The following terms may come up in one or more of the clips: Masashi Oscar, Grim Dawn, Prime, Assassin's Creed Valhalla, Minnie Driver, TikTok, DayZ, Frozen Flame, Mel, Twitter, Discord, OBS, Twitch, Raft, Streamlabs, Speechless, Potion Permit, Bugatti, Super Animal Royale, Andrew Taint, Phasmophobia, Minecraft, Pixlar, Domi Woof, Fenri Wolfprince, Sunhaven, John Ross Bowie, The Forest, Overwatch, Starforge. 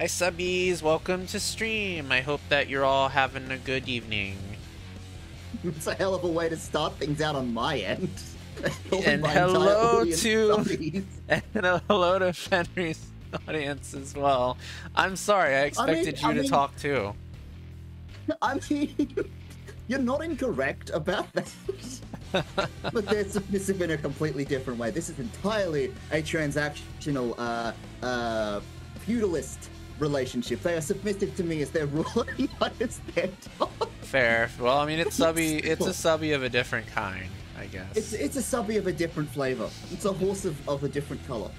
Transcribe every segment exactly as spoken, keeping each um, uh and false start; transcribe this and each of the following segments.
Hi subbies, welcome to stream. I hope that you're all having a good evening. It's a hell of a way to start things out on my end. and my hello to and hello to Fenri's audience as well. I'm sorry, I expected I mean, you I to mean, talk too. I mean, you're not incorrect about that. But there's submissive in a completely different way. This is entirely a transactional, uh, uh, feudalist relationship. They are submissive to me as their ruler, not as their dog. Fair. Well, I mean, it's subby. It's a subby of a different kind, I guess. It's it's a subby of a different flavor. It's a horse of, of a different color.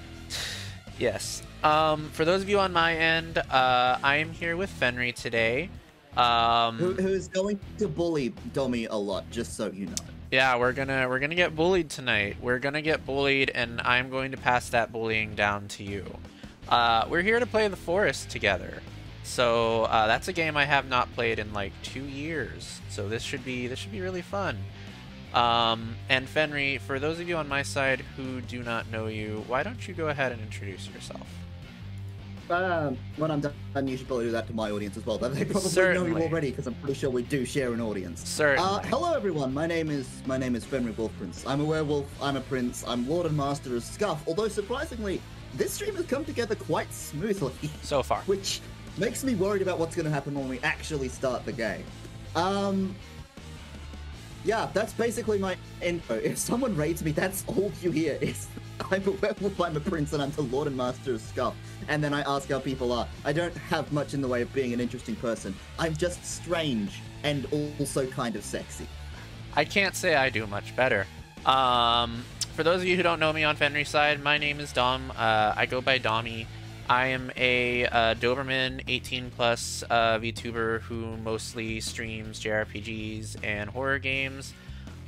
Yes. Um, for those of you on my end, uh, I am here with Fenri today. Um, Who, who's going to bully Domi a lot, just so you know. Yeah, we're gonna we're gonna get bullied tonight. We're gonna get bullied, and I'm going to pass that bullying down to you. Uh, we're here to play The Forest together, so uh, that's a game I have not played in like two years. So this should be this should be really fun. Um, and Fenri, for those of you on my side who do not know you, why don't you go ahead and introduce yourself? Um, when I'm done, you should probably do that to my audience as well. They probably Certainly. know you already, because I'm pretty sure we do share an audience. Certainly. Uh, hello, everyone. My name is my name is Fenri Wolfprince. I'm a werewolf. I'm a prince. I'm Lord and Master of Scuff. Although surprisingly, this stream has come together quite smoothly so far, which makes me worried about what's going to happen when we actually start the game. Um, yeah, that's basically my info. If someone raids me, that's all you hear is. I'm a werewolf, I'm a prince, and I'm the Lord and Master of Scuff. And then I ask how people are. I don't have much in the way of being an interesting person. I'm just strange and also kind of sexy. I can't say I do much better. Um, for those of you who don't know me on Fenri's side, my name is Dom. Uh, I go by Domi. I am a uh, Doberman eighteen plus uh, VTuber who mostly streams J R P Gs and horror games.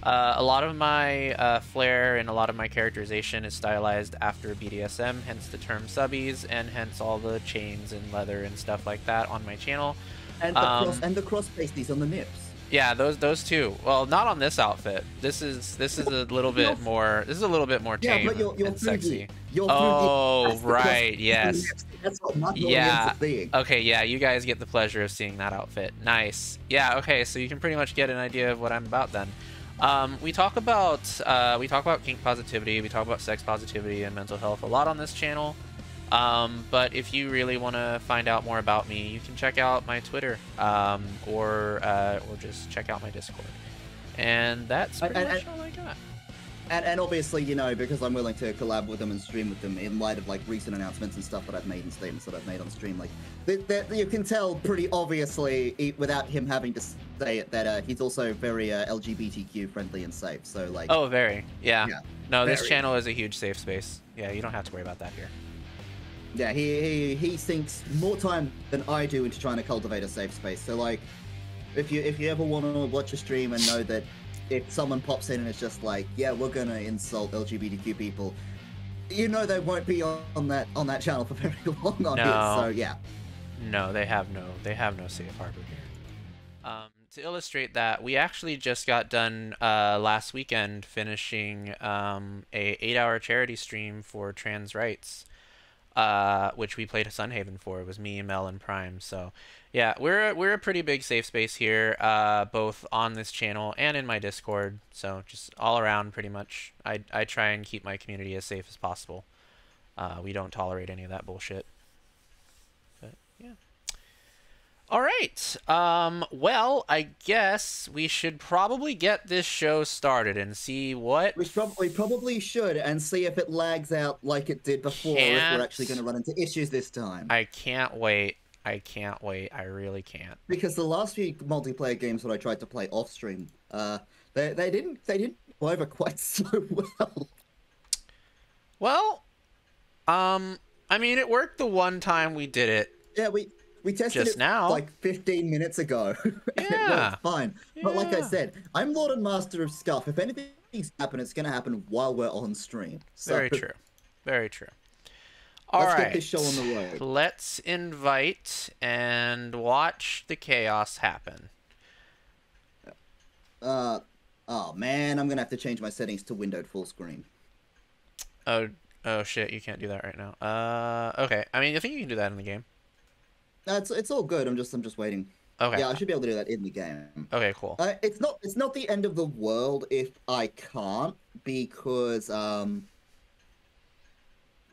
Uh, a lot of my uh, flair and a lot of my characterization is stylized after B D S M, hence the term subbies, and hence all the chains and leather and stuff like that on my channel. And the um, cross and the cross pasties on the nips. Yeah, those those two. Well, not on this outfit. This is this is a little bit more. This is a little bit more tame yeah, but you're, you're and sexy. You're oh right, yes. That's what my yeah. Okay, yeah. You guys get the pleasure of seeing that outfit. Nice. Yeah. Okay, so you can pretty much get an idea of what I'm about then. Um, we talk about uh, we talk about kink positivity, we talk about sex positivity and mental health a lot on this channel. Um, but if you really want to find out more about me, you can check out my Twitter um, or uh, or just check out my Discord. And that's pretty and, much and, all I got. And, and obviously, you know, because I'm willing to collab with them and stream with them in light of like recent announcements and stuff that I've made and statements that I've made on stream, like they, they, you can tell pretty obviously without him having to say it that uh, he's also very uh, L G B T Q friendly and safe. So like, oh, very, yeah. yeah no, very. This channel is a huge safe space. Yeah, you don't have to worry about that here. Yeah, he he he sinks more time than I do into trying to cultivate a safe space. So like, if you if you ever want to watch a stream and know that. If someone pops in and it's just like, yeah, we're gonna insult L G B T Q people, you know they won't be on that on that channel for very long on no. It, so yeah. No, they have no they have no safe harbor here. Um, to illustrate that, we actually just got done uh, last weekend finishing um, a eight-hour charity stream for trans rights, uh, which we played Sunhaven for. It was me, Mel, and Prime. So. Yeah, we're we're a pretty big safe space here, uh, both on this channel and in my Discord. So just all around, pretty much. I I try and keep my community as safe as possible. Uh, we don't tolerate any of that bullshit. But yeah. All right. Um. Well, I guess we should probably get this show started and see what we probably probably should and see if it lags out like it did before. Can't... If we're actually going to run into issues this time. I can't wait. I can't wait. I really can't. Because the last few multiplayer games that I tried to play off stream, uh, they they didn't they didn't go over quite so well. Well, um, I mean, it worked the one time we did it. Yeah, we we tested just it now. like fifteen minutes ago. Yeah, and it worked fine. Yeah. But like I said, I'm Lord and Master of Scuff. If anything's happened, it's gonna happen while we're on stream. So... Very true. Very true. All Let's right. Get this show on the road. Let's invite and watch the chaos happen. Uh, oh man, I'm gonna have to change my settings to windowed full screen. Oh, oh shit! You can't do that right now. Uh, okay. I mean, I think you can do that in the game. No, it's it's all good. I'm just I'm just waiting. Okay. Yeah, I should be able to do that in the game. Okay, cool. Uh, it's not it's not the end of the world if I can't, because um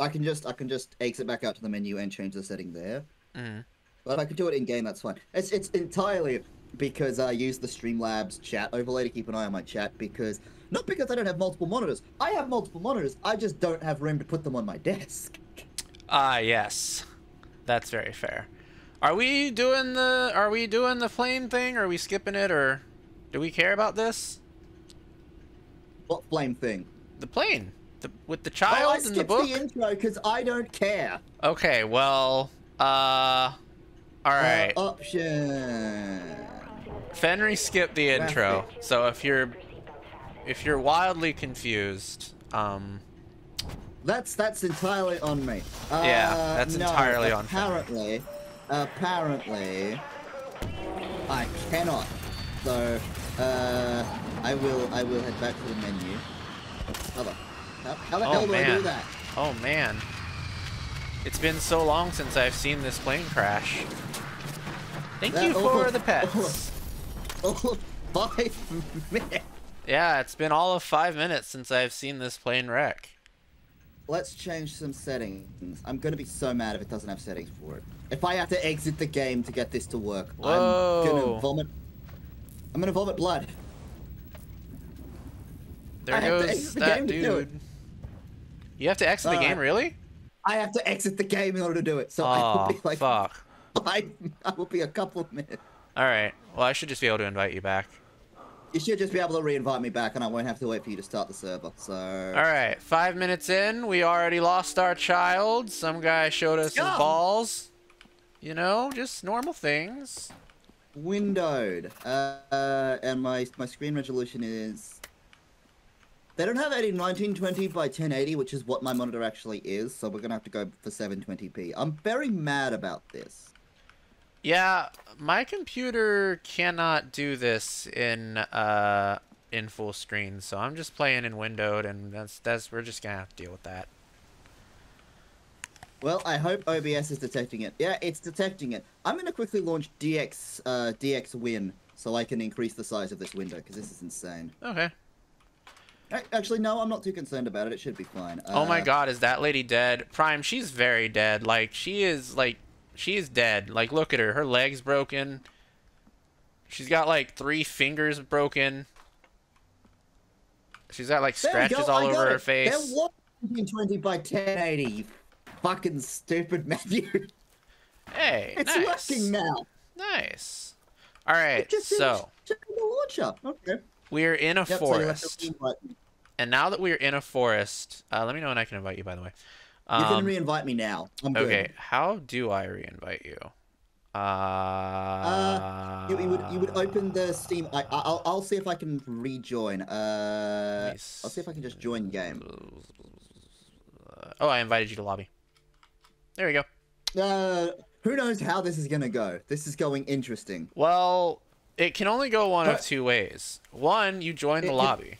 I can just I can just exit back out to the menu and change the setting there. Mm. But if I could do it in game, that's fine. It's it's entirely because I use the Streamlabs chat overlay to keep an eye on my chat, because not because I don't have multiple monitors. I have multiple monitors. I just don't have room to put them on my desk. Ah, uh, yes. That's very fair. Are we doing the Are we doing the flame thing? Or are we skipping it? Or do we care about this? What flame thing? The plane, the, with the child oh, I and the book. I skipped the intro because I don't care. Okay, well, uh, all right. Uh, option. Fenri skipped the intro, so if you're if you're wildly confused, um. That's that's entirely on me. Uh, yeah, that's no, entirely on me. Apparently. Apparently, I cannot. So, uh, I will. I will head back to the menu. How the, how the oh, hell do man. I do that? Oh man! It's been so long since I've seen this plane crash. Thank that you for of, the pets. All of, all of five minutes. Yeah, it's been all of five minutes since I've seen this plane wreck. Let's change some settings. I'm gonna be so mad if it doesn't have settings for it. If I have to exit the game to get this to work, whoa. I'm gonna vomit. I'm gonna vomit blood. There I goes the that dude. You have to exit uh, the game, really? I have to exit the game in order to do it. So oh, I will be like, fuck. I, I will be a couple of minutes. All right. Well, I should just be able to invite you back. You should just be able to re-invite me back, and I won't have to wait for you to start the server. So. All right. Five minutes in, we already lost our child. Some guy showed us some balls. You know, just normal things. Windowed. Uh, uh, and my my screen resolution is... They don't have eighteen nineteen twenty by ten eighty, which is what my monitor actually is, so we're going to have to go for seven twenty p. I'm very mad about this. Yeah, my computer cannot do this in uh, in full screen, so I'm just playing in windowed, and that's that's we're just going to have to deal with that. Well, I hope O B S is detecting it. Yeah, it's detecting it. I'm going to quickly launch D X, uh, D X Win so I can increase the size of this window, because this is insane. Okay. Actually, no, I'm not too concerned about it. It should be fine. Uh, oh my god, is that lady dead? Prime, she's very dead. Like, she is, like, she is dead. Like, look at her. Her leg's broken. She's got, like, three fingers broken. She's got, like, scratches all over her face. There was nineteen twenty by ten eighty. Fucking stupid, Matthew. Hey, it's nice. Working now. Nice. All right, just so okay. We're in a yep, forest, so and now that we're in a forest, uh, let me know when I can invite you. By the way, um, you can re-invite me now. I'm okay. Good. How do I re-invite you? Uh, uh you, you would you would open the Steam. I, I'll I'll see if I can rejoin. Uh, nice. I'll see if I can just join game. Oh, I invited you to lobby. There we go. Uh, who knows how this is going to go? This is going interesting. Well, it can only go one but of two ways. One, you join the lobby.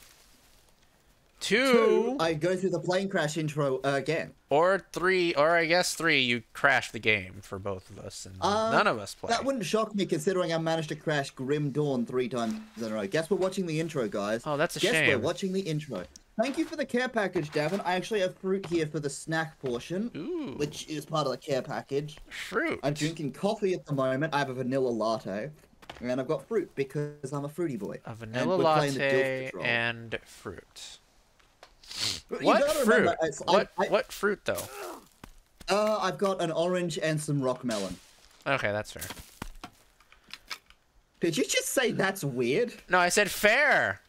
Two, two... I go through the plane crash intro uh, again. Or three, or I guess three, you crash the game for both of us, and uh, none of us play. That wouldn't shock me, considering I managed to crash Grim Dawn three times in a row. Guess we're watching the intro, guys. Oh, that's a Guess shame. Guess we're watching the intro. Thank you for the care package, Davin. I actually have fruit here for the snack portion, ooh, which is part of the care package. Fruit. I'm drinking coffee at the moment. I have a vanilla latte, and I've got fruit because I'm a fruity boy. A vanilla and latte and fruit. What fruit? Remember, what, I, I, what fruit, though? Uh, I've got an orange and some rock melon. Okay, that's fair. Did you just say that's weird? No, I said fair.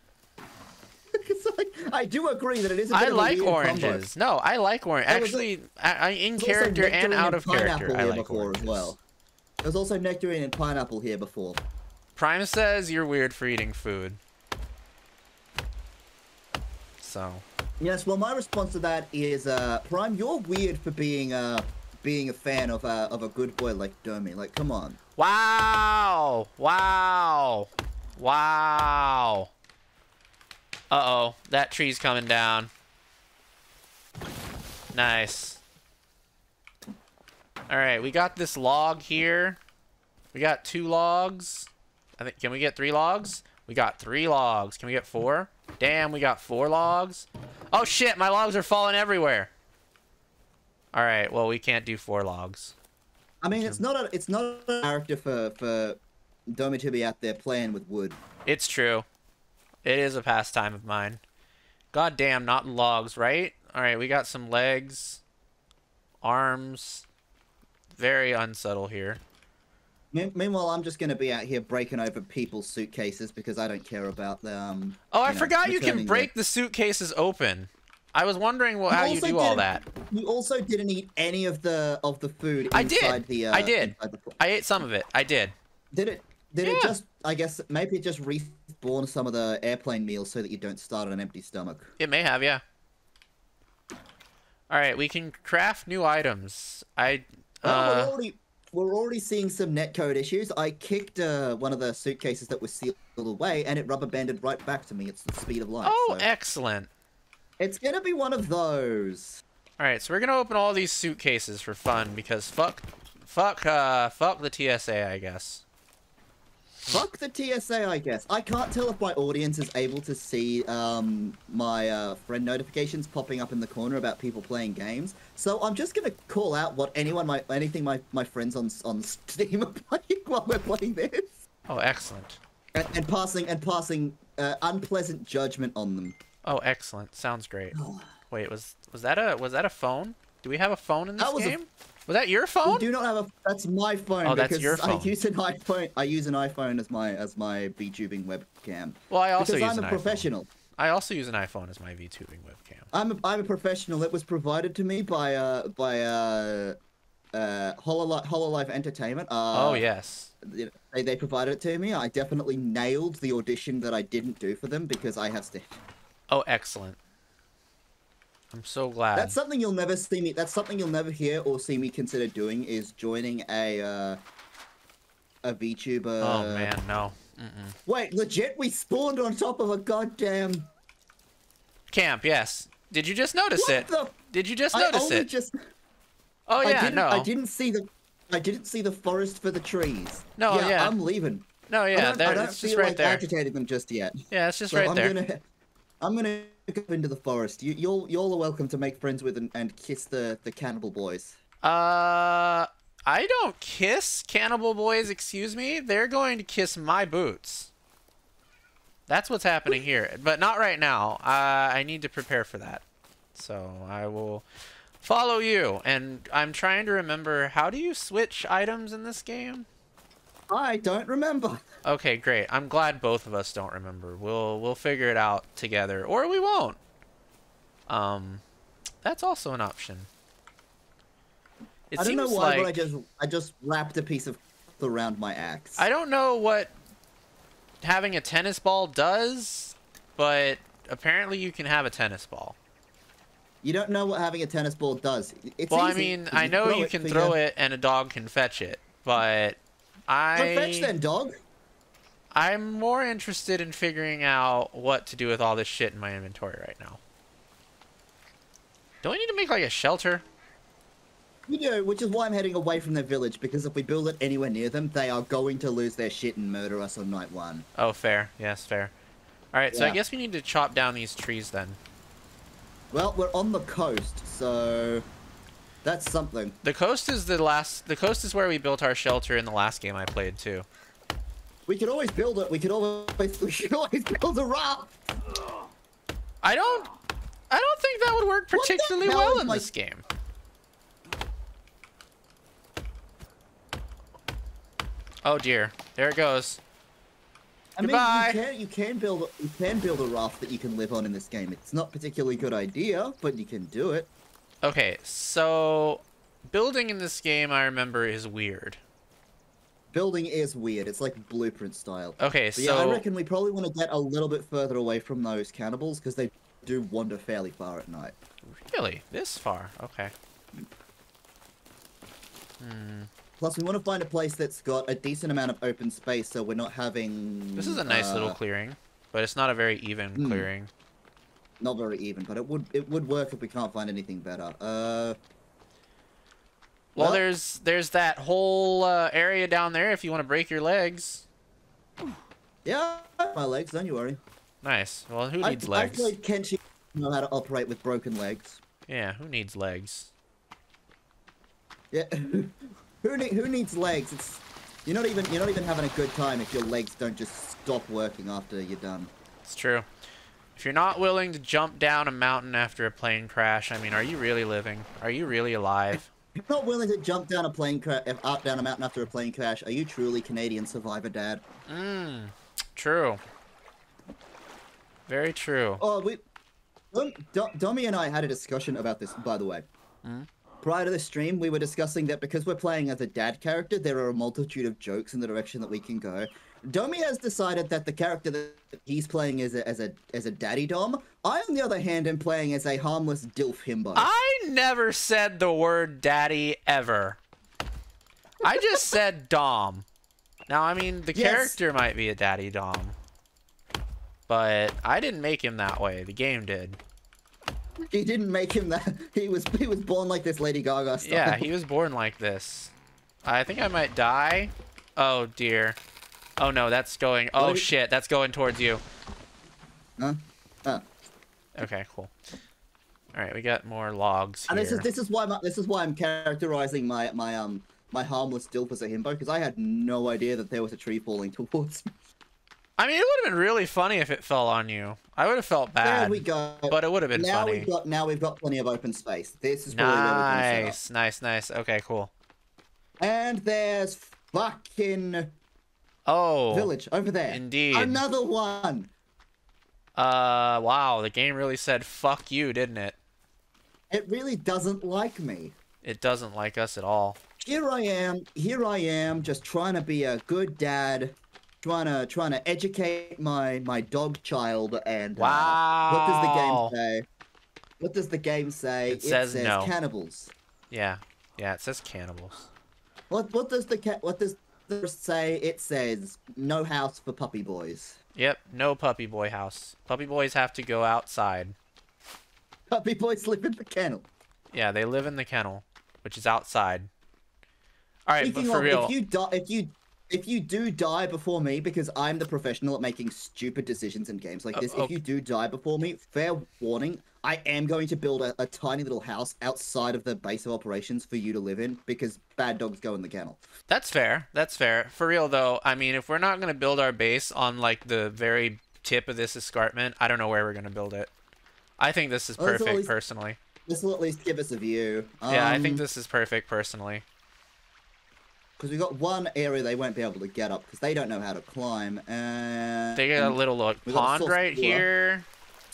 I do agree that it is a bit I of a like oranges. Combo. No, I like orange. Actually, a, I, I in character and out of character, I like oranges. As well. There's also nectarine and pineapple here before. Prime says you're weird for eating food. So. Yes, well, my response to that is, uh, Prime, you're weird for being, uh, being a fan of, uh, of a good boy like Domi. Like, come on. Wow! Wow! Wow! Uh-oh, that tree's coming down. Nice. Alright, we got this log here. We got two logs. I think, can we get three logs? We got three logs. Can we get four? Damn, we got four logs. Oh shit, my logs are falling everywhere. Alright, well, we can't do four logs. I mean, it's not a, it's not a character for, for Domi to be out there playing with wood. It's true. It is a pastime of mine. God damn, not in logs, right? Alright, we got some legs. Arms. Very unsubtle here. Meanwhile, I'm just going to be out here breaking over people's suitcases because I don't care about the... Um, oh, I know, forgot you can break the... the suitcases open. I was wondering well, how you do all that. You also didn't eat any of the of the food inside I did. the... Uh, I did. The I ate some of it. I did. Did it Did yeah. it just... I guess maybe it just respawned some of the airplane meals so that you don't start on an empty stomach. It may have, yeah. All right, we can craft new items. I... Uh, well, we're, already, we're already seeing some netcode issues. I kicked uh, one of the suitcases that was sealed away, and it rubber-banded right back to me. It's the speed of light. Oh, so. Excellent. It's going to be one of those. All right, so we're going to open all these suitcases for fun, because fuck fuck, uh, fuck the T S A, I guess. Fuck the T S A, I guess. I can't tell if my audience is able to see um, my uh, friend notifications popping up in the corner about people playing games. So I'm just going to call out what anyone, my anything my, my friends on on Steam are playing while we're playing this. Oh, excellent. And, and passing, and passing uh, unpleasant judgment on them. Oh, excellent. Sounds great. Wait, was was that a was that a phone? Do we have a phone in this that was game? A, was that your phone? We do not have a. That's my phone. Oh, that's your phone. I use an iPhone. I use an iPhone as my as my VTubing webcam. Well, I also because use I'm an a iPhone. professional. I also use an iPhone as my VTubing webcam. I'm a, I'm a professional. It was provided to me by uh by uh uh Hololive Hololive Entertainment. Uh, oh yes. They they provided it to me. I definitely nailed the audition that I didn't do for them because I have to. Oh, excellent. I'm so glad. That's something you'll never see me. That's something you'll never hear or see me consider doing is joining a uh, a VTuber. Oh man, no. Mm-mm. Wait, legit? We spawned on top of a goddamn camp. Yes. Did you just notice what it? The... Did you just notice I only it? Just... Oh yeah, I no. I didn't see the. I didn't see the forest for the trees. No, yeah. yeah. I'm leaving. No, yeah. I don't, there, I don't it's feel just right like there. agitating them just yet. Yeah, it's just so right I'm there. Gonna... I'm gonna go into the forest. You, you'll, y'all are welcome to make friends with and, and kiss the the cannibal boys. Uh, I don't kiss cannibal boys. Excuse me. They're going to kiss my boots. That's what's happening here, but not right now. Uh, I need to prepare for that, so I will follow you. And I'm trying to remember, how do you switch items in this game? I don't remember. Okay, great. I'm glad both of us don't remember. We'll we'll figure it out together, or we won't. Um, that's also an option. It I don't seems know why, like, but I just I just wrapped a piece of around my axe. I don't know what having a tennis ball does, but apparently you can have a tennis ball. You don't know what having a tennis ball does. It's well, easy. I mean, I know you can throw your... it and a dog can fetch it, but. I, Don't fetch then, dog. I'm more interested in figuring out what to do with all this shit in my inventory right now. Do I need to make like a shelter? You do, which is why I'm heading away from their village, because if we build it anywhere near them, they are going to lose their shit and murder us on night one. Oh, fair. Yes, fair. All right, yeah. So I guess we need to chop down these trees then. Well, we're on the coast, so... That's something. The coast is the last. The coast is where we built our shelter in the last game I played too. We could always build it. We could always. We should always build a raft. I don't. I don't think that would work particularly well in my... this game. Oh dear! There it goes. I Goodbye. mean, you can, you can build. You can build a raft that you can live on in this game. It's not a particularly good idea, but you can do it. Okay, so building in this game, I remember, is weird. Building is weird. It's like blueprint style. Okay, but so... Yeah, I reckon we probably want to get a little bit further away from those cannibals, because they do wander fairly far at night. Really? This far? Okay. Hmm. Plus, we want to find a place that's got a decent amount of open space, so we're not having... This is a nice uh, little clearing, but it's not a very even hmm. clearing. Not very even, but it would it would work if we can't find anything better. Uh, Well, well there's there's that whole uh, area down there if you want to break your legs. Yeah, my legs, don't you worry. Nice. Well, who needs I, legs? I feel like Kenshi doesn't know how to operate with broken legs. Yeah, who needs legs? Yeah, who ne who needs legs? It's you're not even you're not even having a good time if your legs don't just stop working after you're done. It's true. If you're not willing to jump down a mountain after a plane crash, I mean, are you really living? Are you really alive? If you're not willing to jump down a plane crash, up down a mountain after a plane crash, are you truly Canadian survivor, Dad? Mmm. True. Very true. Oh, we, Dom, Dom, Domi and I had a discussion about this, by the way. Mm? Prior to the stream, we were discussing that because we're playing as a dad character, there are a multitude of jokes in the direction that we can go. Domi has decided that the character that he's playing as a, as a as a daddy dom. I, on the other hand, am playing as a harmless dilf himbo. I never said the word daddy ever. I just said dom. Now, I mean, the yes. character might be a daddy dom, but I didn't make him that way. The game did. He didn't make him that. He was he was born like this, Lady Gaga style. Yeah, he was born like this. I think I might die. Oh dear. Oh no, that's going. Oh shit, that's going towards you. Huh? Huh. Okay, cool. All right, we got more logs here. And this is this is why my, this is why I'm characterizing my my um my harmless dilf as a himbo, because I had no idea that there was a tree falling towards me. I mean, it would have been really funny if it fell on you. I would have felt bad. There we go. But it would have been now funny. We've got, now we've got plenty of open space. This is really nice, nice, nice. Okay, cool. And there's fucking. Oh, village over there. Indeed. Another one. Uh, wow. The game really said "fuck you," didn't it? It really doesn't like me. It doesn't like us at all. Here I am. Here I am, just trying to be a good dad, trying to trying to educate my my dog child. And wow, uh, what does the game say? What does the game say? It, it says, says no. Cannibals. Yeah, yeah. It says cannibals. What what does the cat? What does say it says no house for puppy boys. Yep, no puppy boy house. Puppy boys have to go outside. Puppy boys live in the kennel. Yeah, they live in the kennel, which is outside. All right, Speaking but for of, real. If you die, if you if you do die before me, because I'm the professional at making stupid decisions in games like this. Uh, okay. If you do die before me, fair warning, I am going to build a, a tiny little house outside of the base of operations for you to live in, because bad dogs go in the kennel. That's fair. That's fair. For real, though, I mean, if we're not going to build our base on, like, the very tip of this escarpment, I don't know where we're going to build it. I think this is well, perfect, this least, personally. This will at least give us a view. Yeah, um, I think this is perfect, personally. Because we've got one area they won't be able to get up, because they don't know how to climb. And they got a little look. pond right here.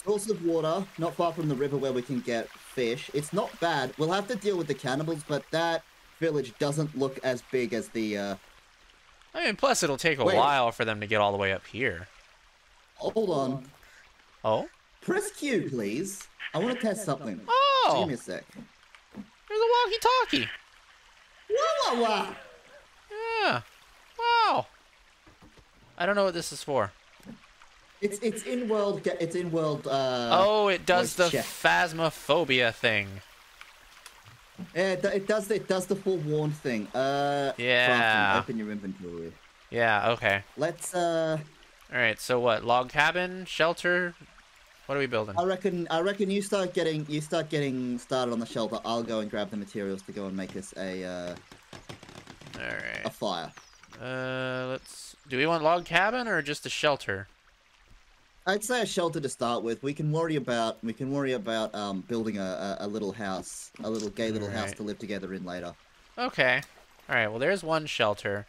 Source of water, not far from the river where we can get fish. It's not bad. We'll have to deal with the cannibals, but that village doesn't look as big as the... Uh... I mean, plus it'll take a Wait. while for them to get all the way up here. Hold on. Oh? Press Q, please. I want to test something. Oh! Just give me a sec. There's a walkie-talkie. Wah, wah, wah. Yeah. Wow. I don't know what this is for. It's it's in world it's in world. Uh, oh, it does the check. Phasmophobia thing. Yeah, it, it does it does the forewarned thing. Uh, yeah. Crafting, open your inventory. Yeah. Okay. Let's. Uh, All right. So what? Log cabin, shelter. What are we building? I reckon I reckon you start getting you start getting started on the shelter. I'll go and grab the materials to go and make us a. Uh, All right. A fire. Uh, let's. Do we want log cabin or just a shelter? I'd say a shelter to start with. We can worry about we can worry about um building a, a, a little house, a little gay little house to live together in later. Okay. All right. Well, there's one shelter,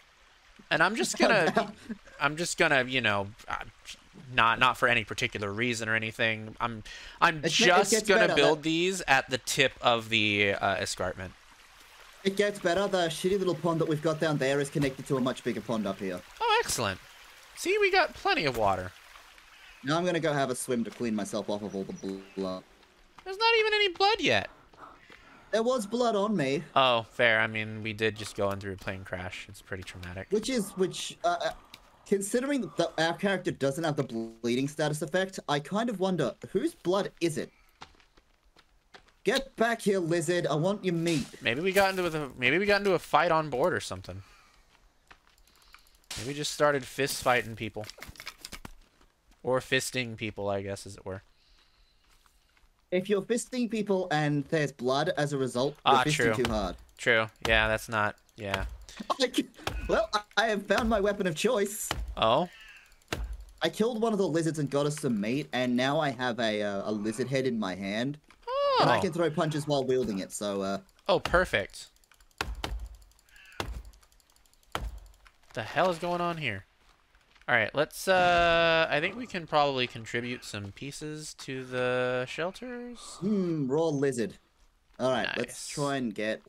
and I'm just gonna, I'm just gonna, you know, not not for any particular reason or anything. I'm I'm it's, just gonna better. build these at the tip of the uh, escarpment. It gets better. The shitty little pond that we've got down there is connected to a much bigger pond up here. Oh, excellent. See, we got plenty of water. Now I'm gonna go have a swim to clean myself off of all the blood. There's not even any blood yet. There was blood on me. Oh, fair. I mean, we did just go in through a plane crash. It's pretty traumatic. Which is, which, uh, considering that our character doesn't have the bleeding status effect, I kind of wonder, whose blood is it? Get back here, lizard. I want your meat. Maybe we got into a maybe we got into a fight on board or something. Maybe we just started fist fighting people. Or fisting people, I guess, as it were. If you're fisting people and there's blood as a result, you're ah, fisting true. too hard. True. Yeah, that's not... Yeah. Well, I have found my weapon of choice. Oh? I killed one of the lizards and got us some meat, and now I have a, uh, a lizard head in my hand. Oh. And I can throw punches while wielding it, so... Uh... Oh, perfect. The hell is going on here? Alright, let's, uh, I think we can probably contribute some pieces to the shelters. Hmm, raw lizard. Alright, nice. Let's try and get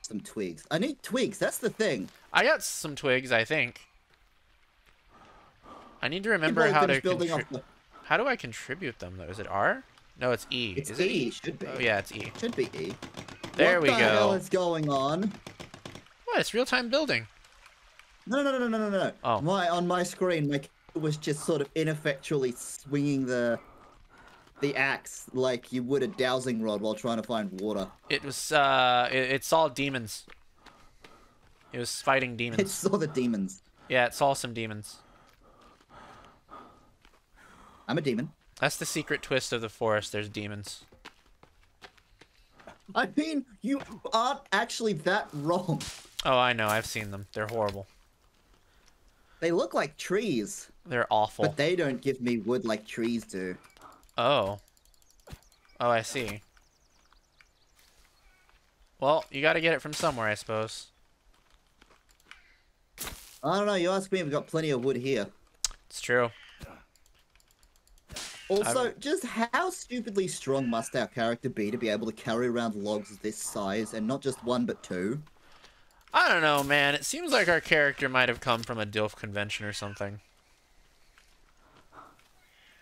some twigs. I need twigs, that's the thing. I got some twigs, I think. I need to remember how to contribute. How do I contribute them, though? Is it R? No, it's E. It's E, should be. Oh, yeah, it's E. Should be E. There we go. What the hell is going on? What, it's real-time building. No, no, no, no, no, no. Oh. My, on my screen, like, it was just sort of ineffectually swinging the the axe like you would a dowsing rod while trying to find water. It was, uh, it, it saw demons. It was fighting demons. It saw the demons. Yeah, it saw some demons. I'm a demon. That's the secret twist of the forest. There's demons. I mean, you aren't actually that wrong. Oh, I know. I've seen them. They're horrible. They look like trees. They're awful. But they don't give me wood like trees do. Oh. Oh, I see. Well, you gotta get it from somewhere, I suppose. I don't know. You ask me, we've got plenty of wood here. It's true. Also, I've... just how stupidly strong must our character be to be able to carry around logs this size, and not just one, but two? I don't know, man. It seems like our character might have come from a D I L F convention or something.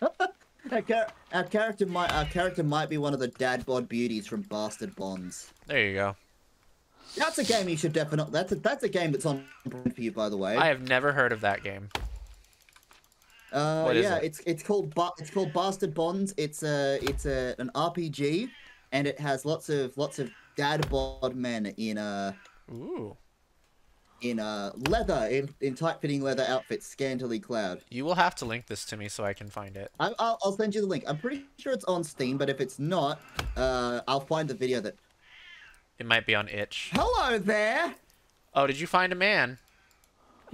our, char our character might our character might be one of the dad bod beauties from Bastard Bonds. There you go. That's a game you should definitely. That's a, that's a game that's on brand for you, by the way. I have never heard of that game. Uh, what is yeah, it? it's it's called ba it's called Bastard Bonds. It's a it's a an R P G, and it has lots of lots of dad bod men in a. Ooh. In uh, leather, in, in tight-fitting leather outfits, scantily clad. You will have to link this to me so I can find it. I, I'll, I'll send you the link. I'm pretty sure it's on Steam, but if it's not, uh, I'll find the video that... It might be on itch. Hello there! Oh, did you find a man?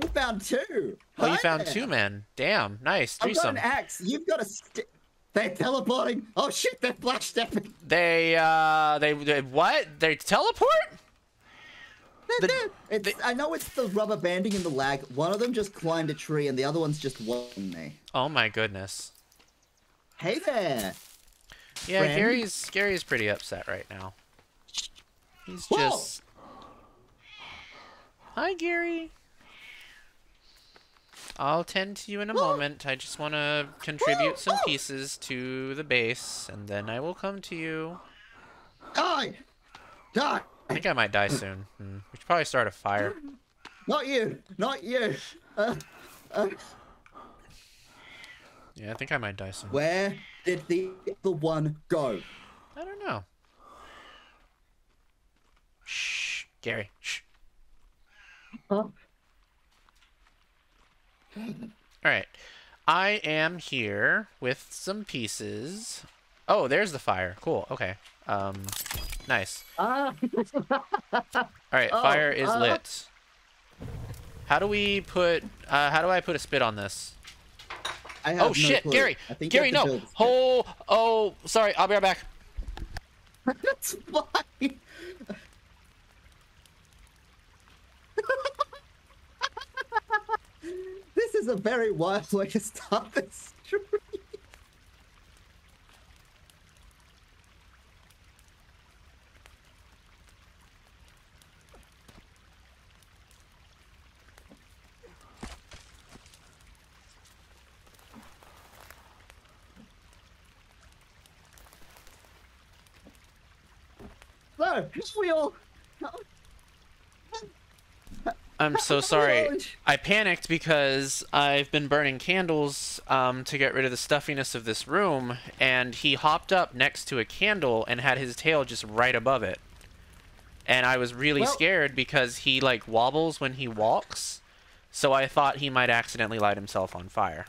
You found two! Oh, Hi you found there. two men. Damn, nice. Threesome. I've got an axe. You've got a stick. They're teleporting. Oh, shit, they're flash stepping. They, uh, they, they, what? They teleport? The, it's, the, I know it's the rubber banding and the lag. One of them just climbed a tree and the other one's just walking me. Oh my goodness. Hey there. Yeah, friend. Gary's Gary's pretty upset right now. He's Whoa. just Hi Gary. I'll tend to you in a Whoa. moment. I just want to contribute Whoa. some Whoa. pieces to the base and then I will come to you. Die. Die. I think I might die soon. Hmm. We should probably start a fire. Not you! Not you! Uh, uh. Yeah, I think I might die soon. Where did the other one go? I don't know. Shh, Gary. Shh. Huh? Alright. I am here with some pieces. Oh, there's the fire. Cool. Okay. Um... Nice. Ah. Alright, oh, fire is uh. lit. How do we put... Uh, how do I put a spit on this? I have oh, no shit, clue. Gary! I think Gary, no! Oh, oh, sorry, I'll be right back. That's fine! This is a very wild way to start this stream. No, we all. I'm so sorry. I panicked because I've been burning candles um, to get rid of the stuffiness of this room, and he hopped up next to a candle and had his tail just right above it. And I was really well, scared because he, like, wobbles when he walks, so I thought he might accidentally light himself on fire.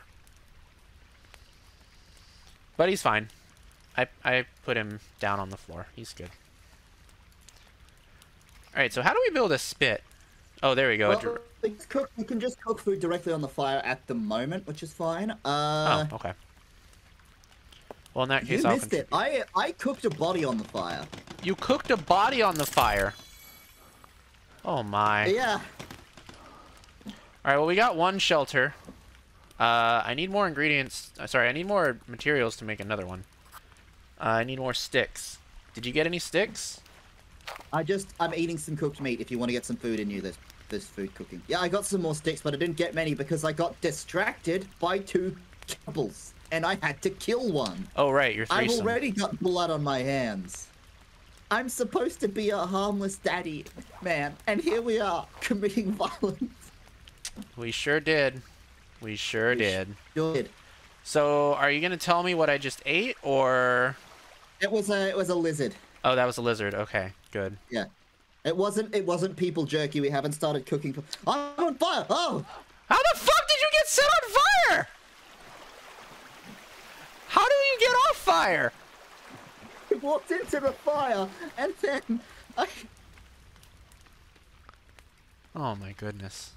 But he's fine. I, I put him down on the floor. He's good. Alright, so how do we build a spit? Oh, there we go. Well, cook, you can just cook food directly on the fire at the moment, which is fine. Uh, oh, okay. Well, in that case, I'll... You missed it. I, I cooked a body on the fire. You cooked a body on the fire? Oh, my. Yeah. Alright, well, we got one shelter. Uh, I need more ingredients. Uh, sorry, I need more materials to make another one. Uh, I need more sticks. Did you get any sticks? I just... I'm eating some cooked meat if you want to get some food in you this, this food cooking. Yeah, I got some more sticks, but I didn't get many because I got distracted by two cannibals, and I had to kill one. Oh, right, you're threesome. I've already got blood on my hands. I'm supposed to be a harmless daddy, man, and here we are, committing violence. We sure did. We sure we did. Sure did. So, are you going to tell me what I just ate, or...? It was a, it was a lizard. Oh, that was a lizard. Okay, good. Yeah, it wasn't. It wasn't people jerky. We haven't started cooking. I'm on fire! Oh, how the fuck did you get set on fire? How do you get off fire? I walked into the fire and then I. Oh my goodness!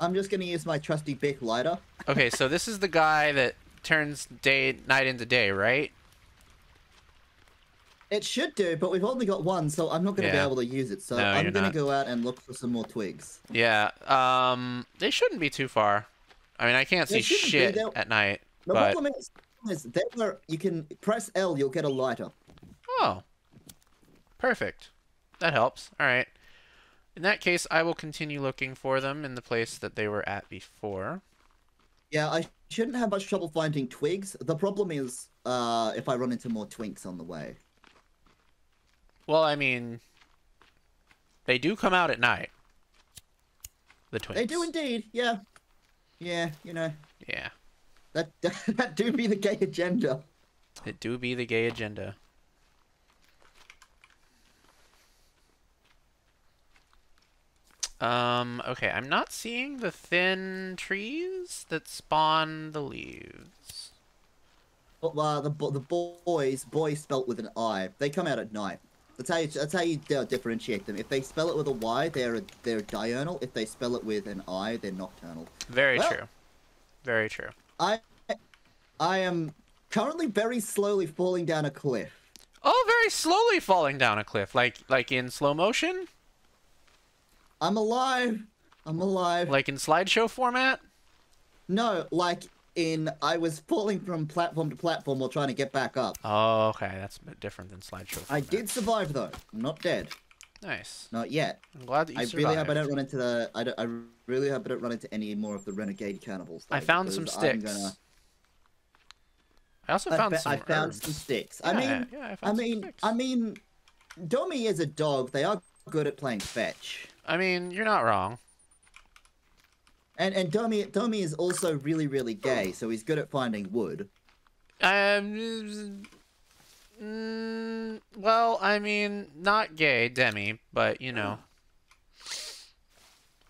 I'm just gonna use my trusty Bic lighter. Okay, so this is the guy that turns day night into day, right? It should do, but we've only got one, so I'm not going to yeah. be able to use it. So no, I'm going to go out and look for some more twigs. Yeah, um, they shouldn't be too far. I mean, I can't they see shit at night. The but... problem is, is they were, you can press L, you'll get a lighter. Oh, perfect. That helps. All right. In that case, I will continue looking for them in the place that they were at before. Yeah, I shouldn't have much trouble finding twigs. The problem is uh, if I run into more twinks on the way. Well, I mean, they do come out at night, the twins. They do indeed, yeah. Yeah, you know. Yeah. That, that, that do be the gay agenda. It do be the gay agenda. Um, okay, I'm not seeing the thin trees that spawn the leaves. Well, uh, the, the boys, boys spelt with an I, they come out at night. That's how you, that's how you uh, differentiate them. If they spell it with a Y, they're, they're diurnal. If they spell it with an I, they're nocturnal. Very well, true. Very true. I I am currently very slowly falling down a cliff. Oh, very slowly falling down a cliff. Like like in slow motion? I'm alive. I'm alive. Like in slideshow format? No, like in I was falling from platform to platform while trying to get back up. Oh, okay. That's a bit different than slideshow. I did survive, though. I'm not dead. Nice. Not yet. I'm glad that you I survived. I really hope I don't run into the... I, don't, I really hope I don't run into any more of the renegade cannibals. Though, I found some sticks. Gonna... I also found I some I found herbs. some sticks. Yeah, I mean, yeah, I, found I, mean I mean, Domi is a dog. They are good at playing fetch. I mean, you're not wrong. And and Domi Domi is also really really gay, so he's good at finding wood. Um, mm, well, I mean, not gay, Demi, but you know.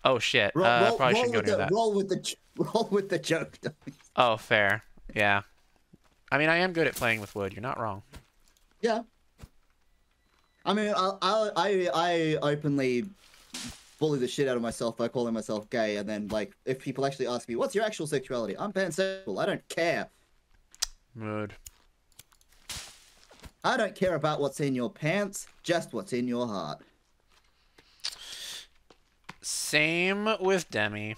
Oh shit! Uh, roll, roll, probably shouldn't go near that. Roll with the roll with the joke, Domi. Oh, fair. Yeah. I mean, I am good at playing with wood. You're not wrong. Yeah. I mean, I I I openly bully the shit out of myself by calling myself gay, and then, like, if people actually ask me, what's your actual sexuality? I'm pansexual. I don't care. Mood. I don't care about what's in your pants, just what's in your heart. Same with Demi.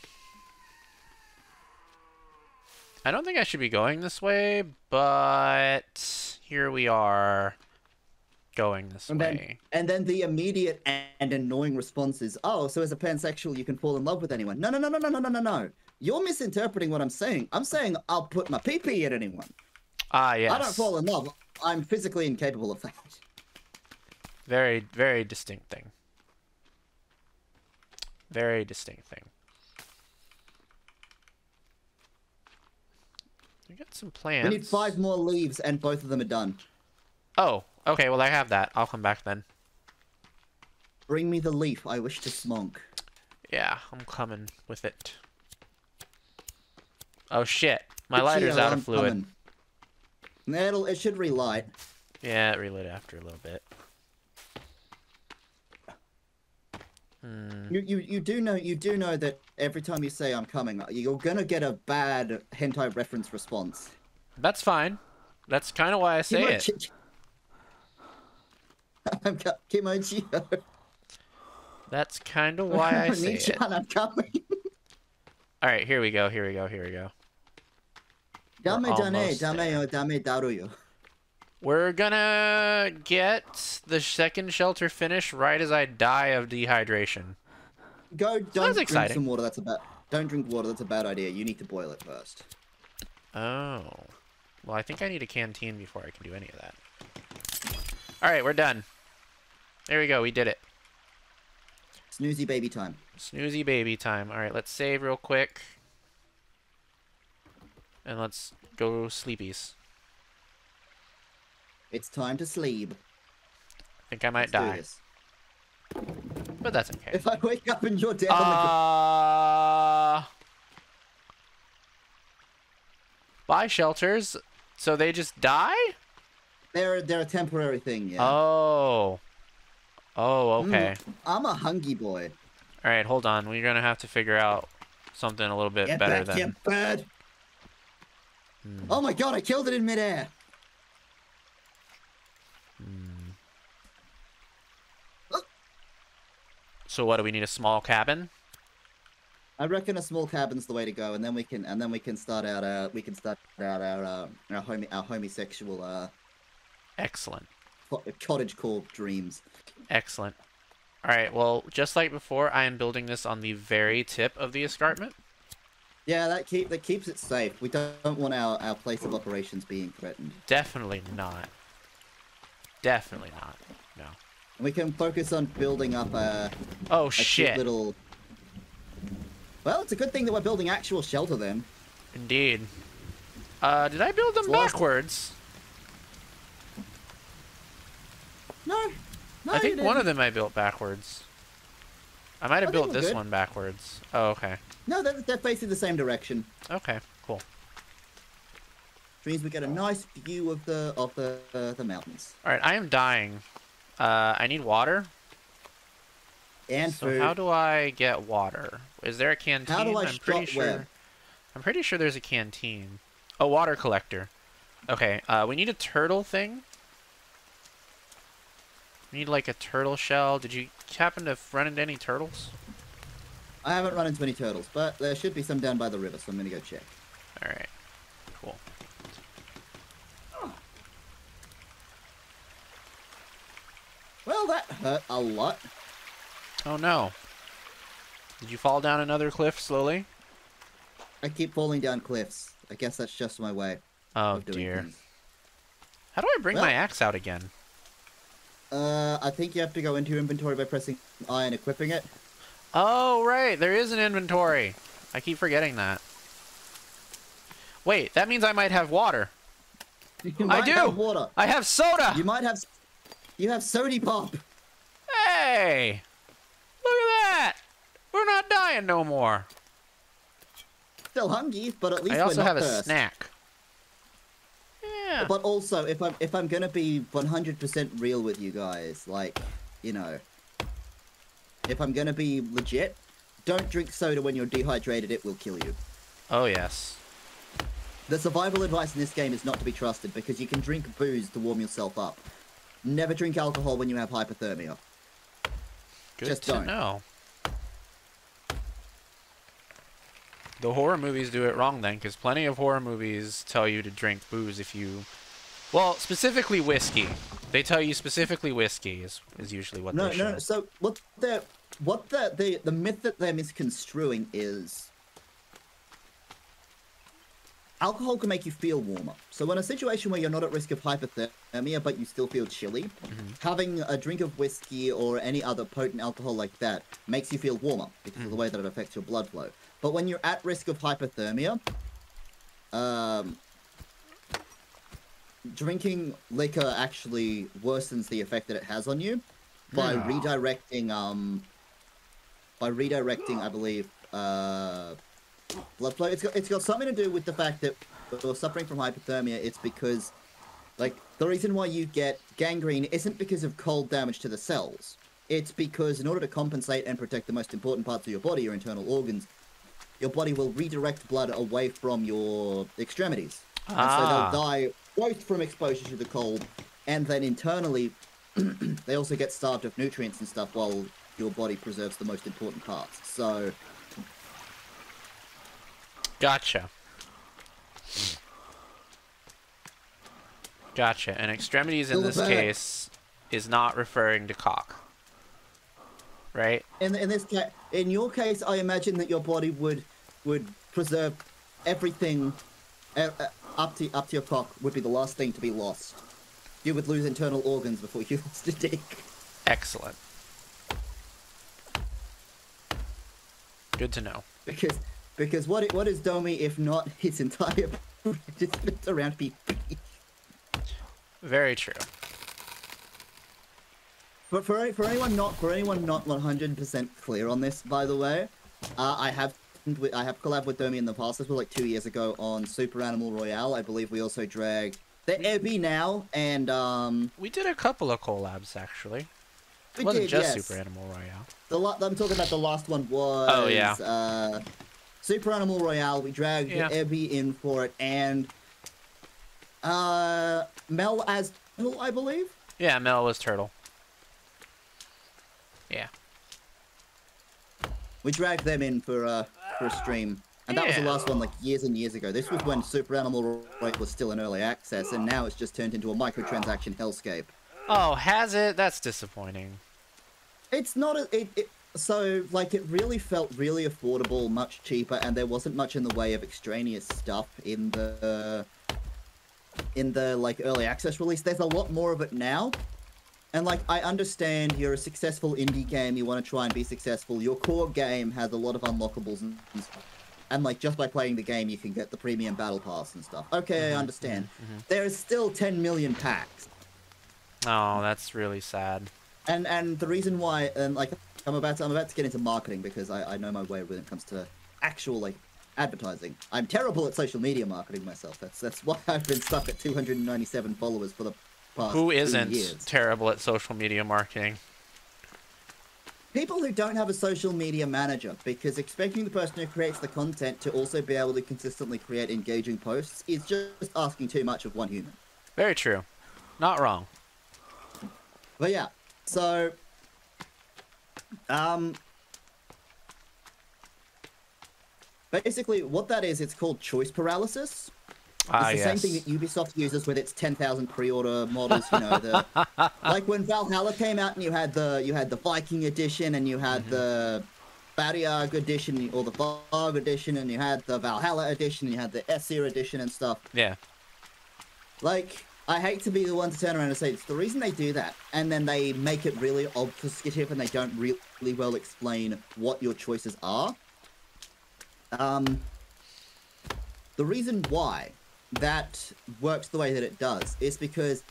I don't think I should be going this way, but here we are. Going this and then, way. And then the immediate and annoying response is, oh, so as a pansexual, you can fall in love with anyone. No, no, no, no, no, no, no, no, no. You're misinterpreting what I'm saying. I'm saying I'll put my pee-pee at anyone. Ah, yes. I don't fall in love. I'm physically incapable of that. Very, very distinct thing. Very distinct thing. We got some plants. We need five more leaves, and both of them are done. Oh, okay. Well, I have that. I'll come back then. Bring me the leaf. I wish to smonk. Yeah, I'm coming with it. Oh shit! My lighter's out of fluid. It'll, it should relight. Yeah, it relit after a little bit. Mm. You, you you do know you do know that every time you say I'm coming, you're gonna get a bad hentai reference response. That's fine. That's kind of why I say Kimochi it. I'm Kimochio. That's kind of why I say it. I'm coming. All right, here we go. Here we go. Here we go. Dame dane, dame yo, dame daruyo. We're gonna get the second shelter finished right as I die of dehydration. Go, don't drink some water. That's a bad. Don't drink water. That's a bad idea. You need to boil it first. Oh. Well, I think I need a canteen before I can do any of that. All right, we're done. There we go. We did it. Snoozy baby time. Snoozy baby time. All right, let's save real quick. And let's go sleepies. It's time to sleep. I think I might Let's die. But that's okay. If I wake up and you're dead, uh... Bye, shelters. So they just die? They're, they're a temporary thing, yeah. Oh. Oh, okay. Mm, I'm a hungry boy. All right, hold on. We're going to have to figure out something a little bit get better back, than... Get bad. Hmm. Oh, my God. I killed it in midair. Hmm. So what do we need? A small cabin? I reckon a small cabin's the way to go, and then we can and then we can start out uh we can start out our uh, our homie our homosexual uh excellent cottage core dreams. Excellent. All right. Well, just like before, I am building this on the very tip of the escarpment. Yeah, that keep that keeps it safe. We don't want our our place of operations being threatened. Definitely not. Definitely not. No. We can focus on building up a. Oh a shit! Cute little. Well, it's a good thing that we're building actual shelter then. Indeed. Uh, did I build them it's backwards? No. No. I think one of them I built backwards. I might have I built this good. one backwards. Oh, okay. No, they're, they're facing the same direction. Okay. Cool. Means we get a nice view of the of the uh, the mountains. All right, I am dying. Uh, I need water. And so food. How do I get water? Is there a canteen? How do I I'm pretty sure. Web? I'm pretty sure there's a canteen. A water collector. Okay. Uh, we need a turtle thing. We need like a turtle shell. Did you happen to run into any turtles? I haven't run into any turtles, but there should be some down by the river, so I'm gonna go check. All right. Cool. Well, that hurt a lot. Oh, no. Did you fall down another cliff slowly? I keep falling down cliffs. I guess that's just my way. Oh, dear. Things. How do I bring well, my axe out again? Uh, I think you have to go into your inventory by pressing I and equipping it. Oh, right. There is an inventory. I keep forgetting that. Wait, that means I might have water. You might I do. Have water. I have soda. You might have... You have Sody Pop! Hey! Look at that! We're not dying no more! Still hungry, but at least I also we're not have cursed. a snack. Yeah. But also, if I'm, if I'm gonna be one hundred percent real with you guys, like, you know, if I'm gonna be legit, don't drink soda when you're dehydrated, it will kill you. Oh, yes. The survival advice in this game is not to be trusted, because you can drink booze to warm yourself up. Never drink alcohol when you have hypothermia. Good Just to don't. know. The horror movies do it wrong then, because plenty of horror movies tell you to drink booze if you... Well, specifically whiskey. They tell you specifically whiskey is, is usually what no, they show. No, no, so what, they're, what they're, the, the myth that they're misconstruing is... Alcohol can make you feel warmer. So in a situation where you're not at risk of hypothermia, but you still feel chilly, mm-hmm. having a drink of whiskey or any other potent alcohol like that makes you feel warmer because mm-hmm. of the way that it affects your blood flow. But when you're at risk of hypothermia, um, drinking liquor actually worsens the effect that it has on you by yeah. redirecting, um, by redirecting, I believe, uh, blood flow. It's got, it's got something to do with the fact that you're suffering from hypothermia. It's because, like, the reason why you get gangrene isn't because of cold damage to the cells. It's because in order to compensate and protect the most important parts of your body, your internal organs, your body will redirect blood away from your extremities. Ah. And so they'll die both from exposure to the cold, and then internally, they also get starved of nutrients and stuff while your body preserves the most important parts. So... Gotcha. Gotcha. And extremities in this case is not referring to cock. Right? In, in this case, in your case, I imagine that your body would would preserve everything uh, up to up to your cock would be the last thing to be lost. You would lose internal organs before you lost a dick. Excellent. Good to know. Because because what what is Domi if not his entire just around P P? Very true. But for for anyone not for anyone not one hundred percent clear on this, by the way, uh, I have I have collabed with Domi in the past. This was like two years ago on Super Animal Royale. I believe we also dragged the Ebby now, and um. We did a couple of collabs actually. It wasn't did, just yes. Super Animal Royale. The la I'm talking about the last one was. Oh yeah. Uh, Super Animal Royale. We dragged yeah. Ebby in for it, and uh, Mel as Turtle, I believe. Yeah, Mel was Turtle. Yeah. We dragged them in for, uh, for a stream. And that yeah. was the last one, like, years and years ago. This was when Super Animal Royale was still in early access, and now it's just turned into a microtransaction hellscape. Oh, has it? That's disappointing. It's not a... It, it, so, like, it really felt really affordable, much cheaper, and there wasn't much in the way of extraneous stuff in the... Uh, in the, like, early access release. There's a lot more of it now. And, like, I understand you're a successful indie game, you want to try and be successful. Your core game has a lot of unlockables and stuff. And, like, just by playing the game, you can get the premium battle pass and stuff. Okay, mm-hmm. I understand. Mm-hmm. There is still ten million packs. Oh, that's really sad. And and the reason why, and, like, I'm about to, I'm about to get into marketing because I, I know my way when it comes to actual, like, advertising. I'm terrible at social media marketing myself. That's, that's why I've been stuck at two hundred ninety-seven followers for the... Who isn't terrible at social media marketing? People who don't have a social media manager, because expecting the person who creates the content to also be able to consistently create engaging posts is just asking too much of one human. Very true. Not wrong. But yeah, so... Um... Basically, what that is, it's called choice paralysis. It's ah, the yes. same thing that Ubisoft uses with its ten thousand pre-order models, you know, the, like when Valhalla came out and you had the you had the Viking edition and you had mm-hmm. the Bariag edition or the Varg edition and you had the Valhalla edition and you had the Esir edition and stuff. Yeah. Like, I hate to be the one to turn around and say it's the reason they do that, and then they make it really obfuscative and they don't really well explain what your choices are. Um, the reason why that works the way that it does is because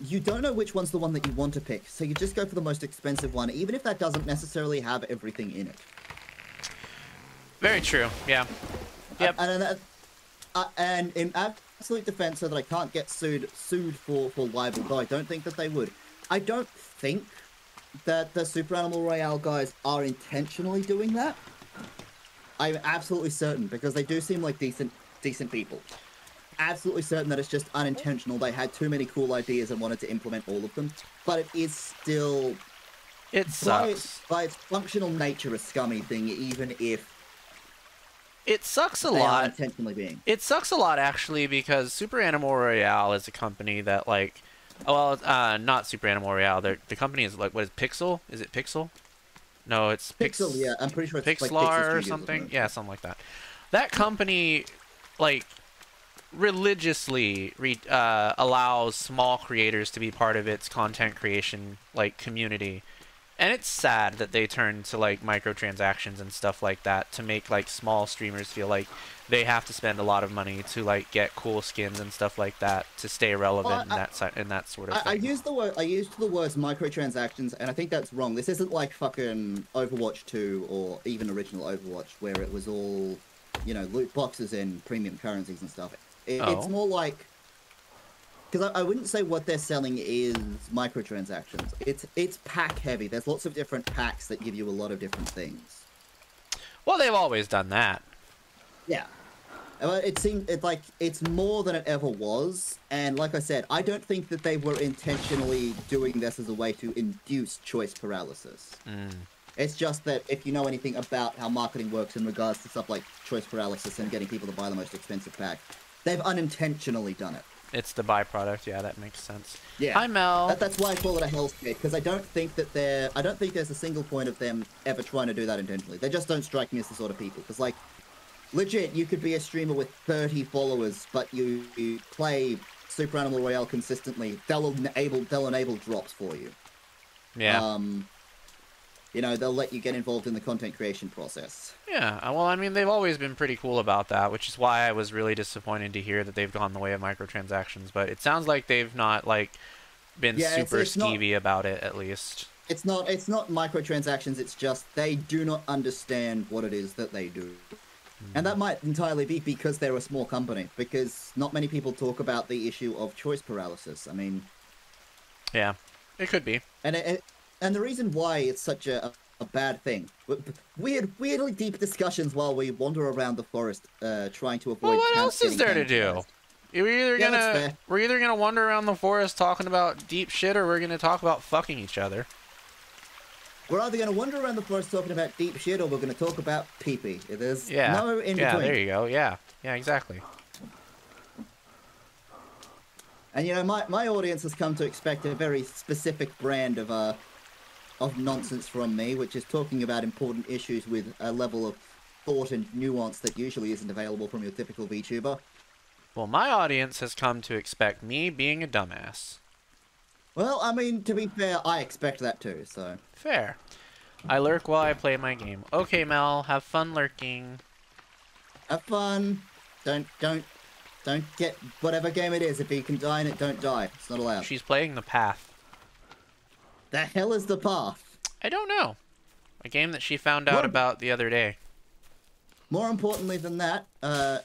you don't know which one's the one that you want to pick, so you just go for the most expensive one, even if that doesn't necessarily have everything in it. Very true. Yeah. Yep. Uh, and, uh, uh, and in absolute defense, so that I can't get sued sued for for libel, though I don't think that they would. I don't think that the Super Animal Royale guys are intentionally doing that. I'm absolutely certain because they do seem like decent decent people. Absolutely certain that it's just unintentional. They had too many cool ideas and wanted to implement all of them, but it is still it sucks by its, by its functional nature a scummy thing, even if it sucks a lot intentionally being it sucks a lot actually, because Super Animal Royale is a company that, like, well, uh not Super Animal Royale, they're, the company is like, what is Pixel is it Pixel no it's Pixel Pix, yeah I'm pretty sure it's Pixlar like Pixel or something, yeah something like that. That company, like, religiously re uh, allows small creators to be part of its content creation like community, and it's sad that they turn to like microtransactions and stuff like that to make like small streamers feel like they have to spend a lot of money to like get cool skins and stuff like that to stay relevant. Well, I, in that in that sort of I, thing. I used the word I used the words microtransactions, and I think that's wrong. This isn't like fucking Overwatch two or even original Overwatch where it was all, you know, loot boxes and premium currencies and stuff. It, oh. It's more like, because I, I wouldn't say what they're selling is microtransactions. It's it's pack heavy. There's lots of different packs that give you a lot of different things. Well, they've always done that. Yeah, it seems it like it's more than it ever was, and like I said, I don't think that they were intentionally doing this as a way to induce choice paralysis. Mm. It's just that if you know anything about how marketing works in regards to stuff like choice paralysis and getting people to buy the most expensive pack, they've unintentionally done it. It's the byproduct, yeah, that makes sense. Yeah. Hi, Mel. That, that's why I call it a hellscape, because I don't think that they're... I don't think there's a single point of them ever trying to do that intentionally. They just don't strike me as the sort of people, because, like, legit, you could be a streamer with thirty followers, but you, you play Super Animal Royale consistently. They'll enable, they'll enable drops for you. Yeah. Um... You know, they'll let you get involved in the content creation process. Yeah, well, I mean, they've always been pretty cool about that, which is why I was really disappointed to hear that they've gone the way of microtransactions. But it sounds like they've not, like, been yeah, super it's, it's skeevy not, about it, at least. It's not, it's not microtransactions, it's just they do not understand what it is that they do. Mm. And that might entirely be because they're a small company, because not many people talk about the issue of choice paralysis. I mean... Yeah, it could be. And it... it And the reason why it's such a, a bad thing, we had weirdly deep discussions while we wander around the forest, uh, trying to avoid. Well, what else is there to do? We're either yeah, gonna we're either gonna wander around the forest talking about deep shit, or we're gonna talk about fucking each other. We're either gonna wander around the forest talking about deep shit, or we're gonna talk about pee-pee. There's yeah. no in between. Yeah, there you go. Yeah, yeah, exactly. And you know, my my audience has come to expect a very specific brand of uh. of nonsense from me, which is talking about important issues with a level of thought and nuance that usually isn't available from your typical VTuber. Well, my audience has come to expect me being a dumbass. Well, I mean, to be fair, I expect that too, so... Fair. I lurk while I play my game. Okay, Mel, have fun lurking. Have fun. Don't, don't, don't get whatever game it is. If you can die in it, don't die. It's not allowed. She's playing The Path. The hell is The Path? I don't know. A game that she found out what? about the other day. More importantly than that, uh...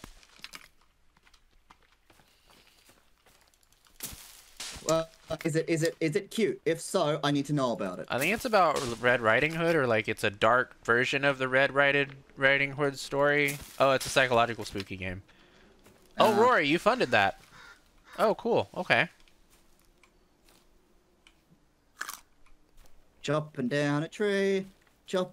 Well, is it, is it, is it cute? If so, I need to know about it. I think it's about Red Riding Hood, or like it's a dark version of the Red Riding Hood story. Oh, it's a psychological spooky game. Oh, uh, Rory, you funded that. Oh, cool. Okay. Chopping down a tree, chop.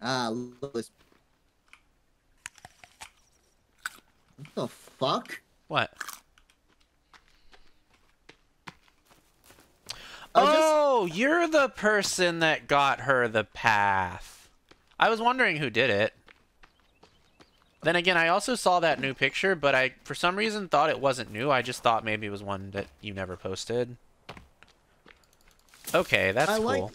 Ah, look at this. What the fuck? What? Oh, just... you're the person that got her The Path. I was wondering who did it. Then again, I also saw that new picture, but I, for some reason, thought it wasn't new. I just thought maybe it was one that you never posted. Okay, that's I like, cool.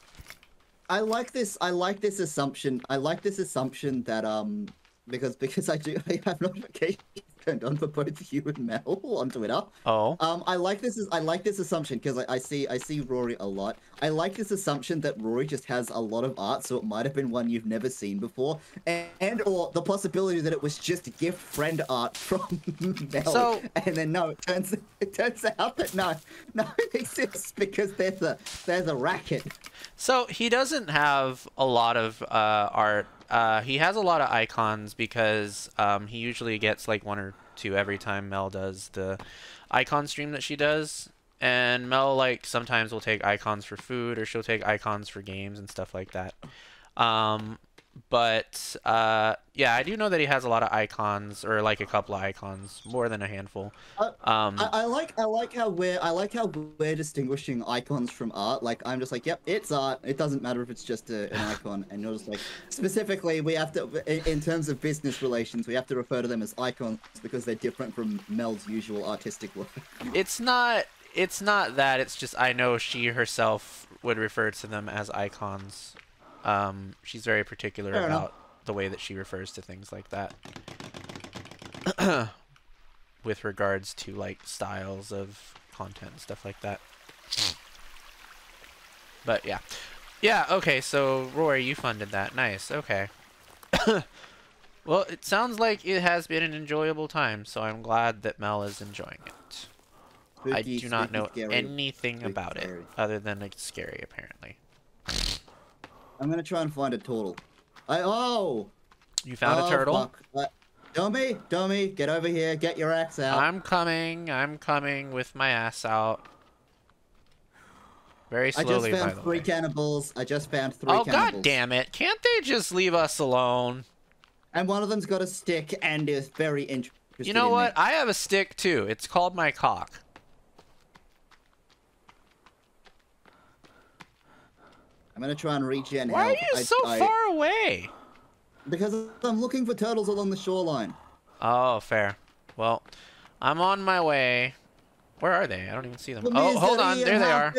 I like this. I like this assumption. I like this assumption that um, because because I do I have notifications turned on for both you and Mel on Twitter. Oh. Um, I like this. I like this assumption because I, I see I see Rory a lot. I like this assumption that Rory just has a lot of art, so it might have been one you've never seen before, and, and or the possibility that it was just gift friend art from Mel. So, and then no, it turns it turns out that no, no, it exists because there's a there's a racket. So he doesn't have a lot of uh, art. Uh, he has a lot of icons because um, he usually gets like one or two every time Mel does the icon stream that she does. And Mel, like, sometimes will take icons for food, or she'll take icons for games and stuff like that. Um, But, uh, yeah, I do know that he has a lot of icons, or like a couple of icons, more than a handful. Um, I, I like, I like how we're, I like how we're distinguishing icons from art. Like, I'm just like, yep, it's art. It doesn't matter if it's just a, an icon. And you're just like, specifically, we have to, in, in terms of business relations, we have to refer to them as icons because they're different from Mel's usual artistic work. It's not, it's not that. It's just I know she herself would refer to them as icons. Um, she's very particular about enough. the way that she refers to things like that with regards to, like, styles of content and stuff like that. But, yeah. Yeah, okay, so, Rory, you funded that. Nice, okay. Well, it sounds like it has been an enjoyable time, so I'm glad that Mel is enjoying it. Spooky, I do not know scary. anything spooky about scary. it, other than it's scary, apparently. I'm gonna try and find a turtle. I oh. You found oh, a turtle. Fuck. Domi, Domi, get over here. Get your axe out. I'm coming. I'm coming with my ass out. Very slowly. I just found by three way. cannibals. I just found three. Oh cannibals. God damn it! Can't they just leave us alone? And one of them's got a stick and is very interested. You know in what? It. I have a stick too. It's called my cock. I'm gonna try and regen. Why help. are you so I, I, far away? Because I'm looking for turtles along the shoreline. Oh, fair. Well, I'm on my way. Where are they? I don't even see them. Oh, hold on. There they are.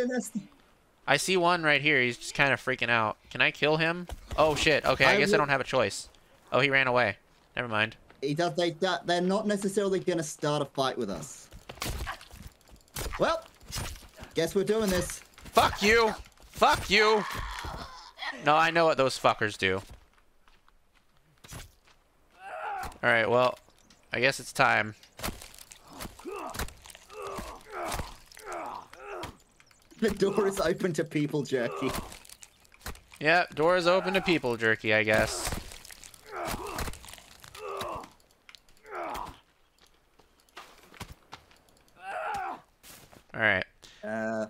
I see one right here. He's just kind of freaking out. Can I kill him? Oh shit. Okay, I guess I don't have a choice. Oh, he ran away. Never mind. He does. They. They're not necessarily gonna start a fight with us. Well, guess we're doing this. Fuck you. Fuck you! No, I know what those fuckers do. Alright, well, I guess it's time. The door is open to people jerky. Yeah, door is open to people jerky, I guess. Alright. Uh...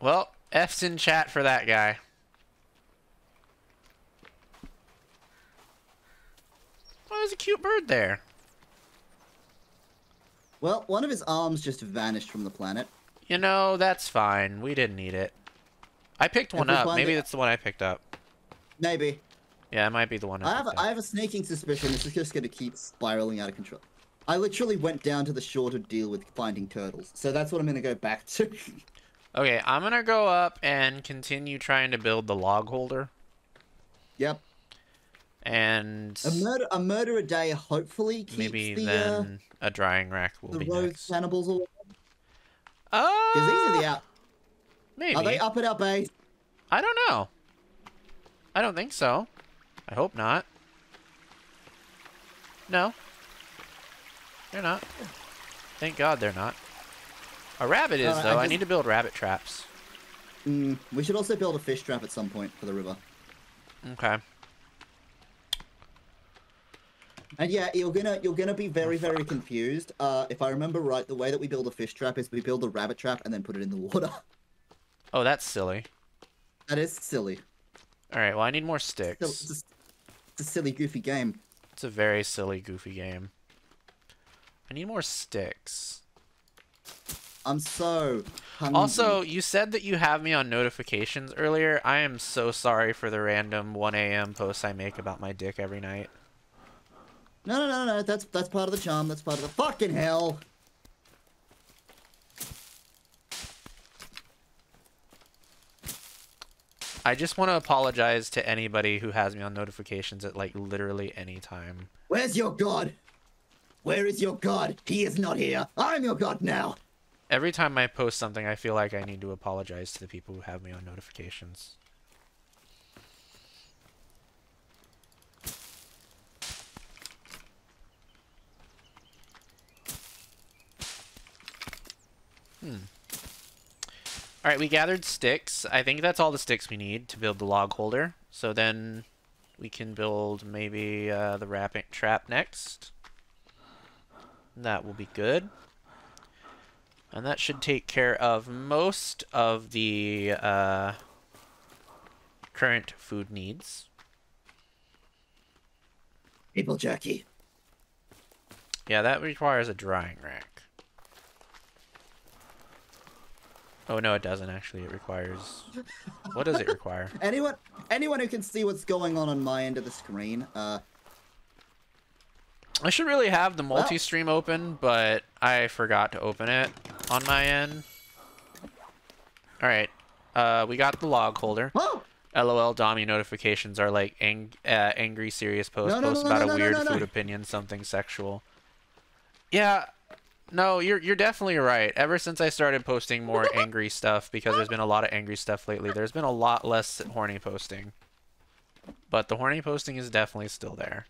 Well, F's in chat for that guy. Oh, there's a cute bird there. Well, one of his arms just vanished from the planet. You know, that's fine. We didn't need it. I picked one up. Maybe that's the one I picked up. Maybe. Yeah, it might be the one I picked up. I have a sneaking suspicion this is just going to keep spiraling out of control. I literally went down to the shore to deal with finding turtles, so that's what I'm going to go back to. Okay, I'm gonna go up and continue trying to build the log holder. Yep. And a murder a murder a day hopefully keeps maybe the, then uh, a drying rack will the be rogue next. Cannibals all Oh. Because these are the out. Maybe. Are they up at our base? I don't know. I don't think so. I hope not. No. They're not. Thank God they're not. A rabbit is, uh, though. I, just... I need to build rabbit traps. Mm, we should also build a fish trap at some point for the river. Okay. And yeah, you're gonna you're gonna be very very confused. Uh, if I remember right, the way that we build a fish trap is we build a rabbit trap and then put it in the water. Oh, that's silly. That is silly. All right. Well, I need more sticks. It's a, it's a silly, goofy game. It's a very silly, goofy game. I need more sticks. I'm so hungry. Also, you said that you have me on notifications earlier. I am so sorry for the random one A M posts I make about my dick every night. No, no, no, no. That's that's part of the charm. That's part of the fucking hell. I just want to apologize to anybody who has me on notifications at, like, literally any time. Where's your god? Where is your god? He is not here. I'm your god now. Every time I post something, I feel like I need to apologize to the people who have me on notifications. Hmm. Alright, we gathered sticks. I think that's all the sticks we need to build the log holder. So then we can build maybe uh, the rabbit trap next. That will be good. And that should take care of most of the uh, current food needs. Maple jerky. Yeah, that requires a drying rack. Oh no, it doesn't actually. It requires... What does it require? anyone anyone who can see what's going on on my end of the screen. Uh... I should really have the multi-stream well. open, but I forgot to open it on my end. Alright, uh, we got the log holder. Oh! LOL Domi notifications are like ang uh, angry serious post, no, no, post no, no, about no, no, a weird no, no, no. food opinion, something sexual. Yeah, no, you're you're definitely right. Ever since I started posting more angry stuff, because there's been a lot of angry stuff lately, there's been a lot less horny posting. But the horny posting is definitely still there.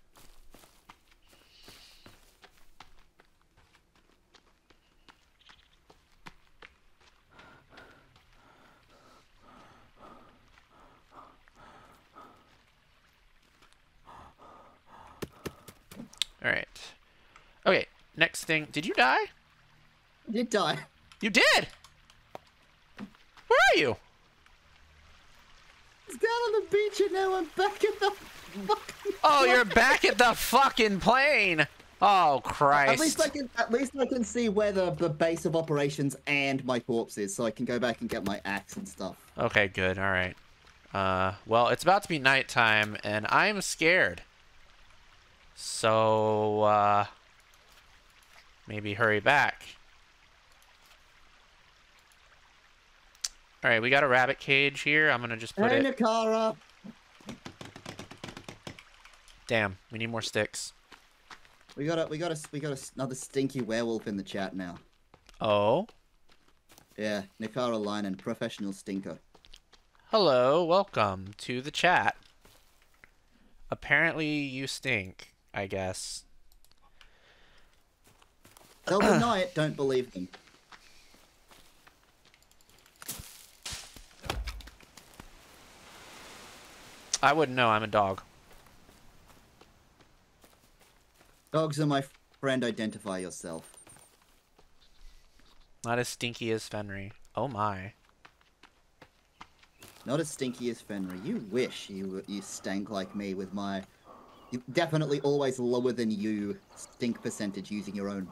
All right. Okay, next thing. Did you die? I did die. You did? Where are you? I was down on the beach and now I'm back at the fucking Oh, plane. You're back at the fucking plane. Oh, Christ. At least I can, at least I can see where the, the base of operations and my corpse is, so I can go back and get my axe and stuff. Okay, good. All right. Uh, well, it's about to be nighttime, and I'm scared. So, uh, maybe hurry back. All right, we got a rabbit cage here. I'm going to just put hey, it... Nikara. Damn, we need more sticks. We got a, we got a, we got a, another stinky werewolf in the chat now. Oh? Yeah, Nikara Linen, professional stinker. Hello, welcome to the chat. Apparently, you stink. I guess. They'll deny it, don't believe them. I wouldn't know, I'm a dog. Dogs are my friend, identify yourself. Not as stinky as Fenri. Oh my. Not as stinky as Fenri. You wish you, you stank like me with my... Definitely always lower than you stink percentage using your own.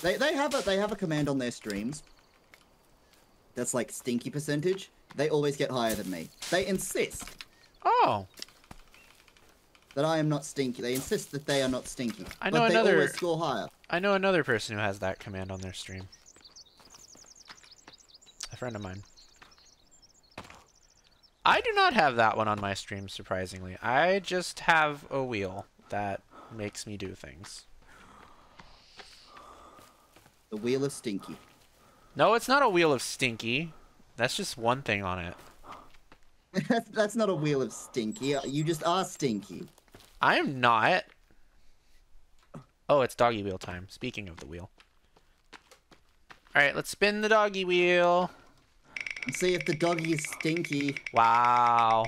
They they have a they have a command on their streams. That's like stinky percentage. They always get higher than me. They insist. Oh. That I am not stinky. They insist that they are not stinky. I know but they another. Always score higher. I know another person who has that command on their stream. A friend of mine. I do not have that one on my stream, surprisingly. I just have a wheel that makes me do things. The wheel of stinky. No, it's not a wheel of stinky. That's just one thing on it. that's, that's not a wheel of stinky. You just are stinky. I am not. Oh, it's doggy wheel time. Speaking of the wheel. All right, let's spin the doggy wheel. And see if the doggy is stinky. Wow.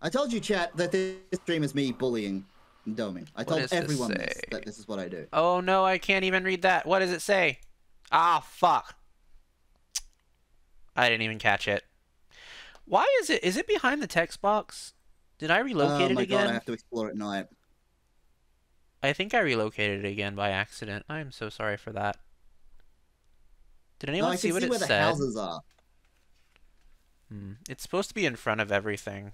I told you, chat, that this stream is me bullying Domi. I told everyone this, that this is what I do. Oh no, I can't even read that. What does it say? Ah, fuck. I didn't even catch it. Why is it? Is it behind the text box? Did I relocate it again? Oh my god, I have to explore it at night. I think I relocated it again by accident. I am so sorry for that. Did anyone no, see what see it where said? The houses are. Hmm. It's supposed to be in front of everything.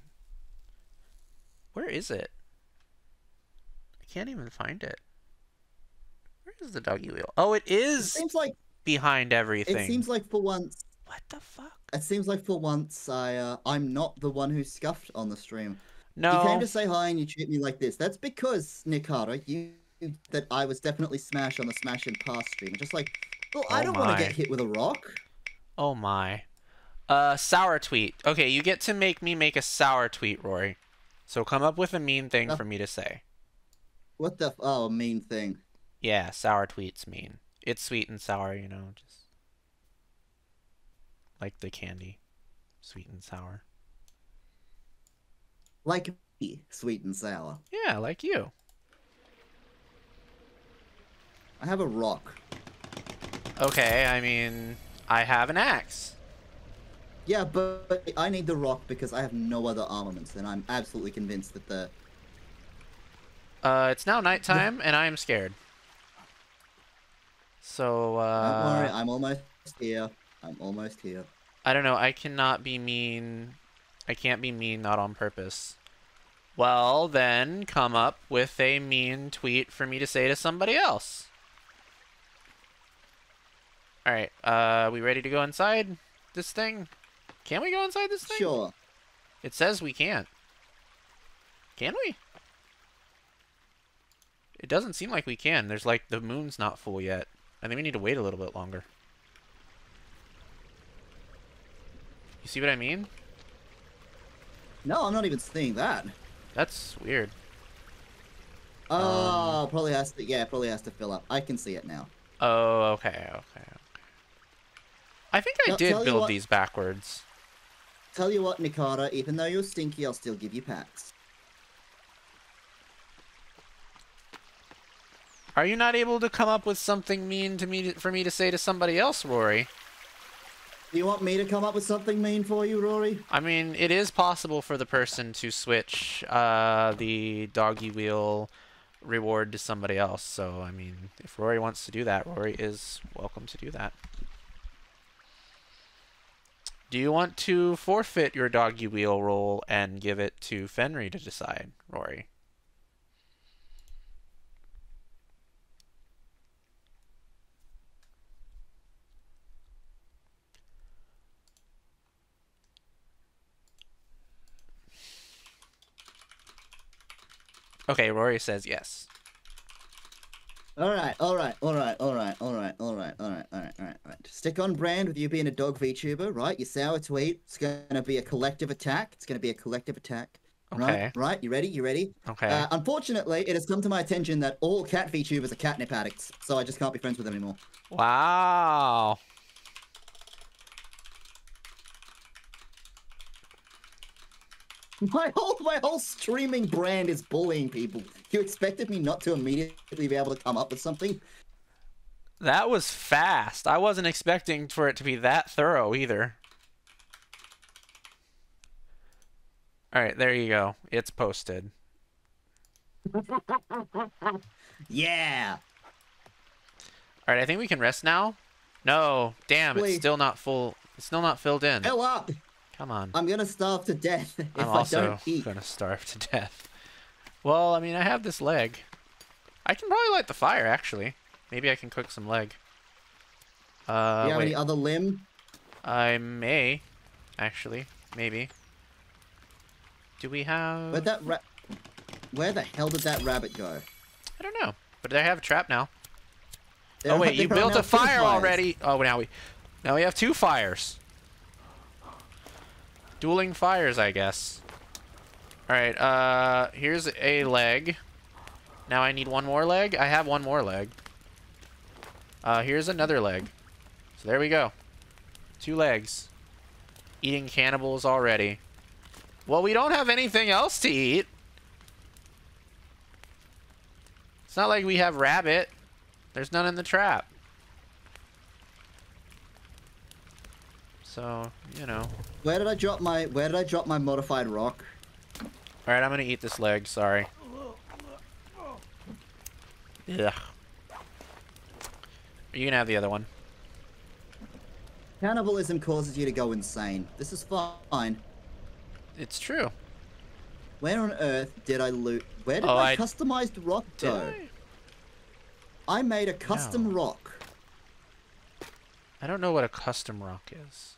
Where is it? I can't even find it. Where is the doggy wheel? Oh, it is it seems like, behind everything. It seems like for once... What the fuck? It seems like for once I, uh, I'm not the one who scuffed on the stream. No. You came to say hi and you treat me like this. That's because, Nikara, you that I was definitely smashed on the Smash and Pass stream. Just like... Well, oh I don't want to get hit with a rock. Oh my. Uh, sour tweet. Okay, you get to make me make a sour tweet, Rory. So come up with a mean thing uh, for me to say. What the? F oh, mean thing. Yeah, sour tweet's mean. It's sweet and sour, you know, just like the candy, sweet and sour. Like me, sweet and sour. Yeah, like you. I have a rock. Okay, I mean, I have an axe. Yeah, but, but I need the rock because I have no other armaments, and I'm absolutely convinced that the Uh, it's now nighttime, and I am scared. So, uh... don't worry, I'm almost here. I'm almost here. I don't know, I cannot be mean. I can't be mean, not on purpose. Well, then, come up with a mean tweet for me to say to somebody else. Alright, uh, we ready to go inside this thing? Can we go inside this thing? Sure. It says we can't. Can we? It doesn't seem like we can. There's like, the moon's not full yet. I think we need to wait a little bit longer. You see what I mean? No, I'm not even seeing that. That's weird. Oh, um, probably has to, yeah, probably has to fill up. I can see it now. Oh, okay, okay, okay. I think I no, did build what, these backwards. Tell you what, Nikara, even though you're stinky, I'll still give you pats. Are you not able to come up with something mean to me to, for me to say to somebody else, Rory? Do you want me to come up with something mean for you, Rory? I mean, it is possible for the person to switch uh, the doggy wheel reward to somebody else. So, I mean, if Rory wants to do that, Rory is welcome to do that. Do you want to forfeit your doggy wheel roll and give it to Fenri to decide, Rory? Okay, Rory says yes. Alright, alright, alright, alright, alright, alright, alright, alright, alright, alright. Stick on brand with you being a dog VTuber, right? Your sour tweet. It's gonna be a collective attack. It's gonna be a collective attack. Okay. Right, right, you ready? You ready? Okay. Uh, unfortunately, it has come to my attention that all cat VTubers are catnip addicts, so I just can't be friends with them anymore. Wow. My whole, my whole streaming brand is bullying people. You expected me not to immediately be able to come up with something? That was fast. I wasn't expecting for it to be that thorough either. Alright, there you go. It's posted. Yeah! Alright, I think we can rest now. No, damn, Please. It's still not full. It's still not filled in. Fill up! Come on. I'm gonna starve to death if I'm also I don't eat. gonna starve to death. Well, I mean, I have this leg. I can probably light the fire, actually. Maybe I can cook some leg. Uh, Do you have wait. any other limb? I may, actually. Maybe. Do we have... Where'd that ra Where the hell did that rabbit go? I don't know. But I have a trap now. They're oh, wait, you built a fire already! Oh, now we... Now we have two fires. Dueling fires, I guess. Alright, uh, here's a leg. Now I need one more leg? I have one more leg. Uh, here's another leg. So there we go. Two legs. Eating cannibals already. Well, we don't have anything else to eat. It's not like we have rabbit. There's none in the trap. So, you know. Where did I drop my Where did I drop my modified rock? All right, I'm gonna eat this leg. Sorry. Yeah. You can have the other one. Cannibalism causes you to go insane. This is fine. It's true. Where on earth did I loot? Where did oh, my I... customized rock go? Did I? I made a custom no. rock. I don't know what a custom rock is.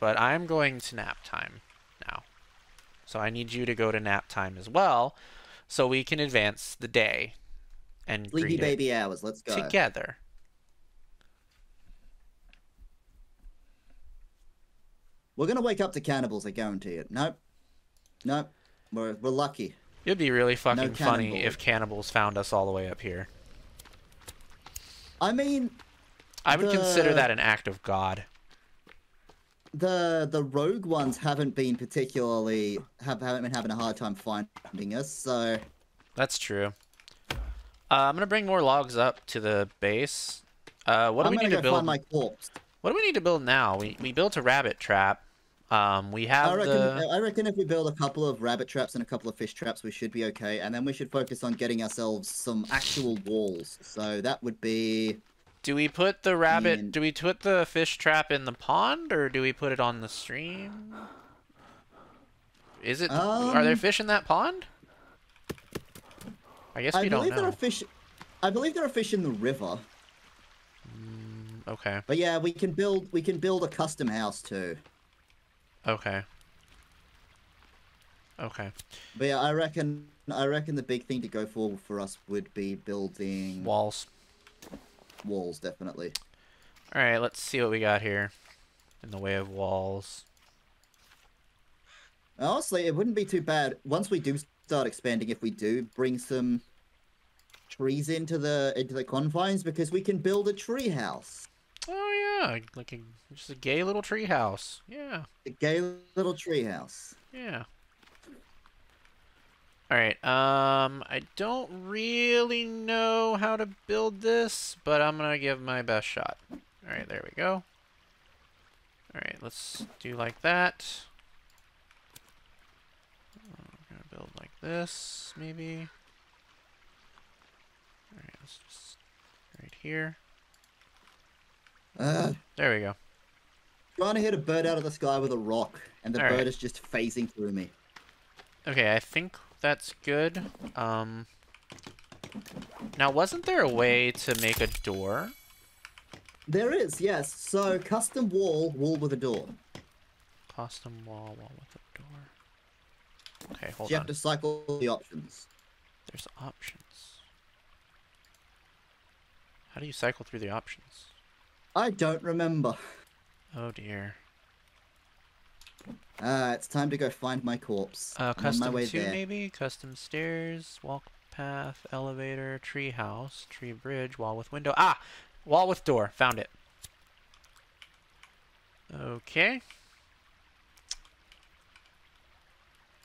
But I'm going to nap time now. So I need you to go to nap time as well so we can advance the day. And Sleepy baby hours, let's go. Together. We're going to wake up to cannibals, I guarantee it. Nope. Nope. We're, we're lucky. It'd be really fucking no funny if cannibals found us all the way up here. I mean... I would the... consider that an act of God. The the rogue ones haven't been particularly have haven't been having a hard time finding us, so that's true. Uh, I'm gonna bring more logs up to the base. Uh, what do I'm we need to build? Find my corpse. What do we need to build now? We we built a rabbit trap. Um, we have. I reckon, the... I reckon if we build a couple of rabbit traps and a couple of fish traps, we should be okay. And then we should focus on getting ourselves some actual walls. So that would be. Do we put the rabbit? In... Do we put the fish trap in the pond, or do we put it on the stream? Is it? Um... Are there fish in that pond? I guess we I don't know. I believe there are fish. I believe there are fish in the river. Mm, okay. But yeah, we can build. We can build a custom house too. Okay. Okay. But yeah, I reckon I reckon the big thing to go for for us would be building walls. Walls, definitely. All right, let's see what we got here in the way of walls. Honestly, it wouldn't be too bad once we do start expanding. If we do bring some trees into the into the confines, because we can build a tree house. Oh yeah, like a, just a gay little tree house. Yeah. A gay little tree house. Yeah. All right. Um, I don't really know how to build this, but I'm gonna give my best shot. All right, there we go. All right, let's do like that. I'm gonna build like this, maybe. All right, let's just right here. Uh, there we go. Trying to hit a bird out of the sky with a rock, and the All bird right. is just phasing through me. Okay, I think that's good. Um, now, wasn't there a way to make a door? There is, yes. So, custom wall, wall with a door. Custom wall, wall with a door. Okay, hold on. You have to cycle the options. There's options. How do you cycle through the options? I don't remember. Oh dear. Ah, uh, it's time to go find my corpse. Uh, custom two there. Maybe? Custom stairs, walk path, elevator, tree house, tree bridge, wall with window. Ah! Wall with door. Found it. Okay.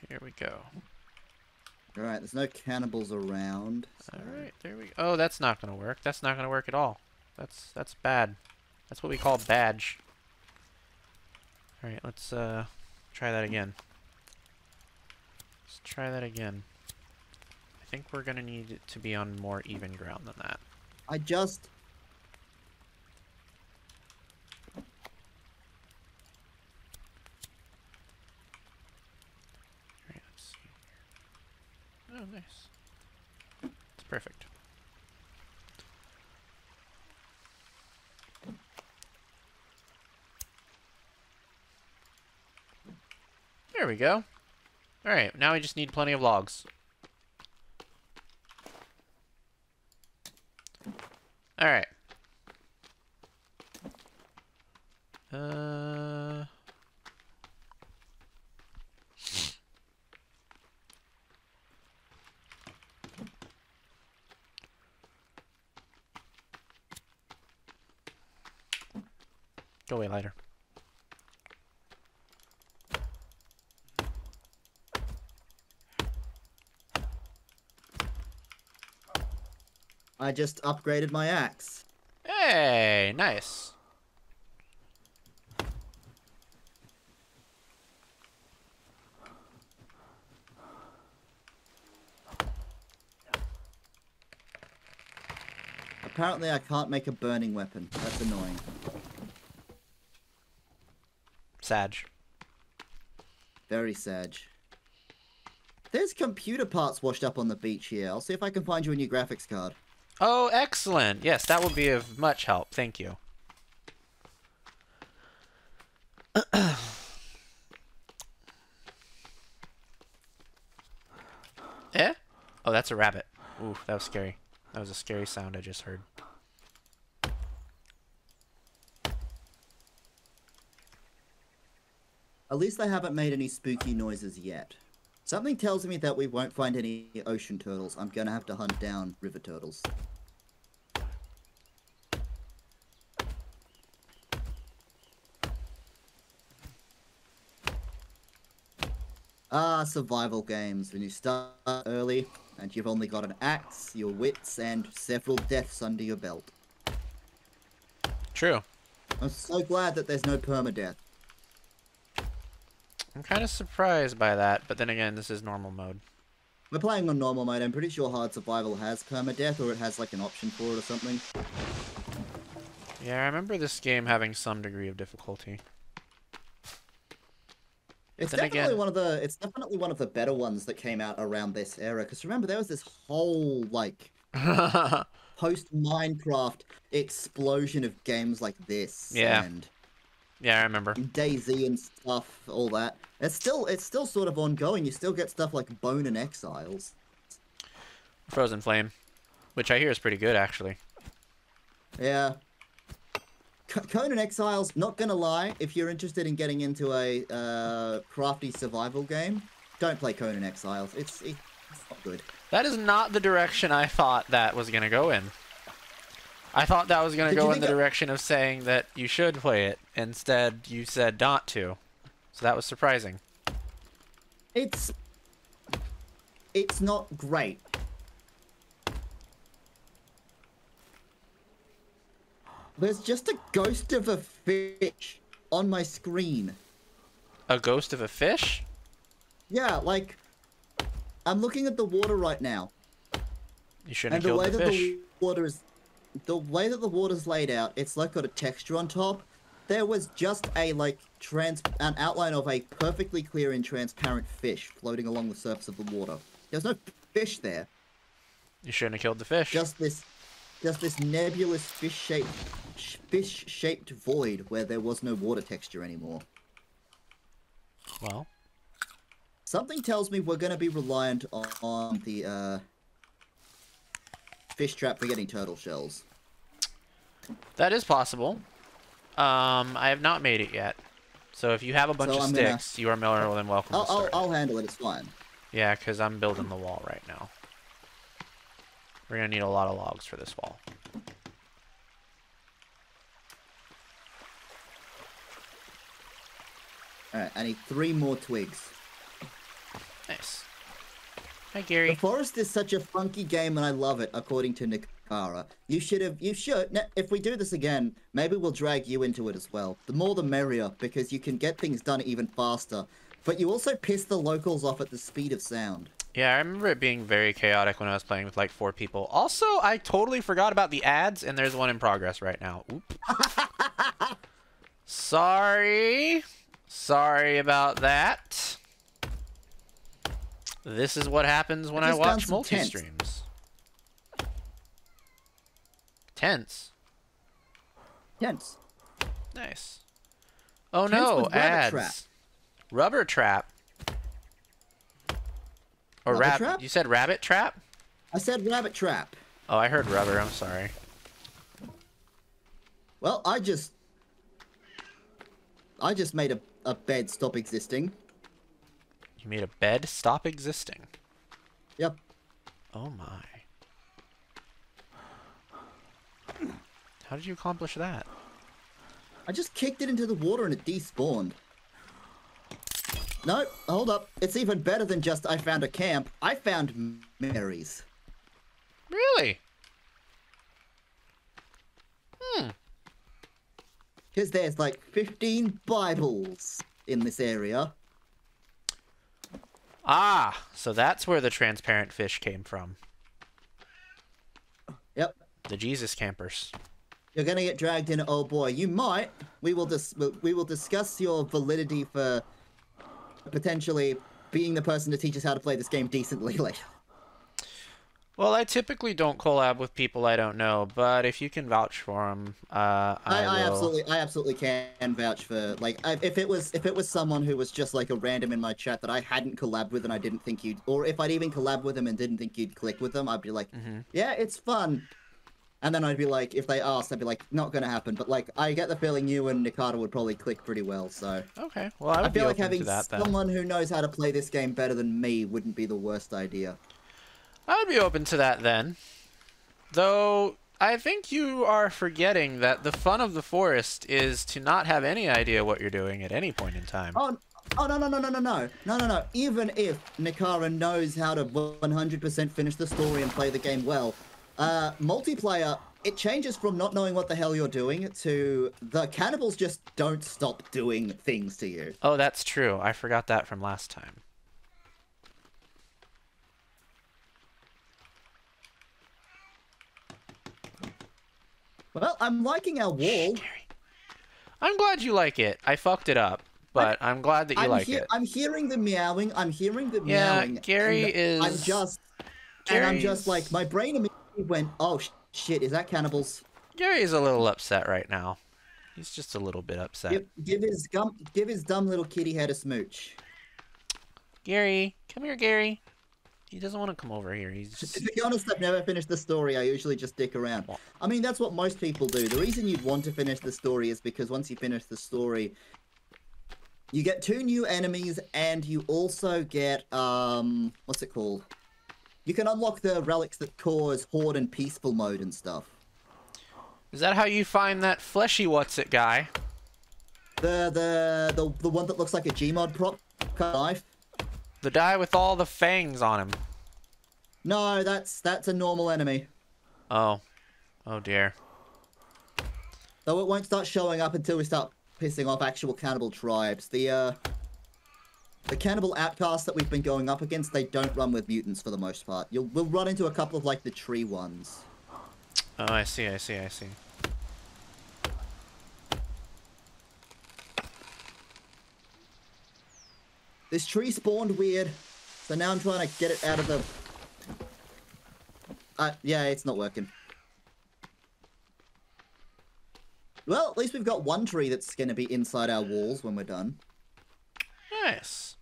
Here we go. Alright, there's no cannibals around. So. Alright, there we go. Oh, that's not gonna work. That's not gonna work at all. That's, that's bad. That's what we call badge. Alright, let's uh, try that again. Let's try that again. I think we're going to need it to be on more even ground than that. I just... Alright, let's see. Oh, nice. It's perfect. There we go. Alright, now we just need plenty of logs. Alright. Uh... Go away, lighter. I just upgraded my axe. Hey, nice. Apparently I can't make a burning weapon. That's annoying. Sad. Very sad. There's computer parts washed up on the beach here. I'll see if I can find you a new graphics card. Oh, excellent! Yes, that would be of much help. Thank you. Eh? Oh, that's a rabbit. Ooh, that was scary. That was a scary sound I just heard. At least I haven't made any spooky noises yet. Something tells me that we won't find any ocean turtles. I'm gonna have to hunt down river turtles. Ah, survival games. When you start early and you've only got an axe, your wits, and several deaths under your belt. True. I'm so glad that there's no permadeath. I'm kind of surprised by that, but then again, this is normal mode. We're playing on normal mode. I'm pretty sure hard survival has permadeath, or it has like an option for it or something. Yeah, I remember this game having some degree of difficulty. It's definitely again, one of the it's definitely one of the better ones that came out around this era, because remember there was this whole like post Minecraft explosion of games like this. Yeah. And yeah, I remember. DayZ and stuff, all that. It's still it's still sort of ongoing. You still get stuff like Bone and Exiles. Frozen Flame, which I hear is pretty good actually. Yeah. Conan Exiles, not gonna lie, if you're interested in getting into a uh, crafty survival game, don't play Conan Exiles. It's, it's not good. That is not the direction I thought that was gonna go in. I thought that was gonna Did go in the I... direction of saying that you should play it. Instead, you said not to. So that was surprising. It's... It's not great. There's just a ghost of a fish on my screen. A ghost of a fish? Yeah, like, I'm looking at the water right now. You shouldn't have killed the fish. The water is, the way that the water's laid out, it's like got a texture on top. There was just a, like, trans an outline of a perfectly clear and transparent fish floating along the surface of the water. There's no fish there. You shouldn't have killed the fish. Just this, just this nebulous fish-shaped... fish-shaped void where there was no water texture anymore. Well, something tells me we're going to be reliant on, on the uh, fish trap for getting turtle shells. That is possible. Um, I have not made it yet. So if you have a bunch so of I'm sticks, gonna... you are more than welcome I'll, to start. I'll, I'll handle it, it's fine. Yeah, because I'm building the wall right now. We're going to need a lot of logs for this wall. Alright, I need three more twigs. Nice. Hi, Gary. The Forest is such a funky game, and I love it, according to Nikara. You should have... You should... Now, if we do this again, maybe we'll drag you into it as well. The more the merrier, because you can get things done even faster. But you also piss the locals off at the speed of sound. Yeah, I remember it being very chaotic when I was playing with, like, four people. Also, I totally forgot about the ads, and there's one in progress right now. Oop. Sorry... Sorry about that. This is what happens when I watch multi-streams. Tents. Tents. Nice. Oh no, ads. Rubber trap. Or rabbit. You said rabbit trap? I said rabbit trap. Oh, I heard rubber. I'm sorry. Well, I just... I just made a... A bed stop existing. You made a bed stop existing? Yep. Oh my. How did you accomplish that? I just kicked it into the water and it despawned. No, hold up. It's even better than just I found a camp. I found Mary's. Really? Hmm. Because there's like fifteen Bibles in this area. Ah, so that's where the transparent fish came from. Yep. The Jesus campers. You're gonna get dragged in, oh boy. You might. We will dis we will discuss your validity for potentially being the person to teach us how to play this game decently later. Well, I typically don't collab with people I don't know, but if you can vouch for them, uh, I, I, I will... absolutely, I absolutely can vouch for. Like, I, if it was, if it was someone who was just like a random in my chat that I hadn't collabed with and I didn't think you'd, or if I'd even collabed with them and didn't think you'd click with them, I'd be like, mm-hmm. yeah, it's fun. And then I'd be like, if they asked, I'd be like, not gonna happen. But like, I get the feeling you and Nikata would probably click pretty well. So okay, well, I, would I feel be like having that, someone who knows how to play this game better than me wouldn't be the worst idea. I would be open to that then. Though, I think you are forgetting that the fun of the Forest is to not have any idea what you're doing at any point in time. Oh, oh no, no, no, no, no, no. No, no, no. Even if Nikara knows how to one hundred percent finish the story and play the game well, uh, multiplayer, it changes from not knowing what the hell you're doing to the cannibals just don't stop doing things to you. Oh, that's true. I forgot that from last time. Well, I'm liking our wall. Shh, Gary. I'm glad you like it. I fucked it up, but I'm, I'm glad that you I'm like it. I'm hearing the meowing. I'm hearing the yeah, meowing. Yeah, Gary is... I'm just... Gary's... And I'm just like, my brain immediately went, oh, shit, is that cannibals? Gary's a little upset right now. He's just a little bit upset. Give, give, his, gum, give his dumb little kitty head a smooch. Gary. Come here, Gary. He doesn't want to come over here. He's just... To be honest, I've never finished the story. I usually just dick around. I mean, that's what most people do. The reason you'd want to finish the story is because once you finish the story, you get two new enemies, and you also get, um, what's it called? You can unlock the relics that cause Horde and Peaceful mode and stuff. Is that how you find that fleshy what's-it guy? The, the, the, the one that looks like a Gmod prop cut knife. The guy with all the fangs on him. No, that's that's a normal enemy. Oh. Oh dear. Though it won't start showing up until we start pissing off actual cannibal tribes. The uh the cannibal outcasts that we've been going up against, they don't run with mutants for the most part. You'll we'll run into a couple of like the tree ones. Oh, I see, I see, I see. This tree spawned weird, so now I'm trying to get it out of the... Uh, yeah, it's not working. Well, at least we've got one tree that's going to be inside our walls when we're done. Nice.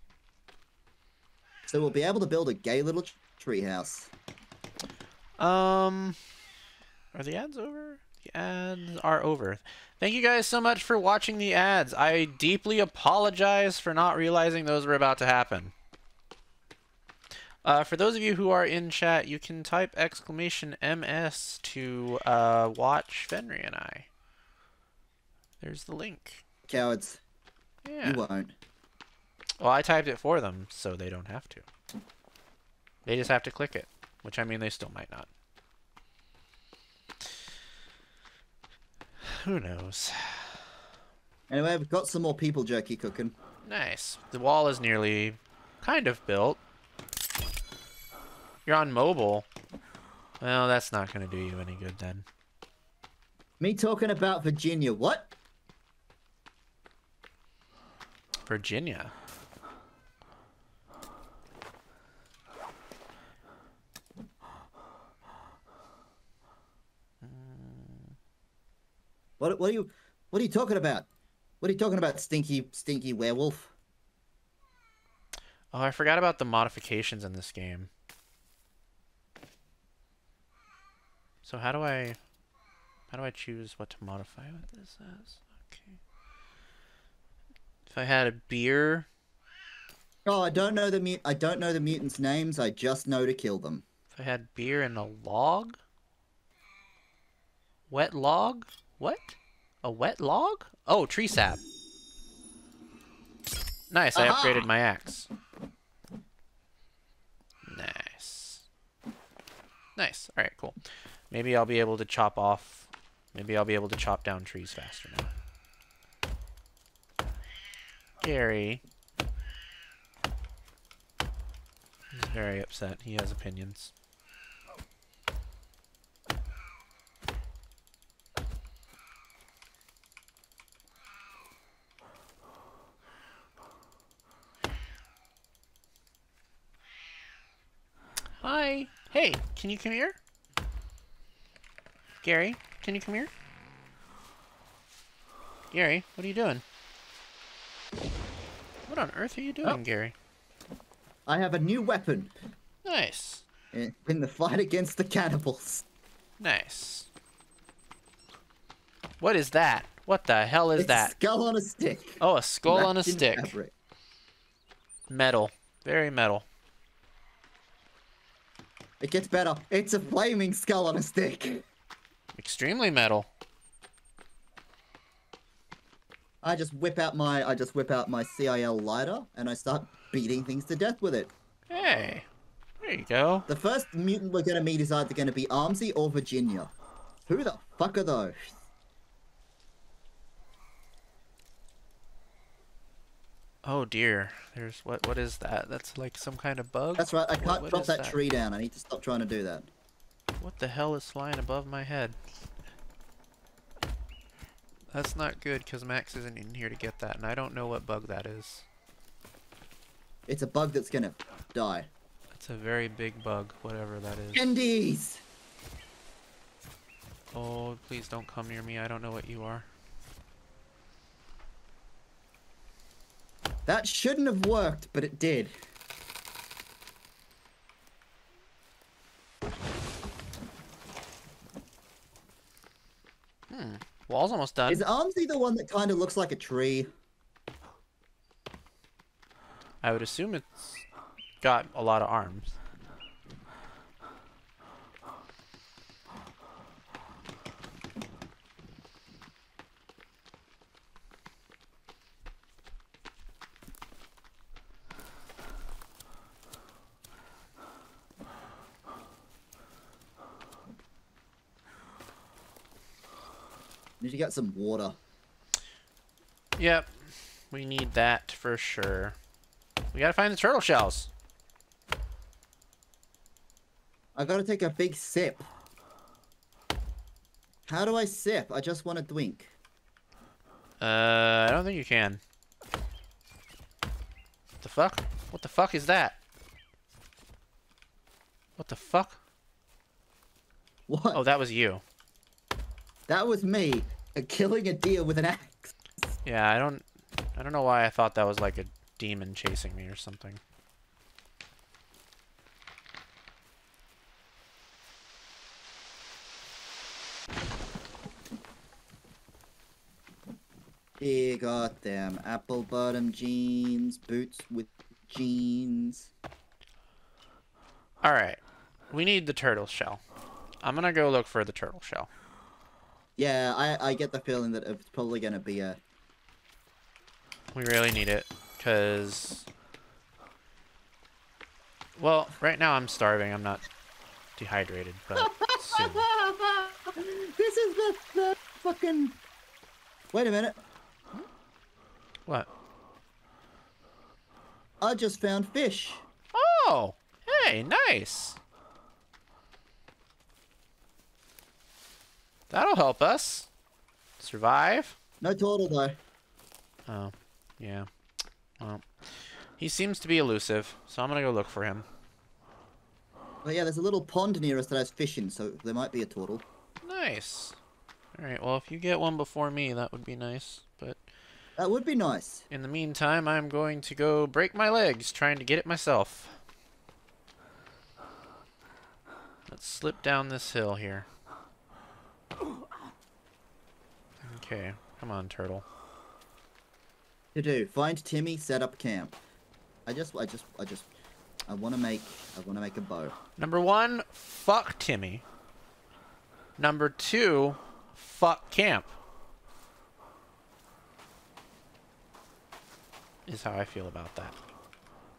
So we'll be able to build a gay little tree house. Um, are the ads over? The ads are over. Thank you guys so much for watching the ads. I deeply apologize for not realizing those were about to happen. Uh, for those of you who are in chat, you can type exclamation M S to uh, watch Fenri and I. There's the link. Cowards. Yeah. You won't. Well, I typed it for them, so they don't have to. They just have to click it, which I mean they still might not. Who knows? Anyway, I've got some more people jerky cooking. Nice. The wall is nearly kind of built. You're on mobile. Well, that's not going to do you any good then. Me talking about Virginia. What? Virginia. What, what are you, what are you talking about? What are you talking about, stinky, stinky werewolf? Oh, I forgot about the modifications in this game. So how do I, how do I choose what to modify with this as? Okay. If I had a beer. Oh, I don't know the mut. I don't know the mutants' names. I just know to kill them. If I had beer and a log. Wet log. What? A wet log? Oh, tree sap. Nice, I Aha! upgraded my axe. Nice. Nice, alright, cool. Maybe I'll be able to chop off... Maybe I'll be able to chop down trees faster now. Gary. He's very upset. He has opinions. Hi. Hey, can you come here? Gary, can you come here? Gary, what are you doing? What on earth are you doing, oh. Gary? I have a new weapon. Nice. In the fight against the cannibals. Nice. What is that? What the hell is it's that? A skull on a stick. Oh, a skull Wrapped on a stick. Fabric. Metal. Very metal. It gets better. It's a flaming skull on a stick. Extremely metal. I just whip out my I just whip out my C I L lighter and I start beating things to death with it. Hey, there you go. The first mutant we're gonna meet is either gonna be Armsy or Virginia. Who the fuck are those? Oh dear. There's what what is that? That's like some kind of bug? That's right, I can't what, drop what that, that tree down. I need to stop trying to do that. What the hell is flying above my head? That's not good because Max isn't in here to get that, and I don't know what bug that is. It's a bug that's gonna die. It's a very big bug, whatever that is. Candies! Oh, please don't come near me. I don't know what you are. That shouldn't have worked, but it did. Hmm. Wall's almost done. Is Armsy the one that kind of looks like a tree? I would assume it's got a lot of arms. Did you get some water? Yep, we need that for sure. We gotta find the turtle shells. I gotta take a big sip. How do I sip? I just want to drink. Uh, I don't think you can. What the fuck? What the fuck is that? What the fuck? What? Oh, that was you. That was me killing a deer with an axe. Yeah, I don't, I don't know why I thought that was like a demon chasing me or something. Yeah, goddamn apple bottom jeans, boots with jeans. All right, we need the turtle shell. I'm gonna go look for the turtle shell. Yeah, I, I get the feeling that it's probably going to be a... We really need it, because... Well, right now I'm starving. I'm not dehydrated, but soon. This is the, the fucking... Wait a minute. What? I just found fish. Oh! Hey, nice! That'll help us survive. No turtle though. Oh, yeah. Well, he seems to be elusive, so I'm gonna go look for him. Well, yeah, there's a little pond near us that has fish in, so there might be a turtle. Nice. All right. Well, if you get one before me, that would be nice. But that would be nice. In the meantime, I'm going to go break my legs trying to get it myself. Let's slip down this hill here. Okay, come on, turtle. To do, find Timmy, set up camp. I just, I just, I just, I want to make, I want to make a bow. Number one, fuck Timmy. Number two, fuck camp. Is how I feel about that.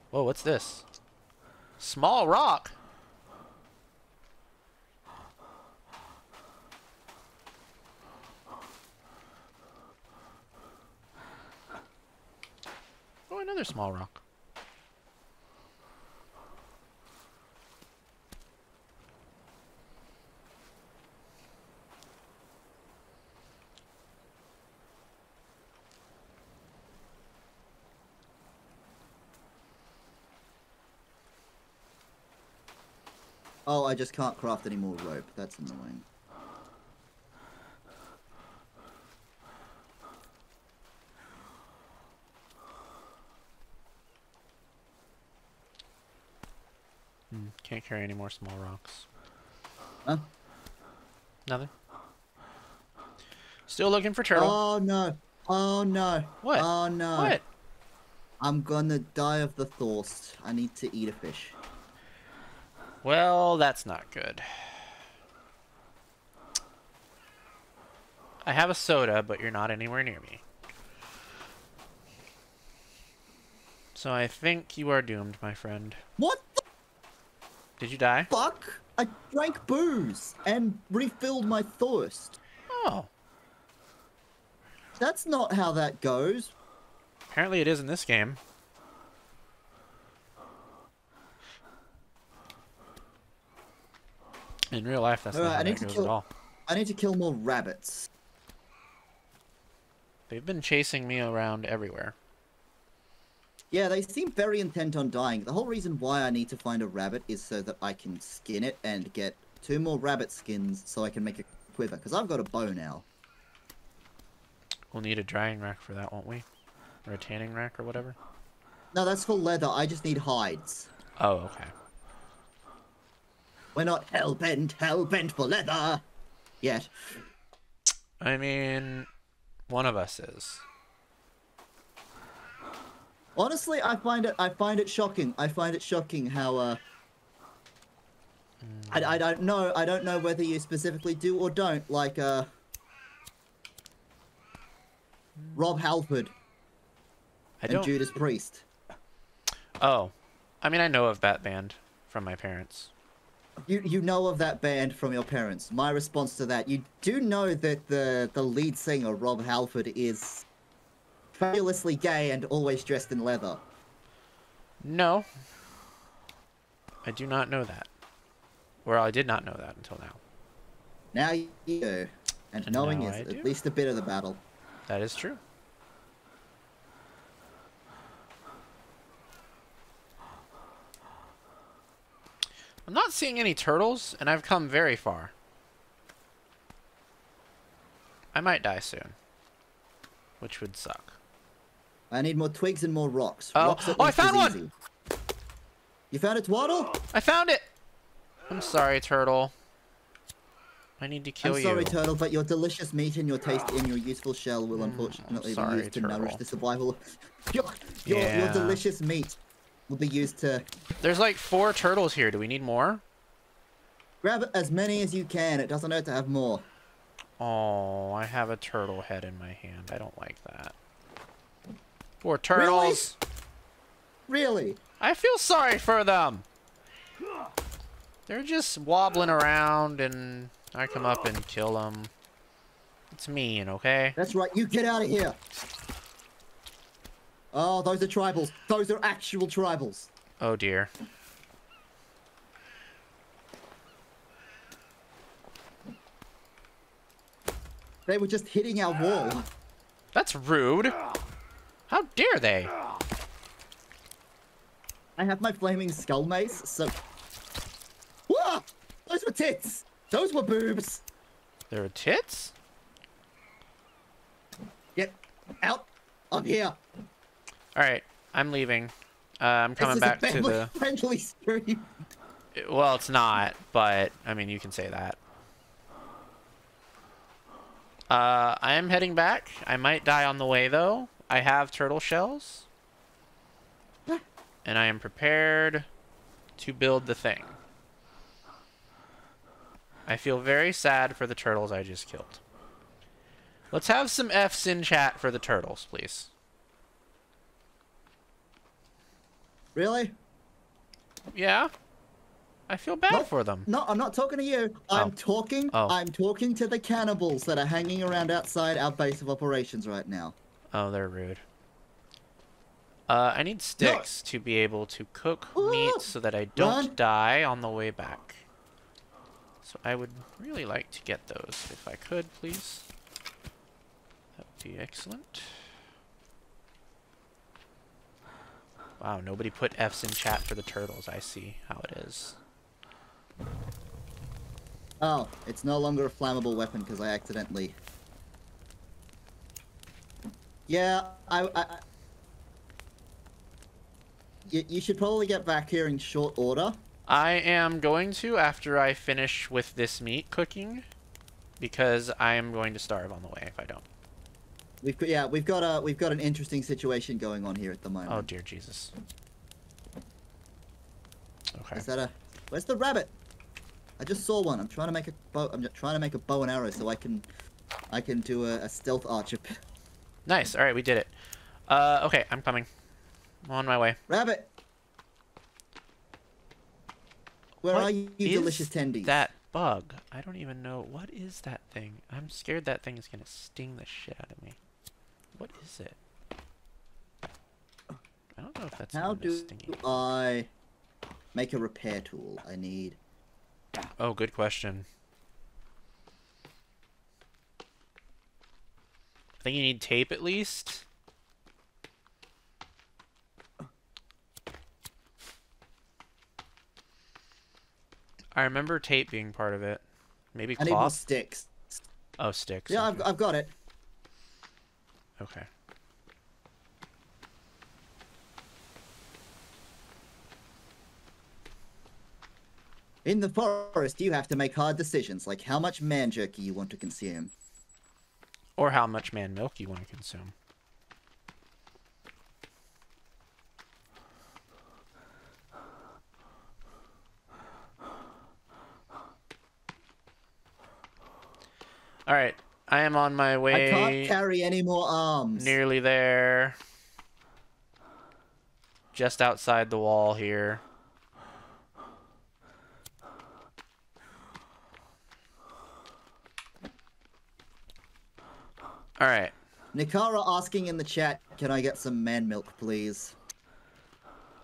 Whoa, what's this? Small rock? Another small rock. Oh, I just can't craft any more rope. That's annoying. Can't carry any more small rocks. Huh? Nothing. Still looking for turtle. Oh no! Oh no! What? Oh no! What? I'm gonna die of the thirst. I need to eat a fish. Well, that's not good. I have a soda, but you're not anywhere near me. So I think you are doomed, my friend. What? Did you die? Fuck! I drank booze and refilled my thirst. Oh. That's not how that goes. Apparently it is in this game. In real life, that's all not right, how I need that to goes kill, at all. I need to kill more rabbits. They've been chasing me around everywhere. Yeah, they seem very intent on dying. The whole reason why I need to find a rabbit is so that I can skin it and get two more rabbit skins so I can make a quiver, because I've got a bow now. We'll need a drying rack for that, won't we? Or a tanning rack or whatever? No, that's for leather. I just need hides. Oh, okay. We're not hellbent, hellbent for leather! Yet. I mean, one of us is. Honestly, I find it I find it shocking. I find it shocking how uh mm. I, I don't know I don't know whether you specifically do or don't, like uh Rob Halford I and don't... Judas Priest. Oh. I mean, I know of that band from my parents. You you know of that band from your parents. My response to that, you do know that the the lead singer, Rob Halford, is fabulously gay and always dressed in leather. No. I do not know that. Well, I did not know that until now. Now you do. And, and knowing is at least a bit of the battle. That is true. I'm not seeing any turtles, and I've come very far. I might die soon. Which would suck. I need more twigs and more rocks. Oh, rocks oh I found one! Easy. You found it, Twaddle? I found it! I'm sorry, Turtle. I need to kill you. I'm sorry, you. Turtle, but your delicious meat and your taste in your useful shell will unfortunately mm, sorry, be used to turtle. nourish the survival of... your, your, yeah. your delicious meat will be used to... There's like four turtles here. Do we need more? Grab as many as you can. It doesn't hurt to have more. Oh, I have a turtle head in my hand. I don't like that. Poor turtles. Really? Really? I feel sorry for them. They're just wobbling around, and I come up and kill them. It's mean, okay? That's right. You get out of here. Oh, those are tribals. Those are actual tribals. Oh, dear. They were just hitting our wall. That's rude. How dare they? I have my flaming skull mace, so... Whoa! Those were tits! Those were boobs! There were tits? Get out of here. Alright, I'm leaving. Uh, I'm coming back to the... friendly stream. Well, it's not, but, I mean, you can say that. Uh, I am heading back. I might die on the way, though. I have turtle shells. And I am prepared to build the thing. I feel very sad for the turtles I just killed. Let's have some F's in chat for the turtles, please. Really? Yeah. I feel bad no, for them. No, I'm not talking to you. I'm oh. talking. Oh. I'm talking to the cannibals that are hanging around outside our base of operations right now. Oh, they're rude. Uh, I need sticks no. to be able to cook Ooh. meat so that I don't Run. die on the way back. So I would really like to get those if I could, please. That would be excellent. Wow, nobody put F's in chat for the turtles. I see how it is. Oh, it's no longer a flammable weapon because I accidentally... Yeah, I... I, I... You, you should probably get back here in short order. I am going to after I finish with this meat cooking, because I am going to starve on the way if I don't. We've got, yeah, we've got a we've got an interesting situation going on here at the moment. Oh dear Jesus. Okay. Is that a... Where's the rabbit? I just saw one. I'm trying to make a bow. I'm just trying to make a bow and arrow so I can, I can do a, a stealth archer. Nice. All right, we did it. Uh, okay, I'm coming. I'm on my way. Rabbit. Where what are you, delicious tendies? That bug. I don't even know. What is that thing? I'm scared that thing is going to sting the shit out of me. What is it? I don't know if that's How do stingy. I make a repair tool? I need. Oh, good question. I think you need tape at least. I remember tape being part of it. Maybe cloth? I need more sticks. Oh, sticks. Yeah, okay. I've, I've got it. Okay. In the forest, you have to make hard decisions, like how much man jerky you want to consume. Or how much man milk you want to consume. Alright, I am on my way. I can't carry any more arms. Nearly there. Just outside the wall here. All right. Nikara asking in the chat, can I get some man milk, please?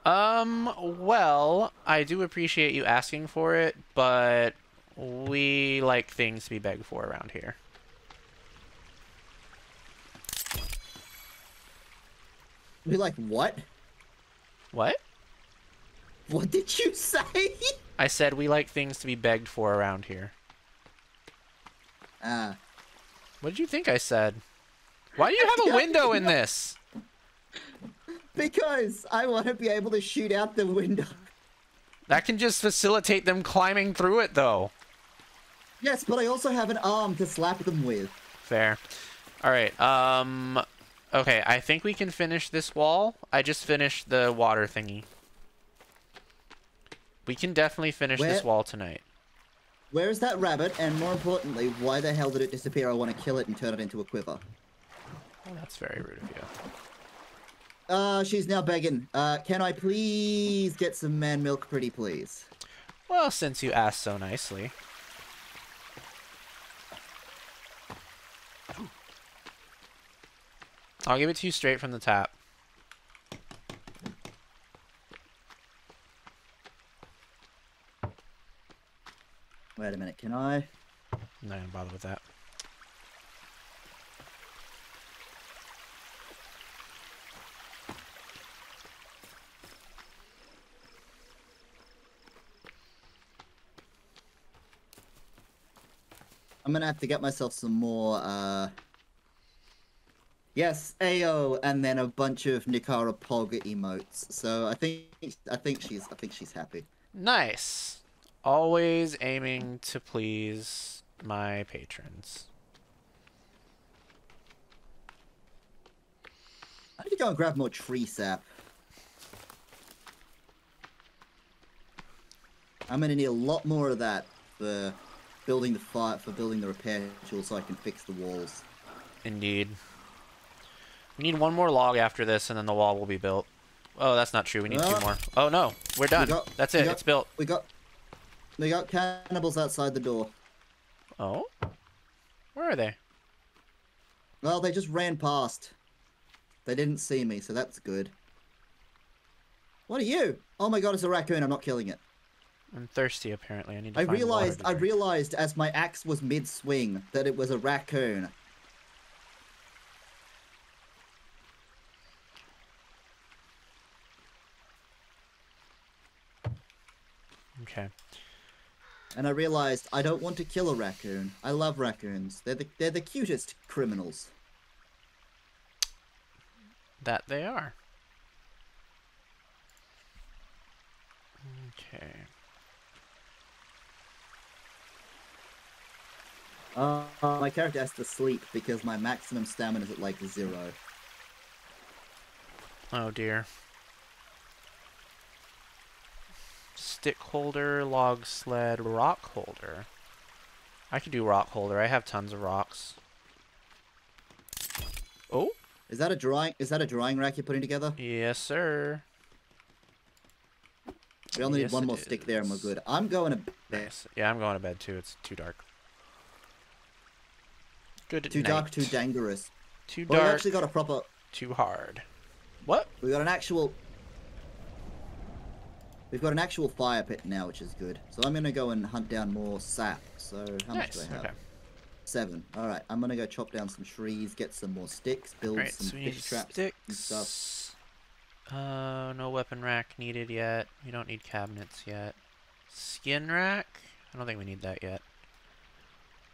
Um, well, I do appreciate you asking for it, but we like things to be begged for around here. We like what? What? What did you say? I said we like things to be begged for around here. Ah. Uh. What did you think I said? Why do you have a window in this? Because I want to be able to shoot out the window. That can just facilitate them climbing through it, though. Yes, but I also have an arm to slap them with. Fair. All right. Um. Okay, I think we can finish this wall. I just finished the water thingy. We can definitely finish Where? this wall tonight. Where is that rabbit? And more importantly, why the hell did it disappear? I want to kill it and turn it into a quiver. Oh, that's very rude of you. Uh, she's now begging. Uh, can I please get some man milk, pretty please? Well, since you asked so nicely. I'll give it to you straight from the tap. Wait a minute, can I? I'm not gonna bother with that. I'm gonna have to get myself some more, uh... yes, Ayo, and then a bunch of Nikara Pog emotes. So I think, I think she's, I think she's happy. Nice. Always aiming to please my patrons. I need to go and grab more tree sap. I'm gonna need a lot more of that for building the fire, for building the repair tool, so I can fix the walls. Indeed. We need one more log after this, and then the wall will be built. Oh, that's not true. We need oh. two more. Oh no, we're done. We got, that's it. We got, it's built. We got. They got cannibals outside the door. Oh? Where are they? Well, they just ran past. They didn't see me, so that's good. What are you? Oh my god, it's a raccoon. I'm not killing it. I'm thirsty, apparently. I need to I find realized, water to I drink. realized as my axe was mid-swing that it was a raccoon. Okay. And I realized I don't want to kill a raccoon. I love raccoons. They're the, they're the cutest criminals. That they are. Okay. Uh, my character has to sleep because my maximum stamina is at like zero. Oh dear. Stick holder, log sled, rock holder. I could do rock holder. I have tons of rocks. Oh, is that a drawing? Is that a drawing rack you're putting together? Yes, sir. We only yes, need one more is. stick there and we're good. I'm going to bed. Yes. Yeah, I'm going to bed too. It's too dark. Good Too night. dark, too dangerous. Too well, dark. We actually got a proper... Too hard. What? We got an actual... We've got an actual fire pit now, which is good. So I'm going to go and hunt down more sap. So how nice. much do I have? Okay. Seven. All right. I'm going to go chop down some trees, get some more sticks, build right, some so fish traps sticks. and stuff. Uh, no weapon rack needed yet. We don't need cabinets yet. Skin rack? I don't think we need that yet.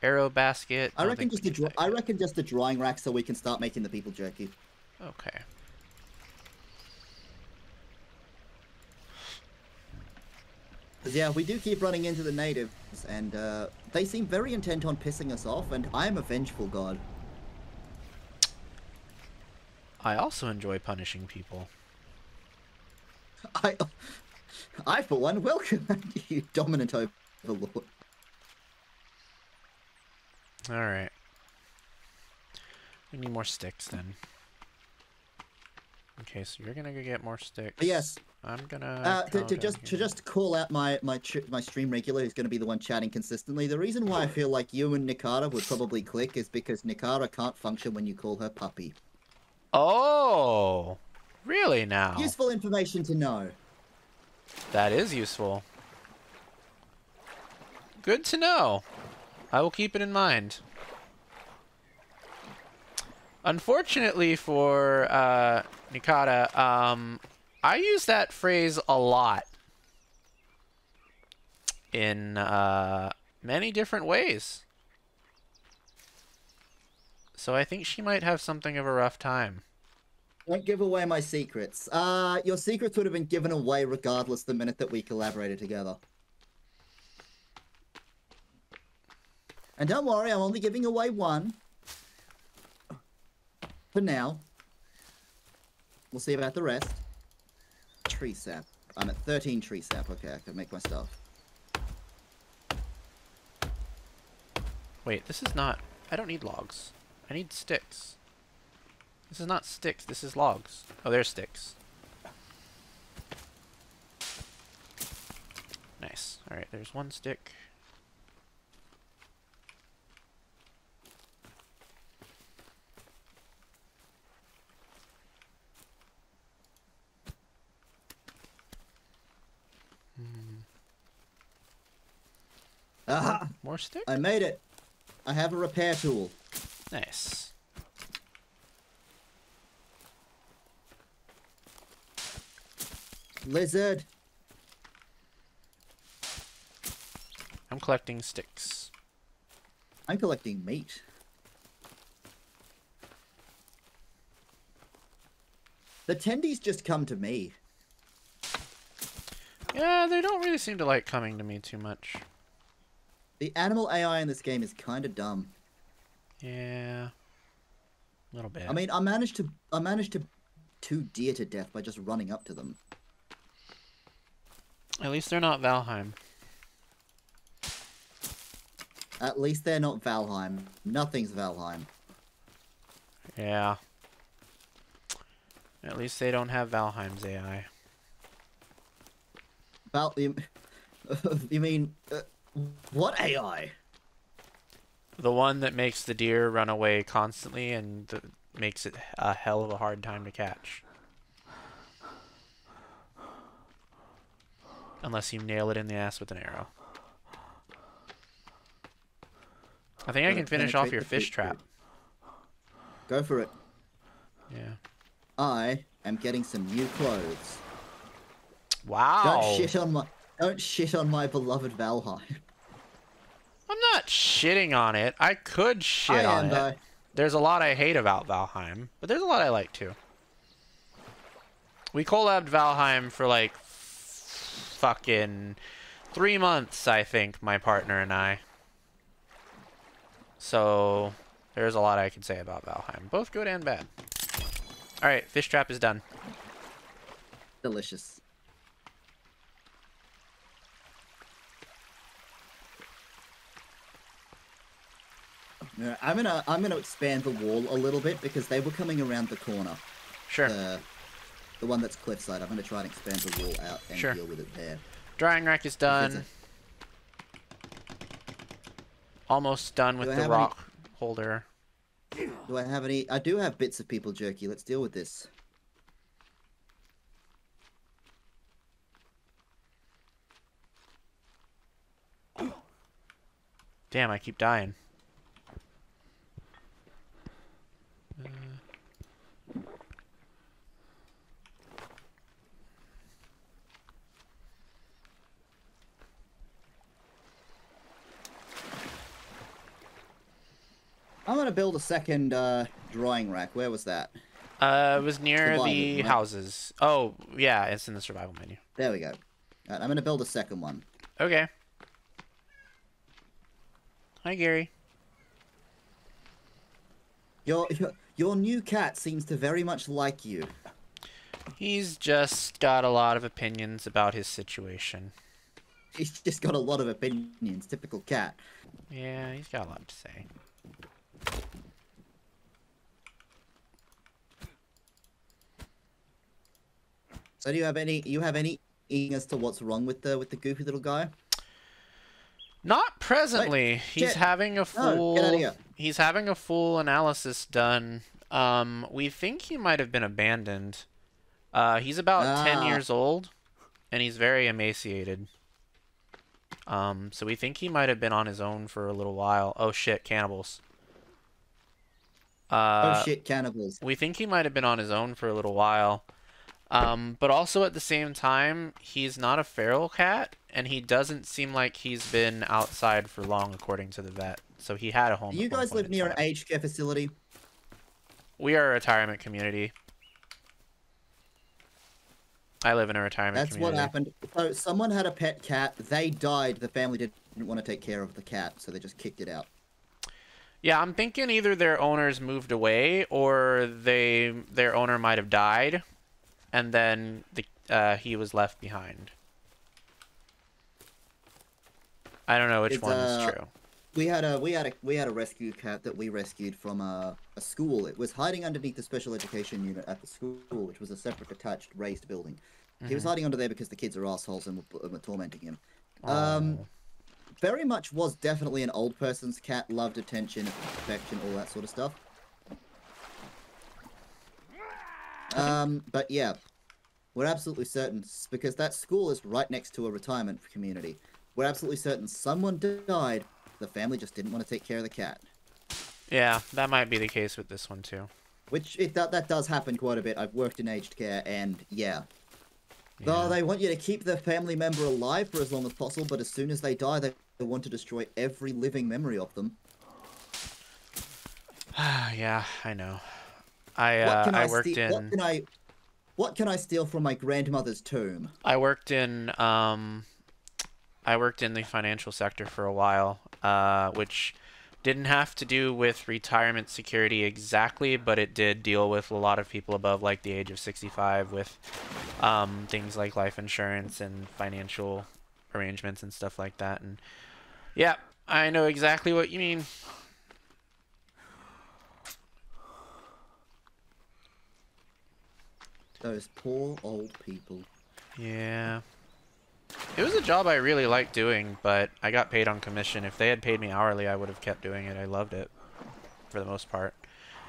Arrow basket. I, I reckon just the I reckon just the drawing rack so we can start making the people jerky. Okay. Cause yeah, we do keep running into the natives, and uh, they seem very intent on pissing us off. And I am a vengeful god. I also enjoy punishing people. I, I for one welcome you, dominant overlord. All right. We need more sticks then. Okay, so you're gonna go get more sticks. Yes. I'm gonna. Uh, to, to just to just call out my my my stream regular, who's gonna be the one chatting consistently. The reason why I feel like you and Nikara would probably click is because Nikara can't function when you call her puppy. Oh, really? Now. Useful information to know. That is useful. Good to know. I will keep it in mind. Unfortunately for uh, Nikata, um, I use that phrase a lot in uh, many different ways. So I think she might have something of a rough time. Don't give away my secrets. Uh, your secrets would have been given away regardless the minute that we collaborated together. And don't worry, I'm only giving away one. For now. We'll see about the rest. Tree sap. I'm at thirteen tree sap. Okay, I can make my stuff. Wait, this is not... I don't need logs. I need sticks. This is not sticks, this is logs. Oh, there's sticks. Nice. Alright, there's one stick. Aha! More stick? I made it. I have a repair tool. Nice. Lizard. I'm collecting sticks. I'm collecting meat. The tendies just come to me. Yeah, they don't really seem to like coming to me too much. The animal A I in this game is kind of dumb. Yeah, a little bit. I mean, I managed to I managed to two deer to death by just running up to them. At least they're not Valheim. At least they're not Valheim. Nothing's Valheim. Yeah. At least they don't have Valheim's A I. Val, you, you mean? Uh, What A I? The one that makes the deer run away constantly and th makes it a hell of a hard time to catch. Unless you nail it in the ass with an arrow. I think I can finish off your fish trap. Go for it. Yeah. I am getting some new clothes. Wow. Don't shit on my... Don't shit on my beloved Valheim. I'm not shitting on it. I could shit I on am, it. Though. There's a lot I hate about Valheim, but there's a lot I like too. We collabed Valheim for like fucking three months, I think, my partner and I. So there's a lot I could say about Valheim, both good and bad. All right, fish trap is done. Delicious. I'm gonna I'm gonna expand the wall a little bit because they were coming around the corner. Sure. The, the one that's cliffside. I'm going to try and expand the wall out and sure. deal with it there. Drying rack is done. Almost done with the rock any... holder. Do I have any? I do have bits of people jerky. Let's deal with this. Damn, I keep dying. Uh... I'm gonna build a second uh, drawing rack. Where was that? Uh, it was near survival, the right? houses. Oh, yeah, it's in the survival menu. There we go. Right, I'm gonna build a second one. Okay. Hi, Gary. Your, your your new cat seems to very much like you. He's just got a lot of opinions about his situation. He's just got a lot of opinions. Typical cat. Yeah, he's got a lot to say. So do you have any? You have any inkling as to what's wrong with the with the goofy little guy? Not presently. Wait, he's shit. having a full no, he's having a full analysis done. Um, we think he might have been abandoned. Uh, he's about ah. ten years old, and he's very emaciated. Um, so we think he might have been on his own for a little while. Oh shit, cannibals. Uh, oh shit, cannibals. We think he might have been on his own for a little while. Um, but also at the same time, he's not a feral cat, and he doesn't seem like he's been outside for long, according to the vet. So he had a home. Do you guys live near an aged care facility? We are a retirement community. I live in a retirement That's community. That's what happened. So someone had a pet cat. They died. The family didn't want to take care of the cat, so they just kicked it out. Yeah, I'm thinking either their owners moved away, or they their owner might have died. And then the, uh, he was left behind. I don't know which it's, one uh, is true. We had a we had a we had a rescue cat that we rescued from a, a school. It was hiding underneath the special education unit at the school, which was a separate, attached, raised building. Mm-hmm. He was hiding under there because the kids are assholes and were, were tormenting him. Oh. Um, very much was definitely an old person's cat. Loved attention, affection, all that sort of stuff. Um, but yeah, we're absolutely certain, because that school is right next to a retirement community. We're absolutely certain someone died, the family just didn't want to take care of the cat. Yeah, that might be the case with this one too. Which, it, that, that does happen quite a bit. I've worked in aged care, and yeah. yeah. Though they want you to keep the family member alive for as long as possible, but as soon as they die, they want to destroy every living memory of them. Yeah, I know. I, uh, I worked in... What can I, what can I steal from my grandmother's tomb? I worked in, um... I worked in the financial sector for a while, uh, which didn't have to do with retirement security exactly, but it did deal with a lot of people above, like, the age of sixty-five with um, things like life insurance and financial arrangements and stuff like that. And yeah, I know exactly what you mean. Those poor old people. Yeah. It was a job I really liked doing, but I got paid on commission. If they had paid me hourly, I would have kept doing it. I loved it, for the most part.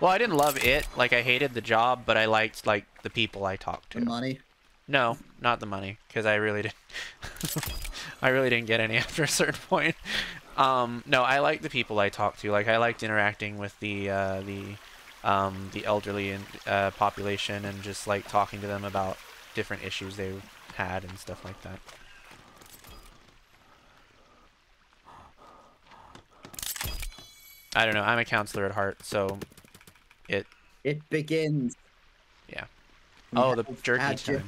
Well, I didn't love it. Like, I hated the job, but I liked, like, the people I talked to. The money? No, not the money, because I really didn't... I really didn't get any after a certain point. Um, no, I liked the people I talked to. Like, I liked interacting with the, uh, the... Um, the elderly and, uh, population, and just like talking to them about different issues they had and stuff like that. I don't know. I'm a counselor at heart, so it it begins. Yeah. We oh, the jerky time. Jer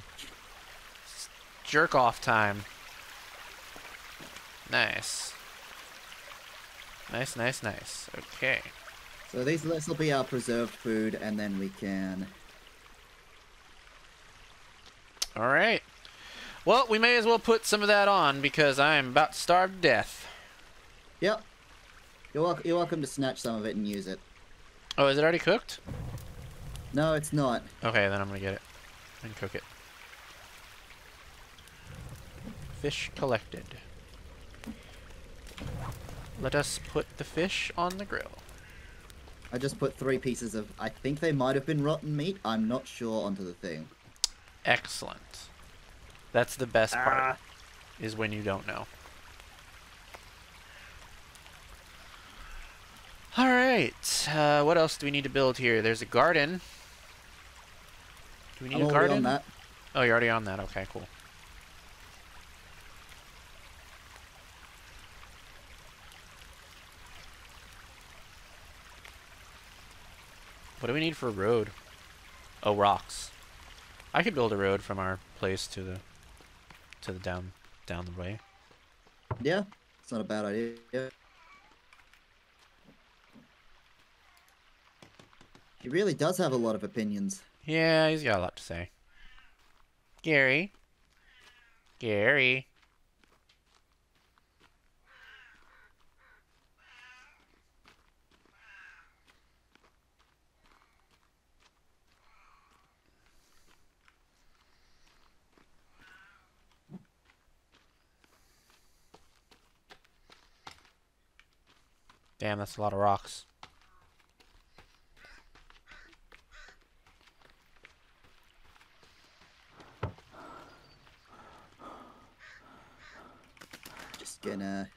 jerk off time. Nice. Nice, nice, nice. Okay. So these this will be our preserved food, and then we can. All right. Well, we may as well put some of that on, because I am about to starve to death. Yep. You're welcome. You're welcome to snatch some of it and use it. Oh, is it already cooked? No, it's not. Okay, then I'm gonna get it. and cook it. Fish collected. Let us put the fish on the grill. I just put three pieces of, I think they might have been rotten meat, I'm not sure, onto the thing. Excellent. That's the best ah. part, is when you don't know. Alright, uh, what else do we need to build here? There's a garden. Do we need I'm a garden? On that. Oh, you're already on that. Okay, cool. What do we need for a road? Oh, rocks. I could build a road from our place to the to the down down the way. Yeah, it's not a bad idea. Yeah. He really does have a lot of opinions. Yeah, he's got a lot to say. Gary. Gary. Damn, that's a lot of rocks. Just gonna...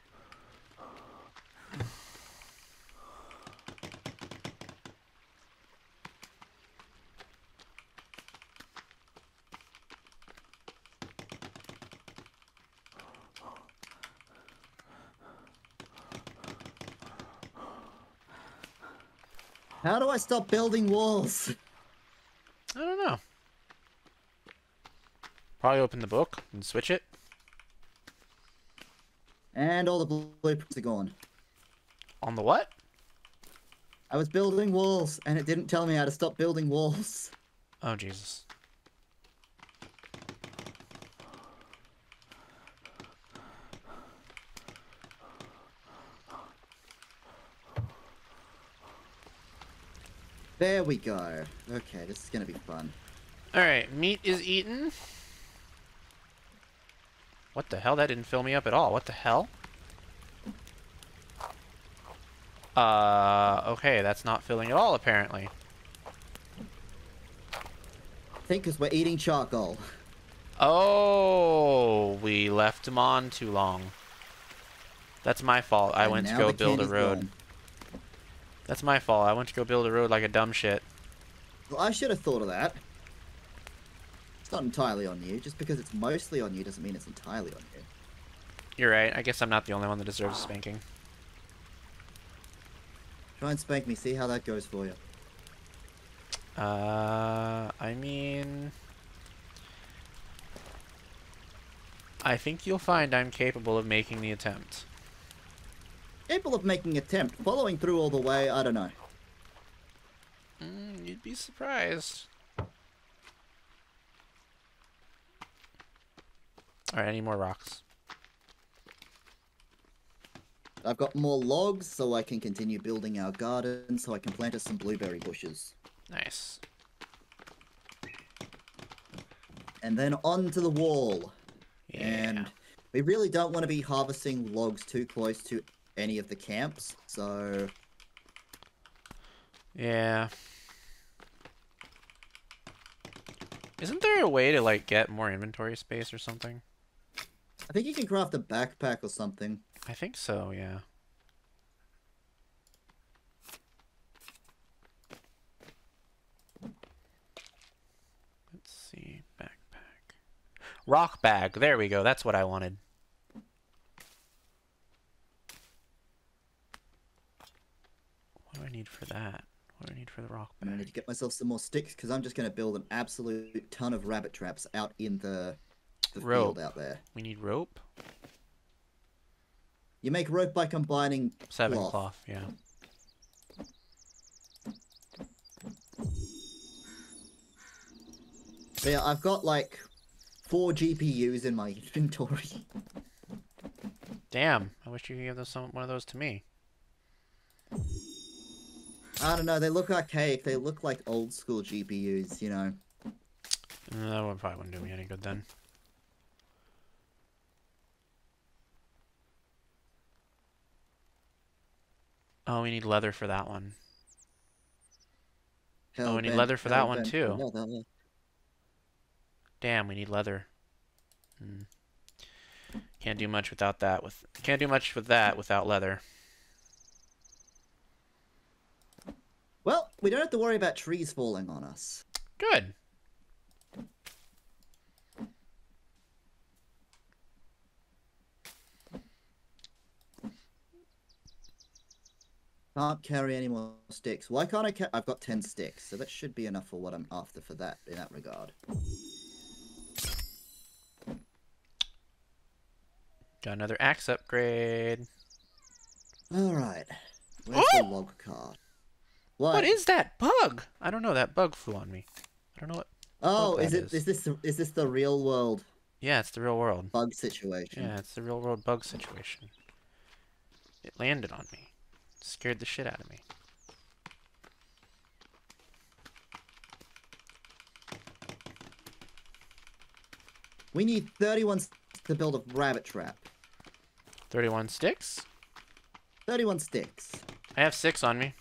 How do I stop building walls? I don't know. Probably open the book and switch it. And all the blueprints are gone. On the what? I was building walls and it didn't tell me how to stop building walls. Oh, Jesus. There we go. Okay, this is gonna be fun. Alright, meat is eaten. What the hell? That didn't fill me up at all. What the hell? Uh, okay, that's not filling at all, apparently. I think because we're eating charcoal. Oh, we left him on too long. That's my fault. I and went to go build a road. Gone. That's my fault. I went to go build a road like a dumb shit. Well, I should have thought of that. It's not entirely on you. Just because it's mostly on you doesn't mean it's entirely on you. You're right. I guess I'm not the only one that deserves spanking. Try and spank me. See how that goes for you. Uh, I mean... I think you'll find I'm capable of making the attempt. Capable of making attempt, following through all the way, I don't know. Mm, you'd be surprised. Alright, I need more rocks. I've got more logs, so I can continue building our garden, so I can plant us some blueberry bushes. Nice. And then onto the wall. Yeah. And we really don't want to be harvesting logs too close to any of the camps, so... Yeah. Isn't there a way to, like, get more inventory space or something? I think you can craft a backpack or something. I think so, yeah. Let's see, backpack. Rock bag, there we go, that's what I wanted. I need for that? What do I need for the rock bag? I need to get myself some more sticks because I'm just going to build an absolute ton of rabbit traps out in the, the field out there. We need rope. You make rope by combining seven cloth. cloth yeah. So yeah, I've got like four G P Us in my inventory. Damn! I wish you could give those some, one of those to me. I don't know, they look archaic, they look like old school G P Us, you know. Uh, that one probably wouldn't do me any good then. Oh, we need leather for that one. Hell oh, we need ben, leather for that one, ben. too. No, that one. Damn, we need leather. Hmm. Can't do much without that. With can't do much with that without leather. Well, we don't have to worry about trees falling on us. Good. Can't carry any more sticks. Why can't I carry? I've got ten sticks, so that should be enough for what I'm after for that in that regard. Got another axe upgrade. All right. Where's oh! the log cart? What? What is that bug? I don't know. That bug flew on me. I don't know what. Oh, is it? Is. is this? The, is this the real world? Yeah, it's the real world bug situation. Yeah, it's the real world bug situation. It landed on me. Scared the shit out of me. We need thirty-one to build a rabbit trap. thirty-one sticks? thirty-one sticks. I have six on me.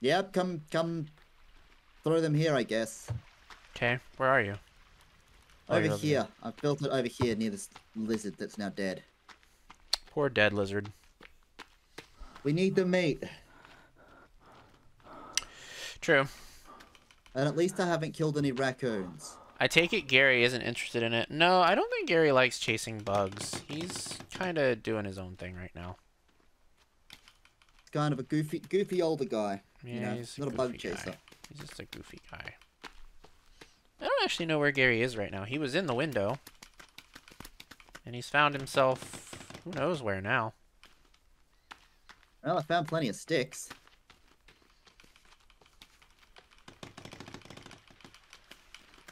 Yep, come, come throw them here, I guess. Okay, where are you? Oh, over here. Over I've built it over here near this lizard that's now dead. Poor dead lizard. We need the meat. True. And at least I haven't killed any raccoons. I take it Gary isn't interested in it. No, I don't think Gary likes chasing bugs. He's kind of doing his own thing right now. He's kind of a goofy, goofy older guy. Yeah, you know, he's a not a bug chaser. Guy. He's just a goofy guy. I don't actually know where Gary is right now. He was in the window. And he's found himself who knows where now. Well, I found plenty of sticks.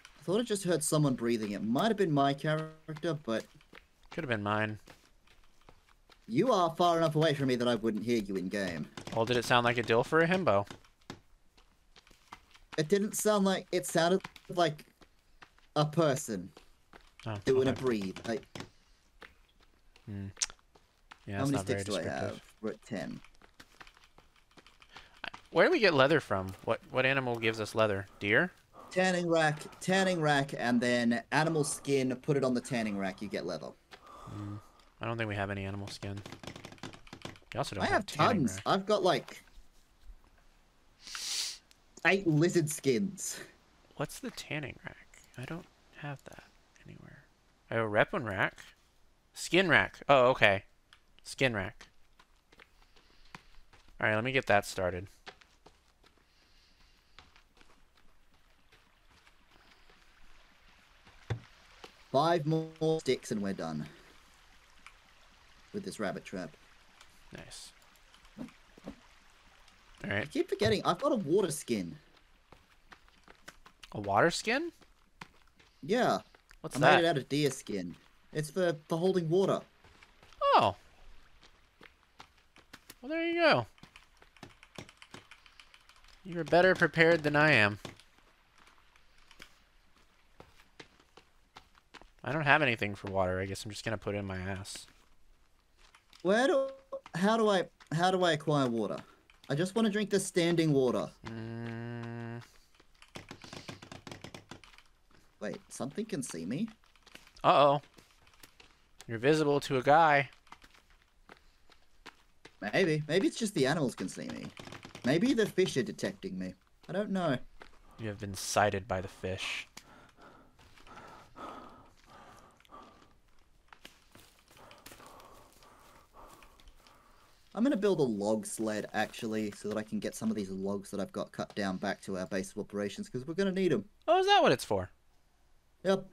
I thought I just heard someone breathing. It might have been my character, but... could have been mine. You are far enough away from me that I wouldn't hear you in-game. Well, did it sound like a dill for a himbo? It didn't sound like... It sounded like a person oh, doing okay. a breathe. Like... Hmm. Yeah, How many sticks do I have? We're at ten. Where do we get leather from? What what animal gives us leather? Deer? Tanning rack, tanning rack, and then animal skin. Put it on the tanning rack, you get leather. Mm. I don't think we have any animal skin. We also don't I have, have tons. Rack. I've got like eight lizard skins. What's the tanning rack? I don't have that anywhere. I have a weapon rack, skin rack. Oh, okay. Skin rack. Alright, let me get that started. Five more sticks and we're done. With this rabbit trap. Nice. Alright. I keep forgetting, I've got a water skin. A water skin? Yeah. What's that? I made it out of deer skin. It's for, for holding water. Oh. Well, there you go. You're better prepared than I am. I don't have anything for water. I guess I'm just gonna put it in my ass. Where do? How do I? How do I acquire water? I just want to drink the standing water. Mm. Wait, something can see me. Uh oh. You're visible to a guy. Maybe. Maybe it's just the animals can see me. Maybe the fish are detecting me. I don't know. You have been sighted by the fish. I'm going to build a log sled, actually, so that I can get some of these logs that I've got cut down back to our base of operations, because we're going to need them. Oh, is that what it's for? Yep.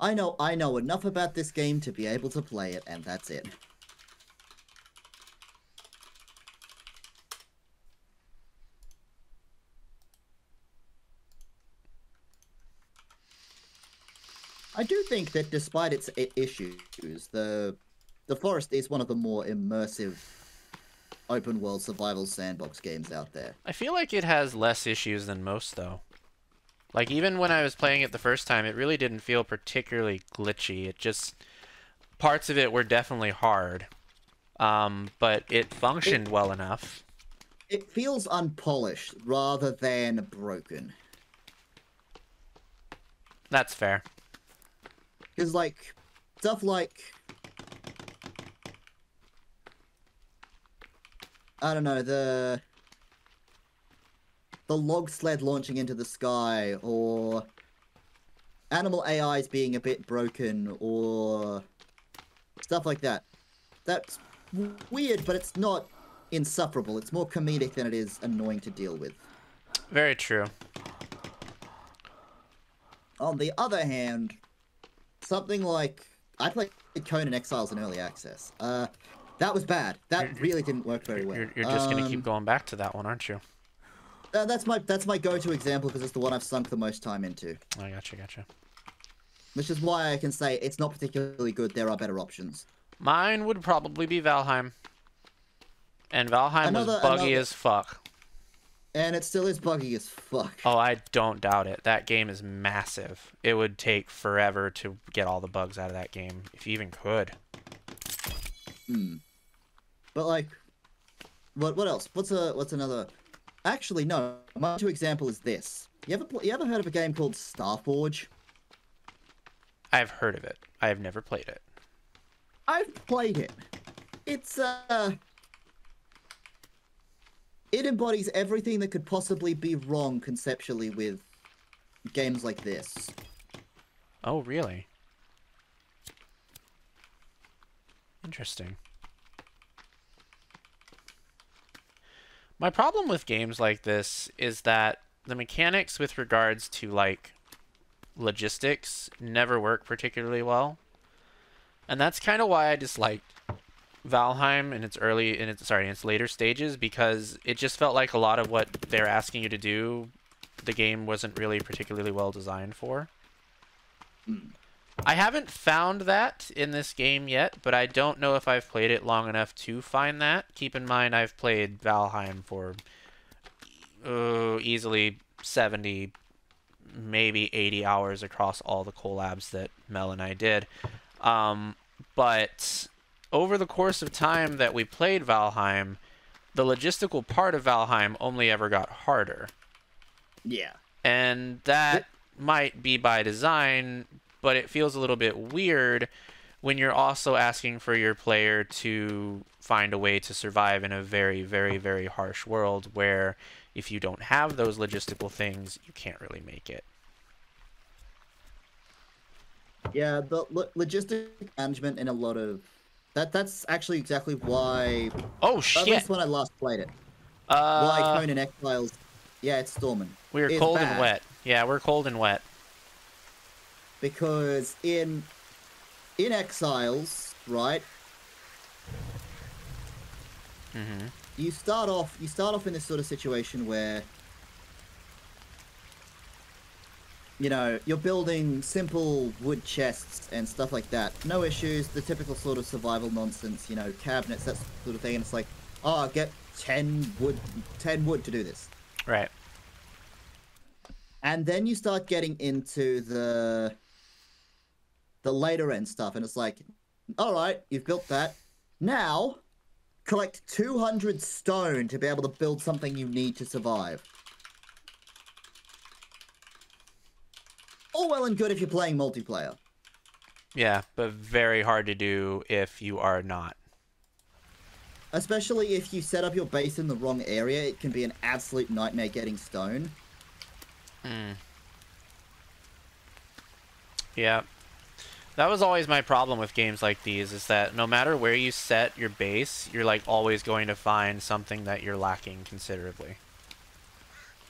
I know, I know enough about this game to be able to play it, and that's it. I do think that despite its issues, the the forest is one of the more immersive open world survival sandbox games out there. I feel like it has less issues than most, though. Like, even when I was playing it the first time, it really didn't feel particularly glitchy. It just... Parts of it were definitely hard, um, but it functioned it, well enough. It feels unpolished rather than broken. That's fair. Because, like, stuff like... I don't know, the... The log sled launching into the sky, or... Animal A Is being a bit broken, or... Stuff like that. That's weird, but it's not insufferable. It's more comedic than it is annoying to deal with. Very true. On the other hand, something like... I played Conan Exiles in Early Access. Uh, that was bad. That you're, really didn't work very well. You're, you're just um, going to keep going back to that one, aren't you? Uh, that's my that's my go-to example because it's the one I've sunk the most time into. I gotcha, gotcha. Which is why I can say it's not particularly good. There are better options. Mine would probably be Valheim. And Valheim another, was buggy another... as fuck. And it still is buggy as fuck. Oh, I don't doubt it. That game is massive. It would take forever to get all the bugs out of that game, if you even could. Hmm. But like, what what else? What's a what's another? Actually, no. My two example is this. You ever you ever heard of a game called Starforge? I've heard of it. I have never played it. I've played it. It's, uh... It embodies everything that could possibly be wrong conceptually with games like this. Oh, really? Interesting. My problem with games like this is that the mechanics with regards to, like... logistics never work particularly well, and that's kind of why I disliked Valheim in its early in its sorry in its later stages, because it just felt like a lot of what they're asking you to do the game wasn't really particularly well designed for. I haven't found that in this game yet, but I don't know if I've played it long enough to find that. Keep in mind I've played Valheim for uh, easily seventy maybe eighty hours across all the collabs that Mel and I did. Um, but over the course of time that we played Valheim, the logistical part of Valheim only ever got harder. Yeah. And that it might be by design, but it feels a little bit weird when you're also asking for your player to find a way to survive in a very, very, very harsh world where... if you don't have those logistical things, you can't really make it. Yeah, the lo logistic management in a lot of... that That's actually exactly why... Oh, shit! At least when I last played it. Uh, why Conan Exiles... Yeah, it's storming. We were cold bad. and wet. Yeah, we're cold and wet. Because in... in Exiles, right? Mm-hmm. You start off. You start off in this sort of situation where, you know, you're building simple wood chests and stuff like that. No issues. The typical sort of survival nonsense. You know, cabinets, that sort of thing. And it's like, oh, get ten wood, ten wood to do this. Right. And then you start getting into the the later end stuff, and it's like, all right, you've built that. Now. Collect two hundred stone to be able to build something you need to survive. All well and good if you're playing multiplayer. Yeah, but very hard to do if you are not. Especially if you set up your base in the wrong area, it can be an absolute nightmare getting stone. Mm. Yeah. That was always my problem with games like these, is that no matter where you set your base, you're like always going to find something that you're lacking considerably.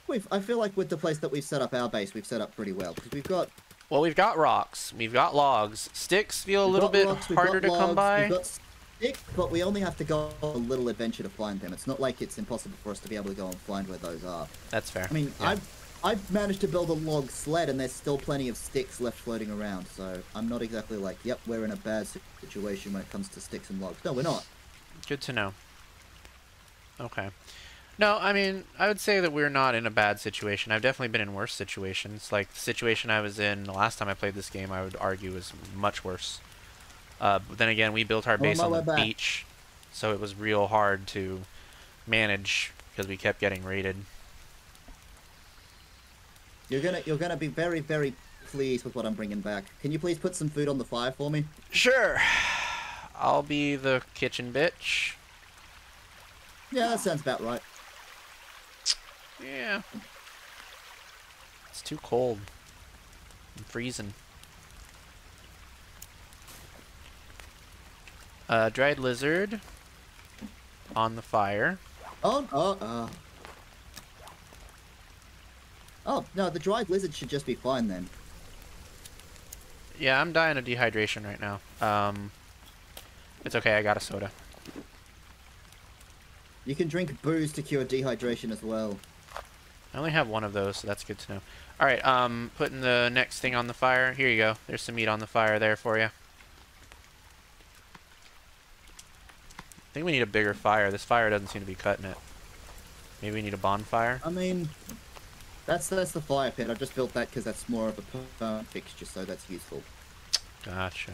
We've, I feel like with the place that we've set up our base, we've set up pretty well. Because we've got... Well, we've got rocks. We've got logs. Sticks feel a little bit rocks, harder to logs, come by. We've got sticks, but we only have to go on a little adventure to find them. It's not like it's impossible for us to be able to go and find where those are. That's fair. I mean, yeah. I've... I've managed to build a log sled, and there's still plenty of sticks left floating around, so I'm not exactly like, yep, we're in a bad situation when it comes to sticks and logs. No, we're not. Good to know. Okay. No, I mean, I would say that we're not in a bad situation. I've definitely been in worse situations. Like, the situation I was in the last time I played this game, I would argue, was much worse. Uh, but then again, we built our base on the beach, so it was real hard to manage because we kept getting raided. You're gonna, you're gonna be very, very pleased with what I'm bringing back. Can you please put some food on the fire for me? Sure. I'll be the kitchen bitch. Yeah, that sounds about right. Yeah. It's too cold. I'm freezing. Uh, dried lizard on the fire. Oh, oh, oh. Oh, no, the dried lizard should just be fine then. Yeah, I'm dying of dehydration right now. Um, it's okay, I got a soda. You can drink booze to cure dehydration as well. I only have one of those, so that's good to know. Alright, um, putting the next thing on the fire. Here you go. There's some meat on the fire there for you. I think we need a bigger fire. This fire doesn't seem to be cutting it. Maybe we need a bonfire? I mean, that's, that's the fire pit. I just built that because that's more of a uh, fixture, so that's useful. Gotcha.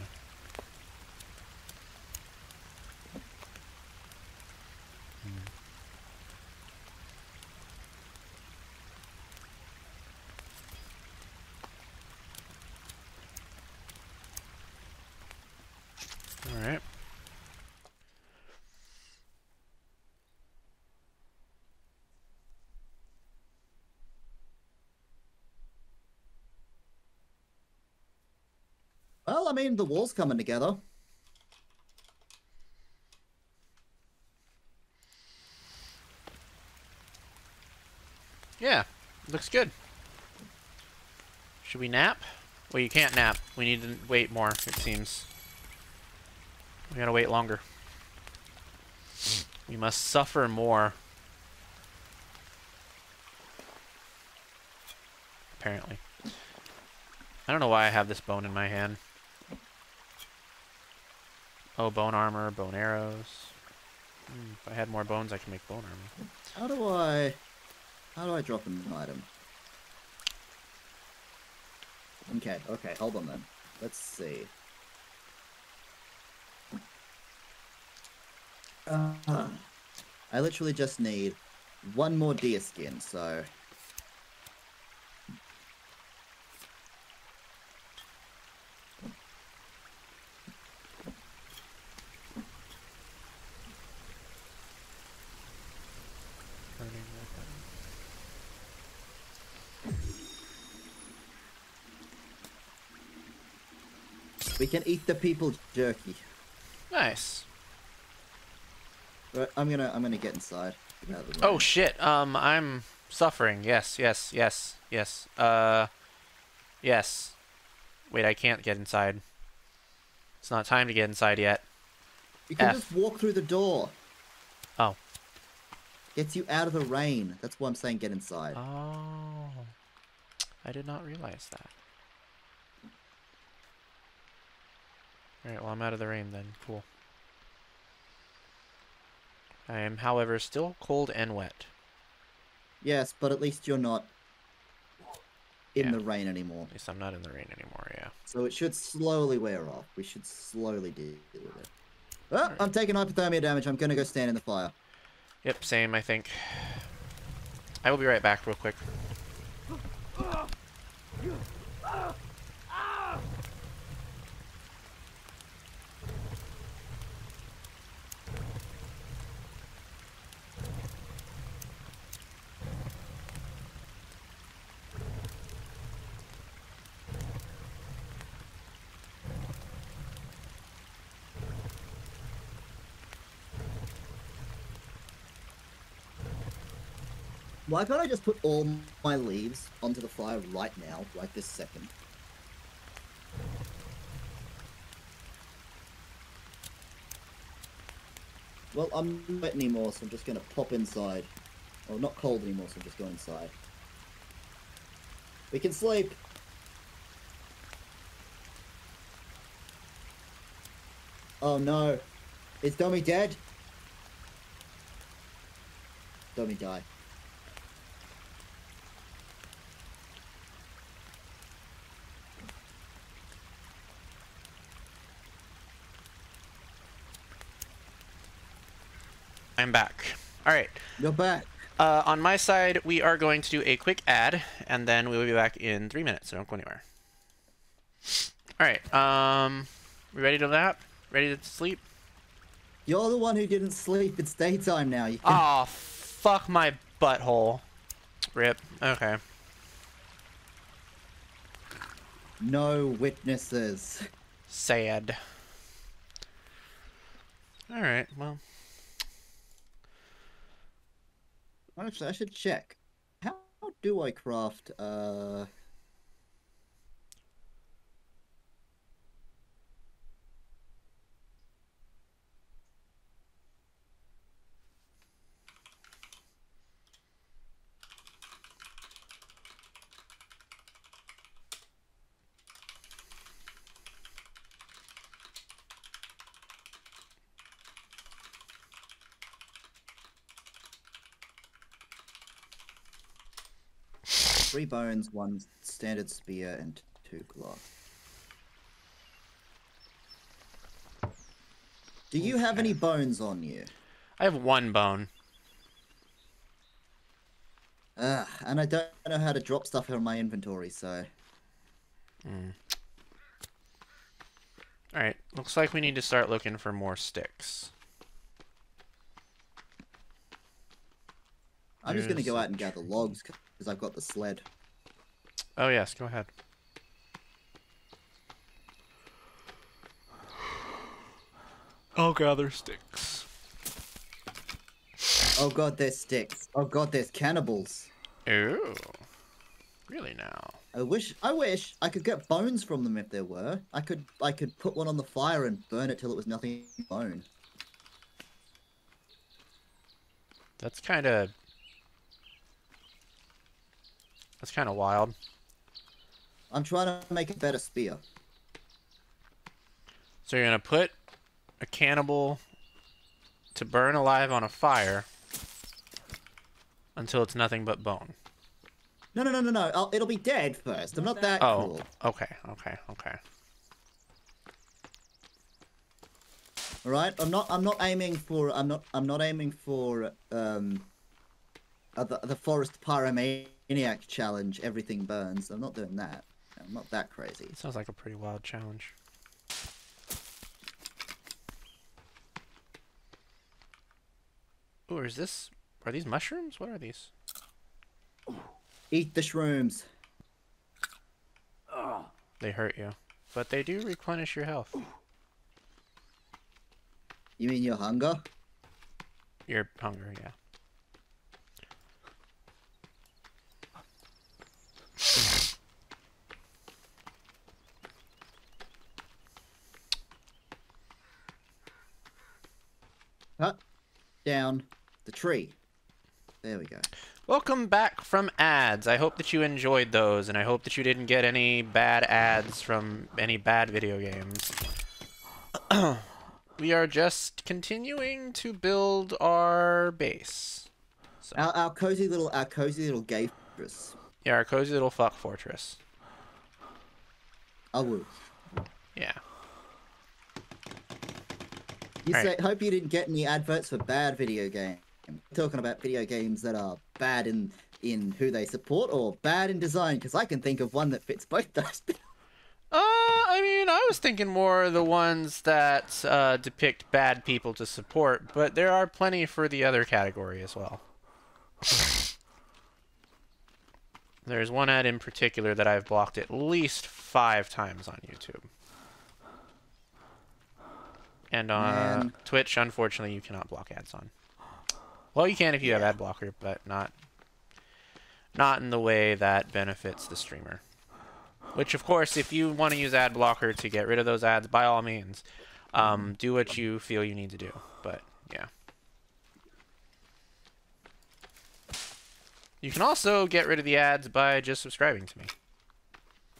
Alright. Well, I mean, the wall's coming together. Yeah, looks good. Should we nap? Well, you can't nap. We need to wait more, it seems. We gotta wait longer. We must suffer more. Apparently. I don't know why I have this bone in my hand. Oh, bone armor, bone arrows. Hmm, if I had more bones, I could make bone armor. How do I... How do I drop an item? Okay, okay, hold on then. Let's see. Uh, I literally just need one more deer skin, so... We can eat the people jerky. Nice. I'm gonna, I'm gonna get inside. Oh shit! Um, I'm suffering. Yes, yes, yes, yes. Uh, yes. Wait, I can't get inside. It's not time to get inside yet. You can F. just walk through the door. Oh. Gets you out of the rain. That's why I'm saying get inside. Oh. I did not realize that. All right. Well, I'm out of the rain then. Cool. I am, however, still cold and wet. Yes, but at least you're not in yeah. the rain anymore. At least I'm not in the rain anymore, yeah. So it should slowly wear off. We should slowly deal with it. Oh, right. I'm taking hypothermia damage. I'm going to go stand in the fire. Yep, same, I think. I will be right back real quick. Why can't I just put all my leaves onto the fire right now, like this second? Well, I'm not wet anymore, so I'm just going to pop inside. Well, not cold anymore, so I'm just going inside. We can sleep! Oh no. Is Domi dead? Domi, die. I'm back. All right. You're back. Uh, on my side, we are going to do a quick ad, and then we will be back in three minutes, so don't go anywhere. All right. Um, we ready to nap? Ready to sleep? You're the one who didn't sleep. It's daytime now. You can... Oh, fuck my butthole. Rip. Okay. No witnesses. Sad. All right. Well. Actually, I should check. How do I craft, uh... Three bones, one standard spear, and two glass. Do you have any bones on you? I have one bone. Uh, and I don't know how to drop stuff from my inventory, so... Mm. Alright, looks like we need to start looking for more sticks. I'm There's just going to go out and gather logs, because I've got the sled. Oh yes, go ahead. I'll gather sticks. Oh god, there's sticks. Oh god, there's cannibals. Ooh. Really now? I wish I wish I could get bones from them if there were. I could I could put one on the fire and burn it till it was nothing but bone. That's kind of That's kind of wild. I'm trying to make a better spear. So you're going to put a cannibal to burn alive on a fire until it's nothing but bone. No, no, no, no, no. I'll, it'll be dead first. I'm not that cool. Oh, okay, okay, okay. All right. I'm not I'm not aiming for I'm not I'm not aiming for um uh, the, the forest pyramid. Eniac challenge, everything burns. I'm not doing that. I'm not that crazy. Sounds like a pretty wild challenge. Ooh, is this... Are these mushrooms? What are these? Eat the shrooms. Oh. They hurt you. But they do replenish your health. You mean your hunger? Your hunger, yeah. Cut down the tree. There we go. Welcome back from ads. I hope that you enjoyed those, and I hope that you didn't get any bad ads from any bad video games. We are just continuing to build our base. So. Our, our cozy little, our cozy little gay fortress. Yeah, our cozy little fuck fortress. I will. Yeah. You say, right. Hope you didn't get any adverts for bad video games. Talking about video games that are bad in in who they support or bad in design, because I can think of one that fits both those. uh, I mean, I was thinking more the ones that uh, depict bad people to support, but there are plenty for the other category as well. There's one ad in particular that I've blocked at least five times on YouTube. And on Man. Twitch, unfortunately, you cannot block ads on. Well, you can if you yeah. have ad blocker, but not not in the way that benefits the streamer. Which, of course, if you want to use ad blocker to get rid of those ads, by all means, um, do what you feel you need to do. But, yeah. You can also get rid of the ads by just subscribing to me.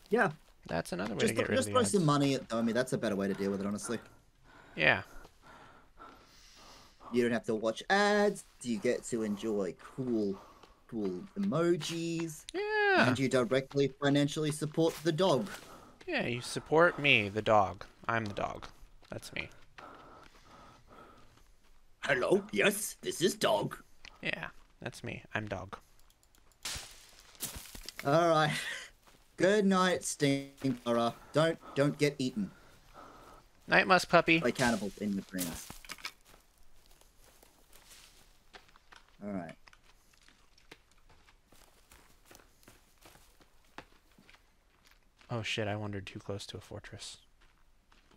Yeah. That's another way just to get rid of the ads. Just throw some money at Domi. That's a better way to deal with it, honestly. Yeah. You don't have to watch ads. You get to enjoy cool, cool emojis. Yeah. And you directly financially support the dog. Yeah, you support me, the dog. I'm the dog. That's me. Hello. Yes, this is dog. Yeah, that's me. I'm dog. All right. Good night, Stinkara. Don't don't get eaten. Night, must puppy. Like cannibals in the greens. All right. Oh shit! I wandered too close to a fortress.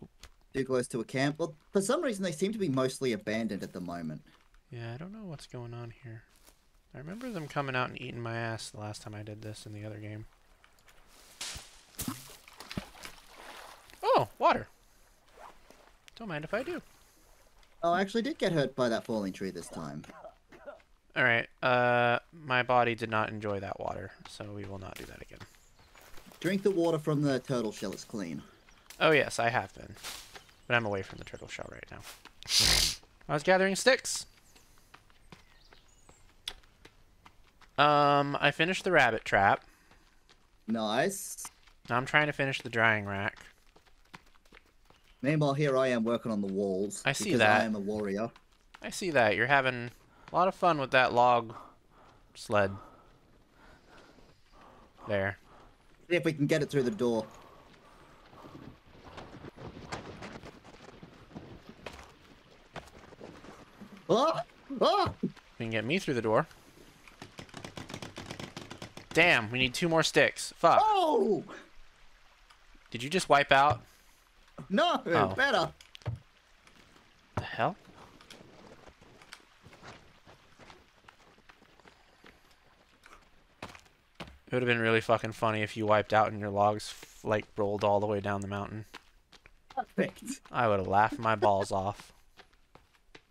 Oop. Too close to a camp. Well, for some reason they seem to be mostly abandoned at the moment. Yeah, I don't know what's going on here. I remember them coming out and eating my ass the last time I did this in the other game. Oh, water. Don't mind if I do. Oh, I actually did get hurt by that falling tree this time. Alright, uh, my body did not enjoy that water, so we will not do that again. Drink the water from the turtle shell, it's clean. Oh yes, I have been. But I'm away from the turtle shell right now. I was gathering sticks. Um, I finished the rabbit trap. Nice. Now I'm trying to finish the drying rack. Meanwhile, here I am working on the walls. I see that. I am a warrior. I see that. You're having a lot of fun with that log sled. There. See if we can get it through the door. Oh! Oh! You can get me through the door. Damn, we need two more sticks. Fuck. Oh! Did you just wipe out? No, oh. Better. The hell? It would have been really fucking funny if you wiped out and your logs, like, rolled all the way down the mountain. Perfect. I would have laughed my balls off.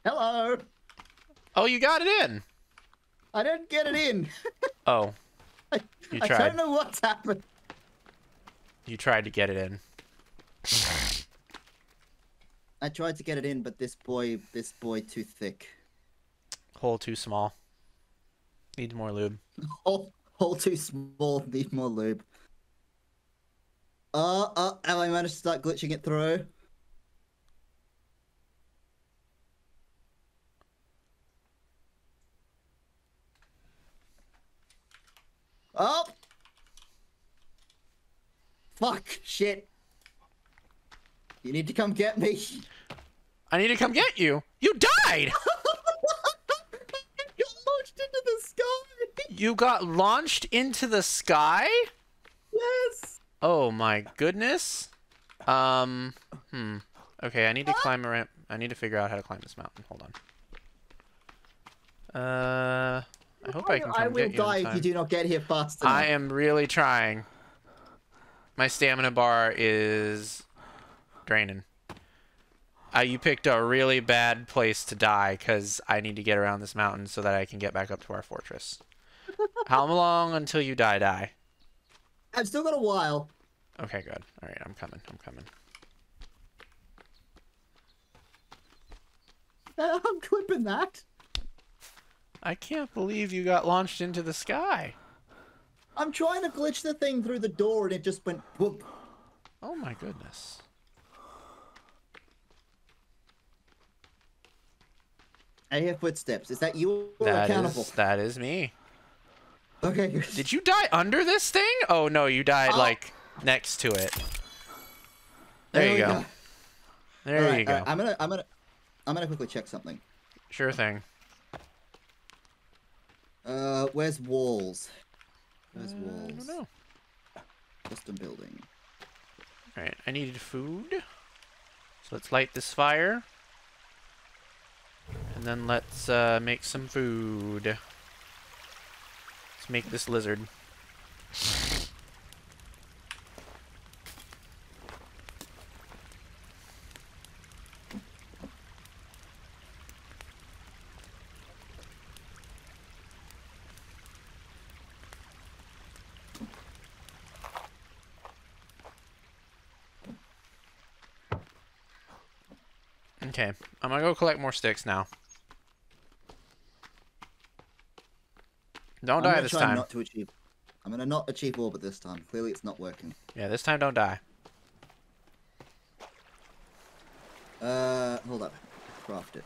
Hello. Oh, you got it in. I didn't get it in. Oh. I, you tried. I don't know what's happened. You tried to get it in. I tried to get it in, but this boy, this boy too thick. Hole too small. Need more lube. Hole, hole too small. Need more lube. Oh, oh, and I managed to start glitching it through. Oh! Fuck. Shit. You need to come get me. I need to come get you. You died! You got launched into the sky. You got launched into the sky? Yes. Oh my goodness. Um, hmm. Okay, I need to climb a ramp. I need to figure out how to climb this mountain. Hold on. Uh... I hope I can come I will get you die if you do not get here fast enough. I am really trying. My stamina bar is draining. Uh, you picked a really bad place to die because I need to get around this mountain so that I can get back up to our fortress. How long until you die, die? I've still got a while. Okay, good. All right, I'm coming. I'm coming. Uh, I'm clipping that. I can't believe you got launched into the sky. I'm trying to glitch the thing through the door and it just went whoop. Oh my goodness. I hear footsteps. Is that you or that accountable? Is, that is me. Okay. Did you die under this thing? Oh no, you died oh. like next to it. There, there you go. go. There right, you go. Right. I'm gonna I'm gonna I'm gonna quickly check something. Sure thing. Uh, where's walls? Where's walls? I don't know. Custom building. Alright, I needed food. So let's light this fire. And then let's uh, make some food. Let's make this lizard. Okay, I'm gonna go collect more sticks now. Don't die this time. I'm not to achieve. I'm gonna not achieve orbit this time. Clearly, it's not working. Yeah, this time don't die. Uh, hold up. Craft it.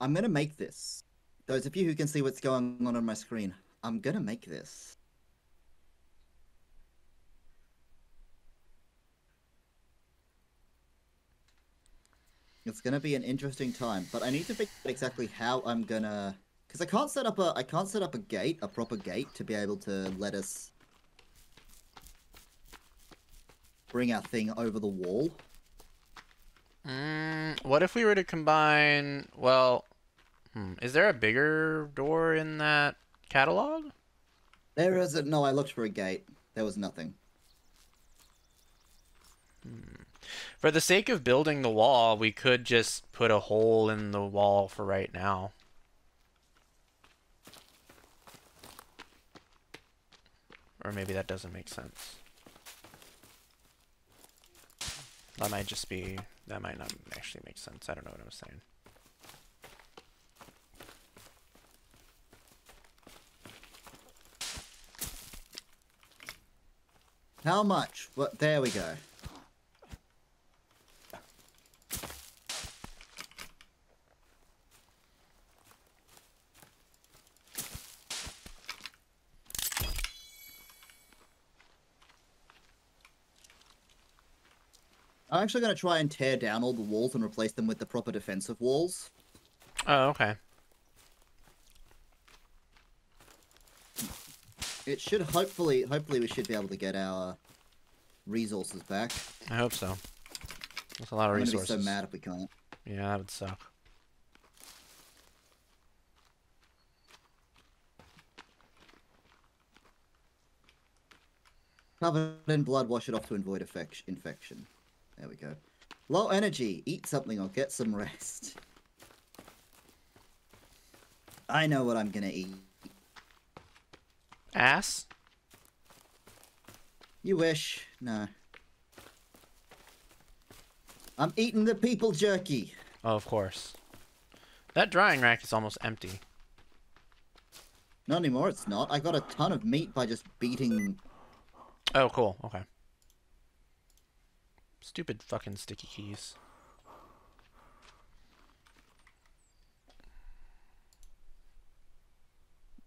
I'm gonna make this. Those of you who can see what's going on on my screen, I'm gonna make this. It's gonna be an interesting time, but I need to figure out exactly how I'm gonna, because I can't set up a I can't set up a gate, a proper gate, to be able to let us bring our thing over the wall. Mm, what if we were to combine? Well, hmm, is there a bigger door in that catalog? There isn't. No, I looked for a gate. There was nothing. Hmm. For the sake of building the wall, we could just put a hole in the wall for right now. Or maybe that doesn't make sense. That might just be... That might not actually make sense. I don't know what I'm saying. How much? What? There we go. I'm actually going to try and tear down all the walls and replace them with the proper defensive walls. Oh, okay. It should hopefully, hopefully we should be able to get our resources back. I hope so. That's a lot of resources. I'm going to be so mad if we can't. Yeah, that would suck. Covered in blood, wash it off to avoid infection. There we go. Low energy. Eat something or get some rest. I know what I'm gonna eat. Ass? You wish. No. I'm eating the people jerky. Oh, of course. That drying rack is almost empty. Not anymore, it's not. I got a ton of meat by just beating... Oh, cool. Okay. Stupid fucking sticky keys.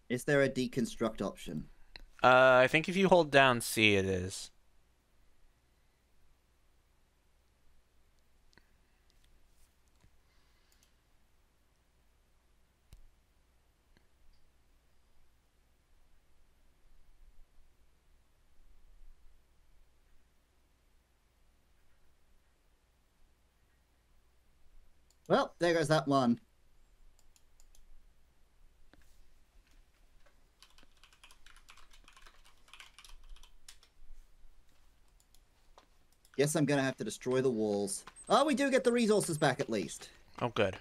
Is there a deconstruct option? Uh, I think if you hold down C, it is. Well, there goes that one. Guess I'm gonna have to destroy the walls. Oh, we do get the resources back at least. Oh, good.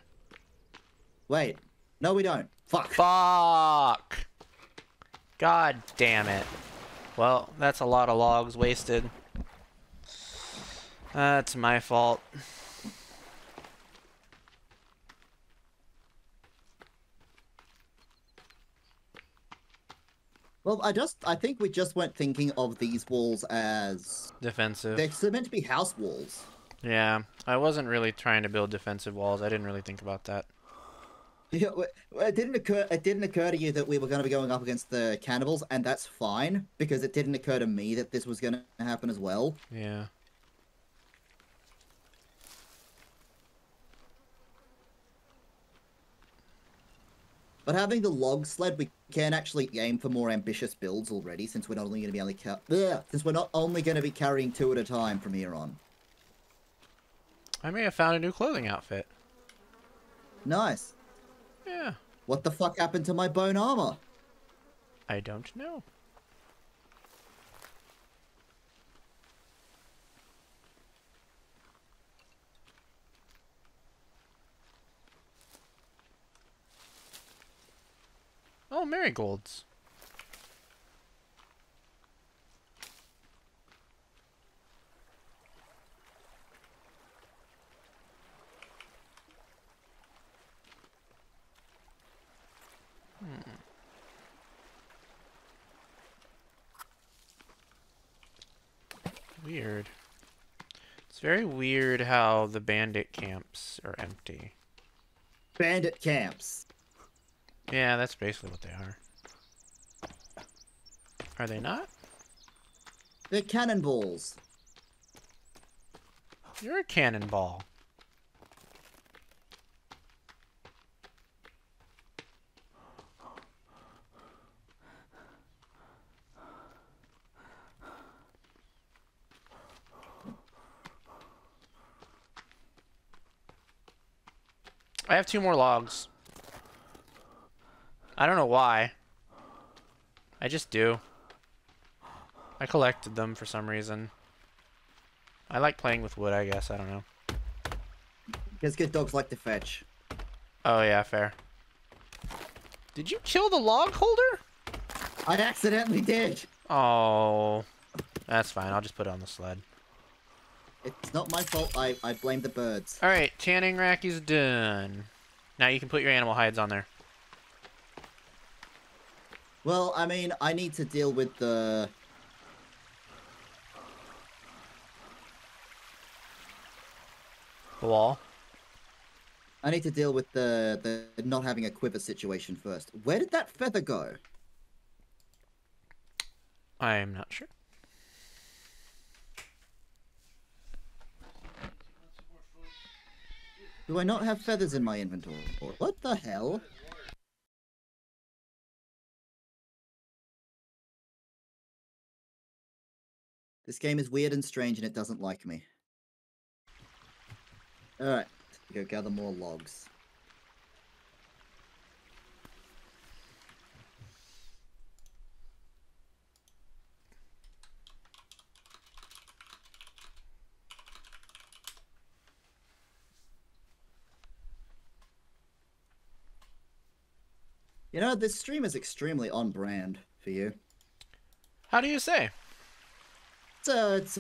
Wait. No, we don't. Fuck. Fuck. God damn it. Well, that's a lot of logs wasted. That's my fault. Well, I just, I think we just weren't thinking of these walls as... defensive. They're meant to be house walls. Yeah, I wasn't really trying to build defensive walls. I didn't really think about that. Yeah, it didn't occur, it didn't occur to you that we were going to be going up against the cannibals, and that's fine, because it didn't occur to me that this was going to happen as well. Yeah. But having the log sled, we can actually aim for more ambitious builds already, since we're not only going to be only ca Ugh, since we're not only going to be carrying two at a time from here on. I may have found a new clothing outfit. Nice. Yeah. What the fuck happened to my bone armor? I don't know. Oh, marigolds. Hmm. Weird. It's very weird how the bandit camps are empty. Bandit camps. Yeah, that's basically what they are. Are they not? They're cannonballs. You're a cannonball. I have two more logs. I don't know why. I just do. I collected them for some reason. I like playing with wood, I guess. I don't know. Because good dogs like to fetch. Oh, yeah, fair. Did you kill the log holder? I accidentally did. Oh. That's fine. I'll just put it on the sled. It's not my fault. I, I blame the birds. All right. Tanning rack is done. Now you can put your animal hides on there. Well, I mean, I need to deal with the... The wall? I need to deal with the, the not having a quiver situation first. Where did that feather go? I am not sure. Do I not have feathers in my inventory? What the hell? This game is weird and strange and it doesn't like me. Alright, go gather more logs. You know, this stream is extremely on brand for you. How do you say? It's uh, it's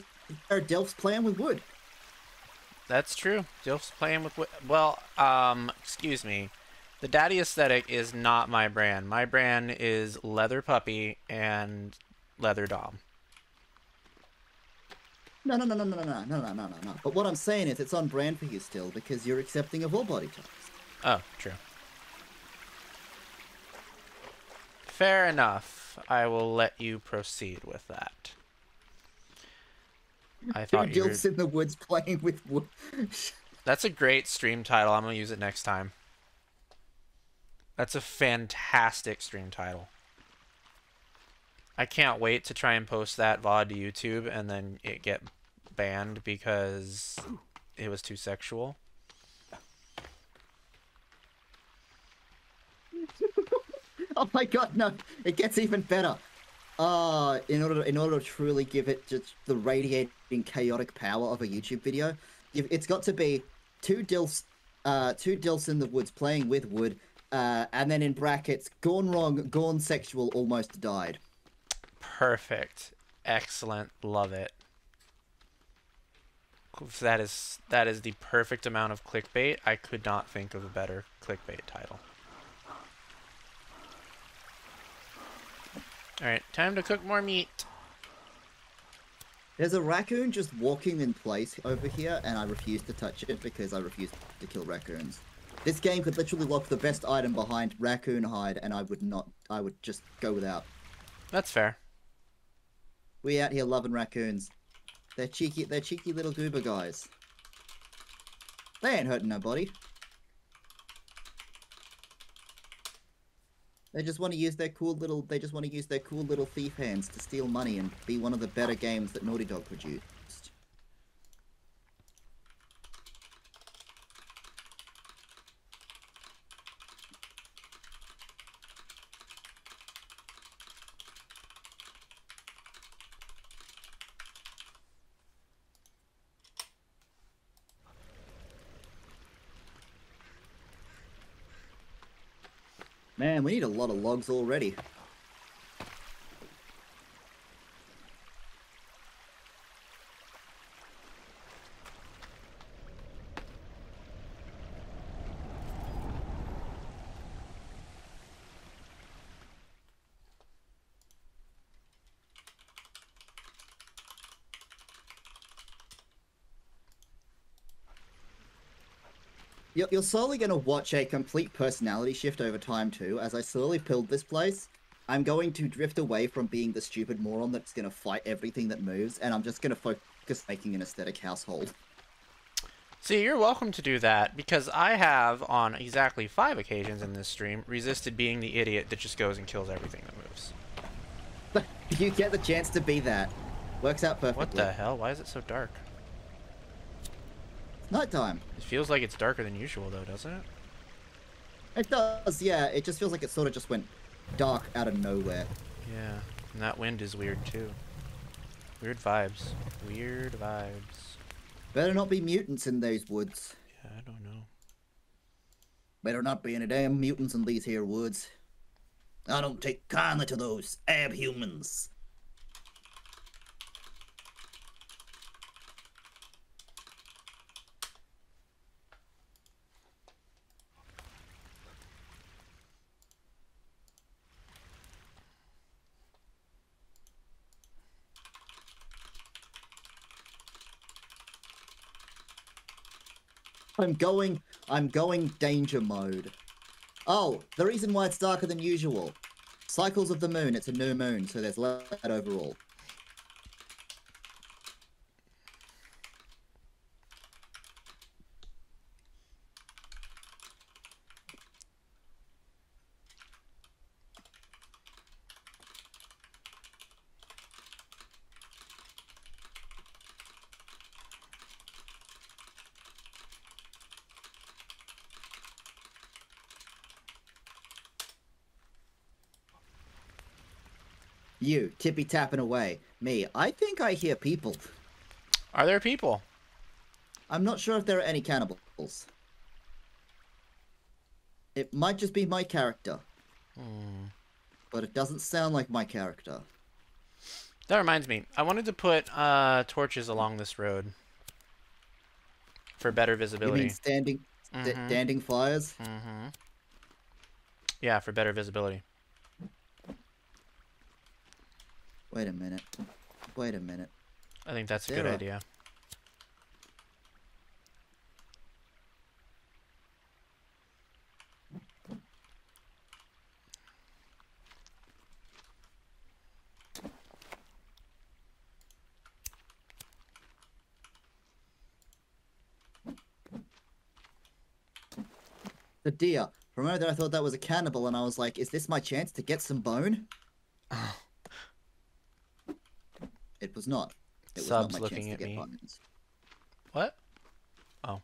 our Delph's playing with wood. That's true. Delph's playing with wood. Well, um, excuse me. The daddy aesthetic is not my brand. My brand is leather puppy and leather dom. No, no, no, no, no, no, no, no, no, no, no. But what I'm saying is, it's on brand for you still because you're accepting of all body types. Oh, true. Fair enough. I will let you proceed with that. I thought you were... Dilf's in the woods playing with wood. That's a great stream title. I'm going to use it next time. That's a fantastic stream title. I can't wait to try and post that V O D to YouTube and then it get banned because it was too sexual. Oh my god, no! It gets even better. Uh, in order to, in order to truly give it just the radiating chaotic power of a YouTube video, it's got to be two dilfs, uh, two dilfs in the woods playing with wood, uh, and then in brackets, gone wrong, gone sexual, almost died. Perfect, excellent, love it. That is that is the perfect amount of clickbait. I could not think of a better clickbait title. Alright, time to cook more meat. There's a raccoon just walking in place over here, and I refuse to touch it because I refuse to kill raccoons. This game could literally lock the best item behind raccoon hide, and I would not, I would just go without. That's fair. We out here loving raccoons. They're cheeky, they're cheeky little goober guys. They ain't hurting nobody. They just want to use their cool little. They just want to use their cool little thief hands to steal money and be one of the better games that Naughty Dog produced. Man, we need a lot of logs already. You're, you're slowly going to watch a complete personality shift over time too. As I slowly build this place, I'm going to drift away from being the stupid moron that's going to fight everything that moves, and I'm just going to focus on making an aesthetic household. See, you're welcome to do that, because I have, on exactly five occasions in this stream, resisted being the idiot that just goes and kills everything that moves. But you get the chance to be that. Works out perfectly. What the hell? Why is it so dark? Nighttime. It feels like it's darker than usual, though, doesn't it? It does, yeah. It just feels like it sort of just went dark out of nowhere. Yeah, and that wind is weird, too. Weird vibes. Weird vibes. Better not be mutants in these woods. Yeah, I don't know. Better not be any damn mutants in these here woods. I don't take kindly to those abhumans. I'm going, I'm going danger mode. Oh, the reason why it's darker than usual. Cycles of the moon, it's a new moon, so there's light overall. You, tippy-tapping away. Me, I think I hear people. Are there people? I'm not sure if there are any cannibals. It might just be my character. Mm. But it doesn't sound like my character. That reminds me. I wanted to put uh, torches along this road. For better visibility. You mean standing, mm-hmm. st standing fires? Mm-hmm. Yeah, for better visibility. Wait a minute. Wait a minute. I think that's a there good are... idea. The deer. For a moment I thought that was a cannibal, and I was like, is this my chance to get some bone? It was not. It was Sub's not my looking chance to at get me. Buttons. What? Oh.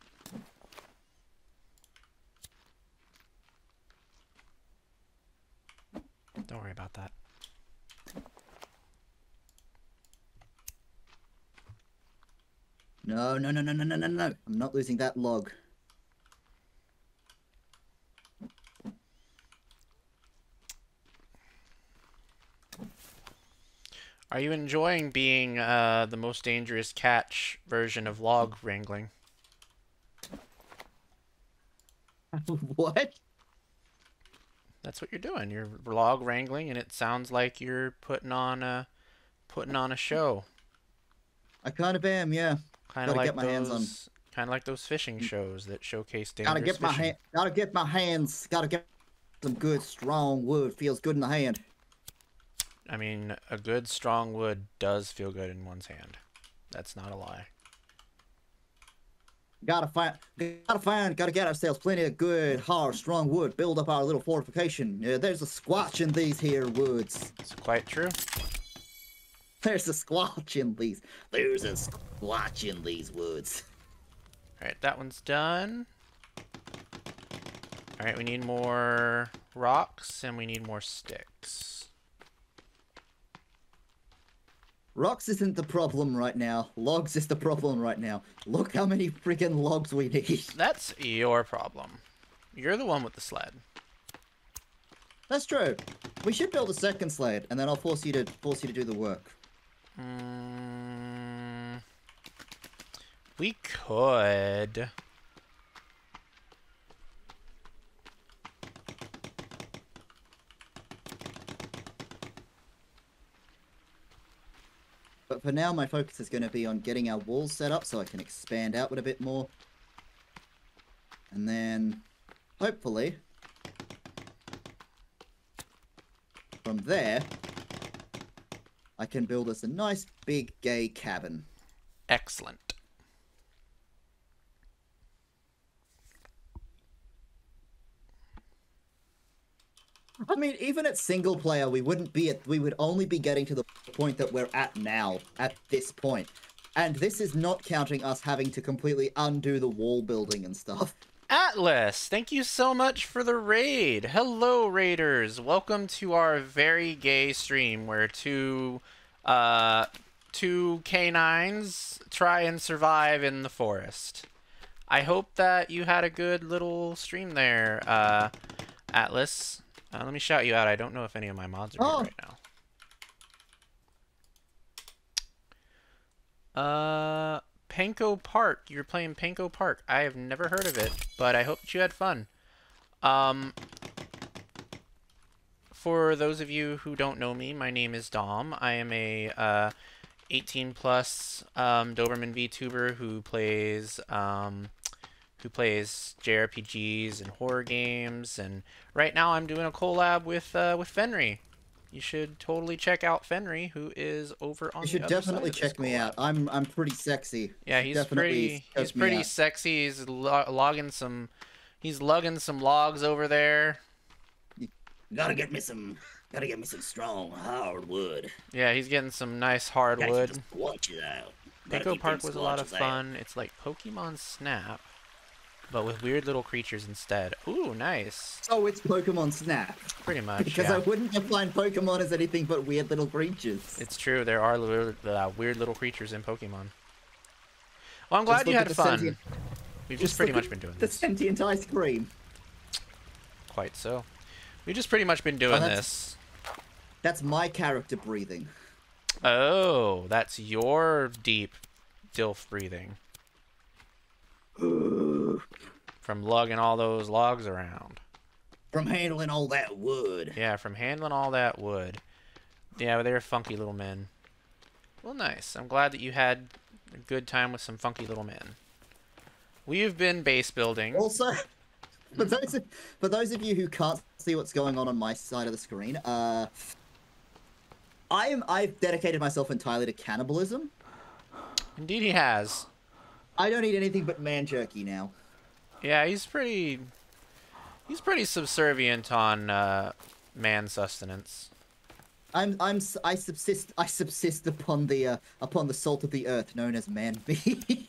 Don't worry about that. No, no, no, no, no, no, no, no. I'm not losing that log. Are you enjoying being uh, the most dangerous catch version of log wrangling? What? That's what you're doing. You're log wrangling, and it sounds like you're putting on a putting on a show. I kind of am, yeah. Kind of like get my those, hands on. Kind of like those fishing shows that showcase dangerous gotta get fishing. My ha gotta get my hands. Gotta get some good strong wood. Feels good in the hand. I mean, a good strong wood does feel good in one's hand. That's not a lie. Gotta find, gotta find, gotta get ourselves plenty of good, hard, strong wood. Build up our little fortification. Yeah, there's a squatch in these here woods. It's quite true. There's a squatch in these. There's a squatch in these woods. All right, that one's done. All right, we need more rocks and we need more sticks. Rocks isn't the problem right now. Logs is the problem right now. Look how many freaking logs we need. That's your problem. You're the one with the sled. That's true. We should build a second sled, and then I'll force you to force you to do the work. Mm, we could. But for now, my focus is going to be on getting our walls set up so I can expand outward a bit more. And then hopefully from there I can build us a nice big gay cabin. Excellent. I mean, even at single player, we wouldn't be at, we would only be getting to the point that we're at now, at this point. And this is not counting us having to completely undo the wall building and stuff. Atlas, thank you so much for the raid. Hello, raiders. Welcome to our very gay stream where two, uh, two canines try and survive in the forest. I hope that you had a good little stream there, uh, Atlas. Uh, let me shout you out. I don't know if any of my mods are here oh. right now. Uh, Panko Park. You're playing Panko Park. I have never heard of it, but I hope that you had fun. Um, for those of you who don't know me, my name is Dom. I am a uh, eighteen plus um, Doberman VTuber who plays... Um, who plays J R P Gs and horror games, and right now I'm doing a collab with uh, with Fenri. You should totally check out Fenri, who is over on. You should the other definitely side check me out. I'm I'm pretty sexy. Yeah, he's pretty. He's pretty out. sexy. He's lo logging some. He's lugging some logs over there. You gotta get me some. Gotta get me some strong hardwood. Yeah, he's getting some nice hardwood. Pico Park was a lot of fun. Out. It's like Pokemon Snap, but with weird little creatures instead. Ooh, nice. Oh, it's Pokemon Snap. Pretty much, Because yeah. I wouldn't define Pokemon as anything but weird little creatures. It's true. There are little, uh, weird little creatures in Pokemon. Well, I'm glad you had fun. Sentient... We've just, just pretty much been doing the this. The sentient ice cream. Quite so. We've just pretty much been doing oh, that's, this. That's my character breathing. Oh, that's your deep DILF breathing. From lugging all those logs around. From handling all that wood. Yeah, from handling all that wood. Yeah, but they're funky little men. Well, nice. I'm glad that you had a good time with some funky little men. We've been base building. Also, for those of, for those of you who can't see what's going on on my side of the screen, uh, I am, I've dedicated myself entirely to cannibalism. Indeed he has. I don't eat anything but man jerky now. Yeah, he's pretty. He's pretty subservient on uh, man sustenance. I'm. I'm. I subsist. I subsist upon the uh, upon the salt of the earth known as man meat.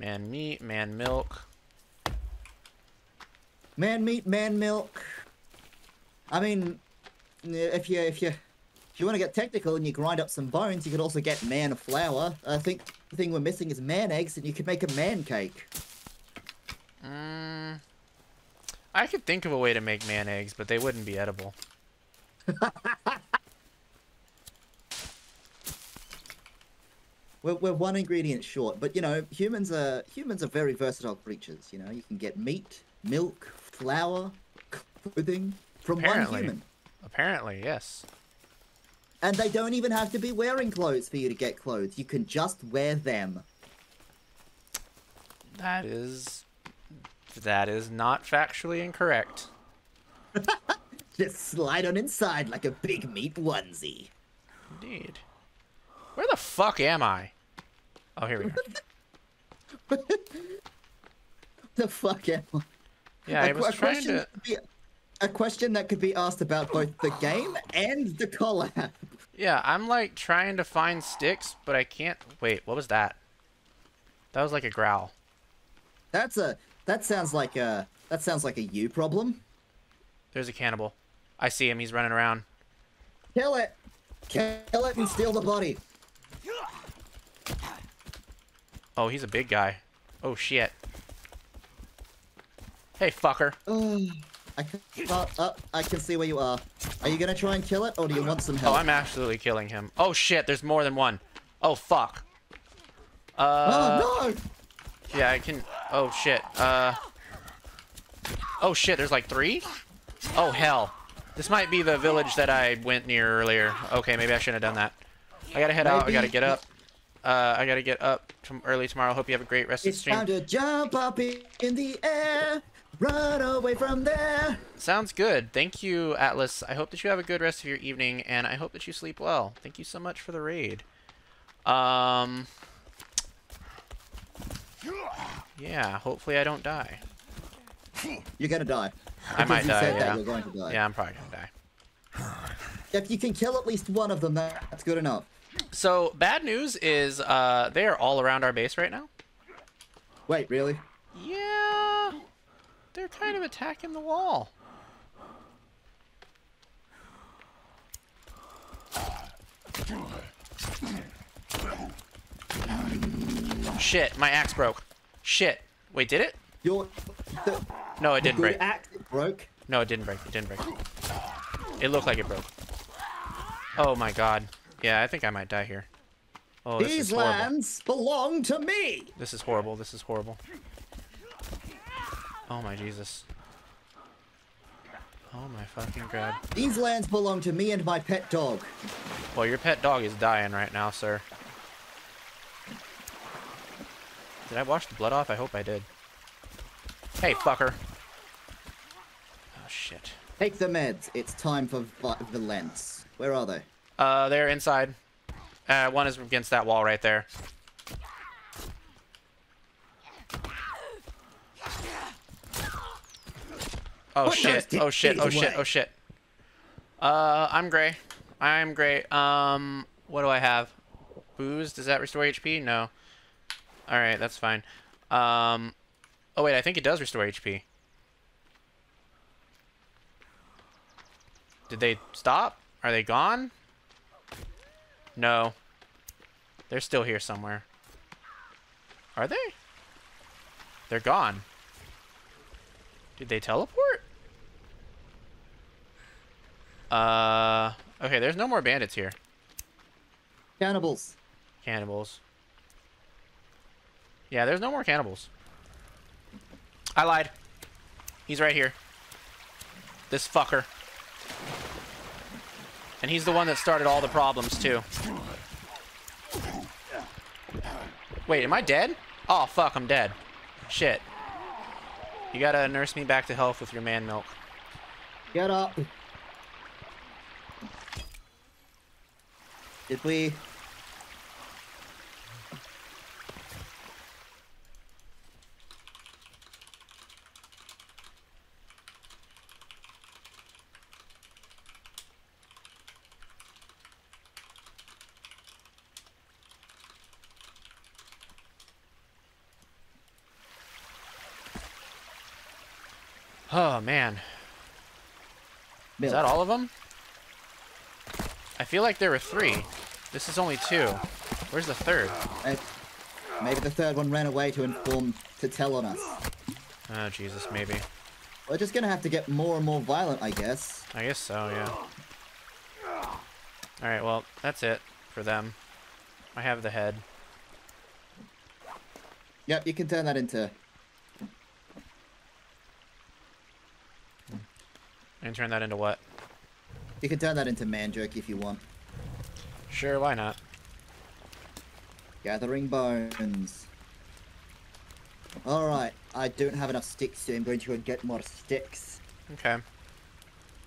Man meat. Man milk. Man meat. Man milk. I mean, if you if you if you want to get technical and you grind up some bones, you could also get man flour. I think the thing we're missing is man eggs, and you could make a man cake. Mm, I could think of a way to make man eggs, but they wouldn't be edible. we're, we're one ingredient short, but you know, humans are humans are very versatile creatures. You know, you can get meat, milk, flour, clothing from apparently, one human. Apparently, yes. And they don't even have to be wearing clothes for you to get clothes. You can just wear them. That is. That is not factually incorrect. Just slide on inside like a big meat onesie. Indeed. Where the fuck am I? Oh, here we are. The fuck am I? Yeah, I was trying to... Be, a question that could be asked about both the game and the collab. Yeah, I'm like trying to find sticks, but I can't... Wait, what was that? That was like a growl. That's a... That sounds like a that sounds like a you problem. There's a cannibal. I see him. He's running around. Kill it. Kill it and steal the body. Oh, he's a big guy. Oh shit. Hey fucker. Uh, I can uh, uh, I can see where you are. Are you gonna try and kill it, or do you want some help? Oh, I'm absolutely killing him. Oh shit. There's more than one. Oh fuck. Uh, oh no. Yeah, I can... Oh, shit. Uh... Oh, shit, there's like three? Oh, hell. This might be the village that I went near earlier. Okay, maybe I shouldn't have done that. I gotta head maybe. out. I gotta get up. Uh, I gotta get up from early tomorrow. Hope you have a great rest it's of the stream. It's time to jump up in the air, run away from there. Sounds good. Thank you, Atlas. I hope that you have a good rest of your evening, and I hope that you sleep well. Thank you so much for the raid. Um. Yeah. Hopefully, I don't die. You're gonna die. I because might die. Said yeah. That, you're going to die. Yeah, I'm probably gonna die. If you can kill at least one of them, that's good enough. So, bad news is uh, they are all around our base right now. Wait, really? Yeah. They're kind of attacking the wall. Shit, my axe broke. Shit. Wait, did it? Your, the, no, it didn't break. Axe broke? No, it didn't break. It didn't break. It looked like it broke. Oh my god. Yeah, I think I might die here. Oh, this These is lands belong to me! This is horrible. This is horrible. Oh my Jesus. Oh my fucking god. These lands belong to me and my pet dog. Well, your pet dog is dying right now, sir. Did I wash the blood off? I hope I did. Hey, fucker. Oh shit. Take the meds. It's time for the lens. Where are they? Uh, they're inside. Uh, one is against that wall right there. Oh shit. Oh shit. Oh shit. Oh shit. Uh, I'm gray. I'm gray. Um, what do I have? Booze? Does that restore H P? No. Alright, that's fine. Um, oh wait, I think it does restore H P. Did they stop? Are they gone? No. They're still here somewhere. Are they? They're gone. Did they teleport? Uh, okay, there's no more bandits here. Cannibals. Cannibals. Yeah, there's no more cannibals. I lied. He's right here. This fucker. And he's the one that started all the problems, too. Wait, am I dead? Oh, fuck, I'm dead. Shit. You gotta nurse me back to health with your man milk. Get up. Did we... Oh, man. Milk. Is that all of them? I feel like there were three. This is only two. Where's the third? Uh, maybe the third one ran away to inform, to tell on us. Oh, Jesus, maybe. We're just gonna have to get more and more violent, I guess. I guess so, yeah. Alright, well, that's it for them. I have the head. Yep, you can turn that into... And turn that into what? You can turn that into man jerky if you want. Sure, why not? Gathering bones. Alright, I don't have enough sticks, so I'm going to go and get more sticks. Okay.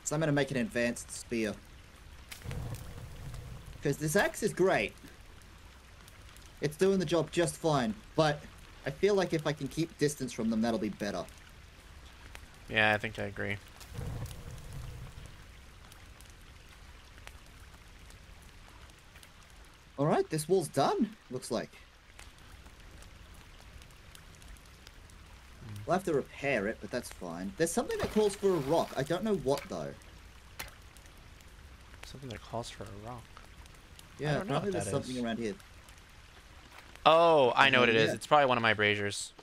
So I'm going to make an advanced spear. Because this axe is great. It's doing the job just fine, but I feel like if I can keep distance from them, that'll be better. Yeah, I think I agree. Alright, this wall's done, looks like. We'll have to repair it, but that's fine. There's something that calls for a rock. I don't know what, though. Something that calls for a rock? Yeah, I don't know what that there's is. Something around here. Oh, I know what it yeah. is. It's probably one of my braziers.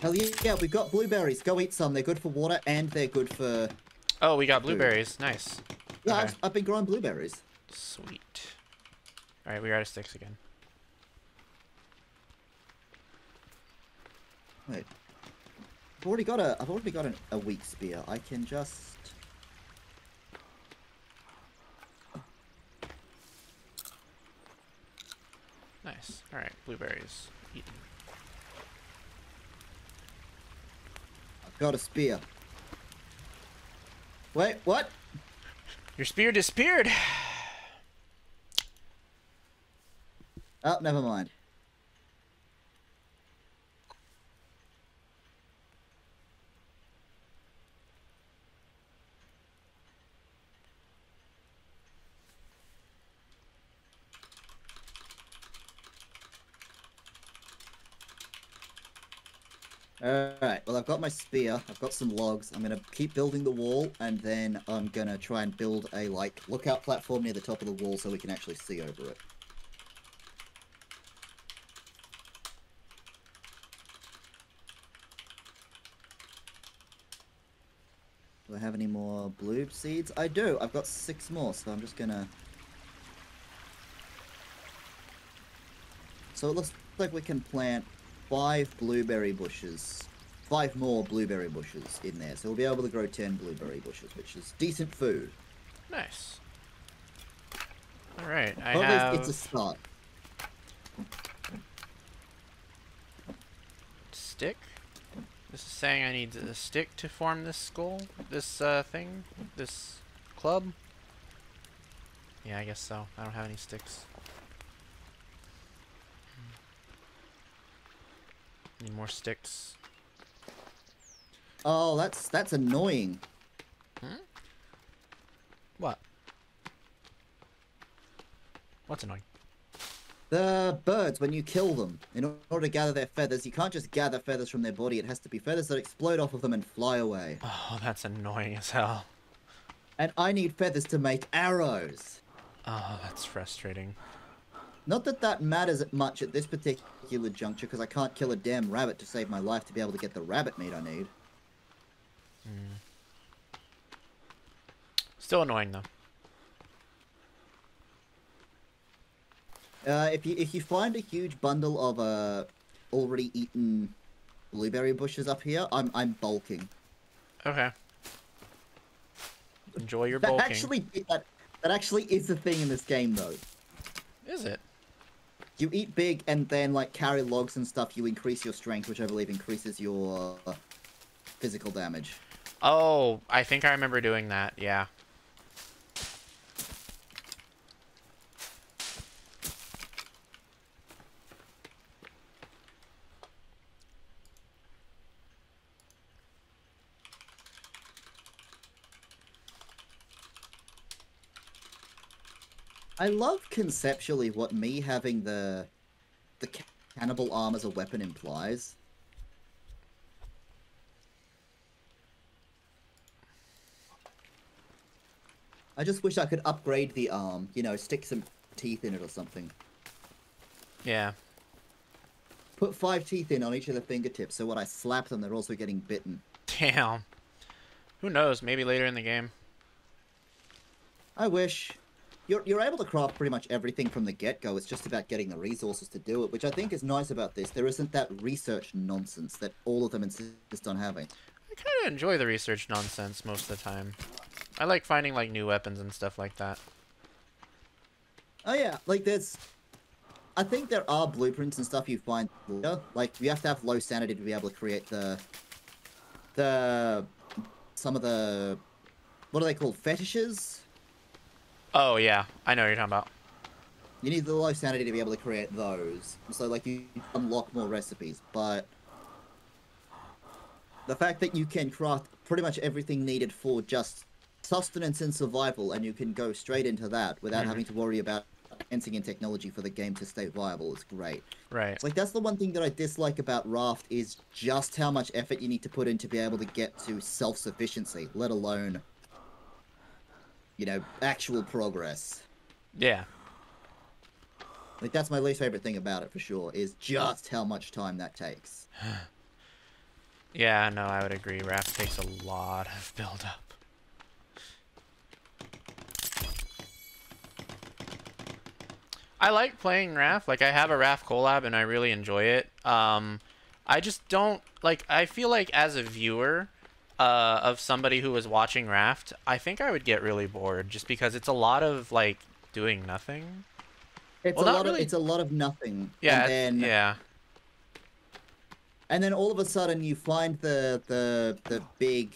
Hell yeah, we've got blueberries. Go eat some. They're good for water, and they're good for... Oh, we got blueberries. Food. Nice. Okay. I've, I've been growing blueberries. Sweet. Alright, we're out of sticks again. Wait. I've already got a I've already got an, a weak spear. I can just nice. All right, blueberries eaten. I've got a spear. Wait, what? Your spear disappeared. Oh, never mind. Alright, well I've got my spear, I've got some logs, I'm gonna keep building the wall, and then I'm gonna try and build a, like, lookout platform near the top of the wall so we can actually see over it. Do I have any more bloob seeds? I do! I've got six more, so I'm just gonna... So it looks like we can plant... Five blueberry bushes, five more blueberry bushes in there, so we'll be able to grow ten blueberry bushes, which is decent food. Nice. All right, I Probably have. It's a start. Stick. This is saying I need a stick to form this skull, this uh, thing, this club. Yeah, I guess so. I don't have any sticks. Need more sticks. Oh, that's that's annoying. Hmm? What? What's annoying? The birds, when you kill them, in order to gather their feathers, you can't just gather feathers from their body. It has to be feathers that explode off of them and fly away. Oh, that's annoying as hell. And I need feathers to make arrows. Oh, that's frustrating. Not that that matters much at this particular juncture, because I can't kill a damn rabbit to save my life to be able to get the rabbit meat I need. Mm. Still annoying, though. Uh, if you if you find a huge bundle of uh, already eaten blueberry bushes up here, I'm I'm bulking. Okay. Enjoy your bulking. That actually that that actually is a thing in this game, though. Is it? You eat big and then, like, carry logs and stuff, you increase your strength, which I believe increases your uh, physical damage. Oh, I think I remember doing that, yeah. I love conceptually what me having the the cannibal arm as a weapon implies. I just wish I could upgrade the arm, you know, stick some teeth in it or something. Yeah. Put five teeth in on each of the fingertips, so when I slap them, they're also getting bitten. Damn. Who knows, maybe later in the game. I wish... You're, you're able to craft pretty much everything from the get-go. It's just about getting the resources to do it, which I think is nice about this. There isn't that research nonsense that all of them insist on having. I kind of enjoy the research nonsense most of the time. I like finding, like, new weapons and stuff like that. Oh, yeah. Like, there's... I think there are blueprints and stuff you find later. Like, you have to have low sanity to be able to create the... The... Some of the... What are they called? Fetishes? Oh, yeah. I know what you're talking about. You need the low sanity to be able to create those. So, like, you unlock more recipes, but... The fact that you can craft pretty much everything needed for just sustenance and survival, and you can go straight into that without mm-hmm. having to worry about fencing in technology for the game to stay viable is great. Right. It's like, that's the one thing that I dislike about Raft is just how much effort you need to put in to be able to get to self-sufficiency, let alone... You know, actual progress. Yeah. Like, that's my least favorite thing about it, for sure, is just how much time that takes. Yeah, no, I would agree. Raft takes a lot of build-up. I like playing Raft. Like, I have a Raft collab, and I really enjoy it. Um, I just don't... Like, I feel like, as a viewer... Uh, of somebody who was watching Raft, I think I would get really bored just because it's a lot of, like, doing nothing. It's well, a lot really. of it's a lot of nothing. Yeah. And then, yeah. And then all of a sudden you find the the the big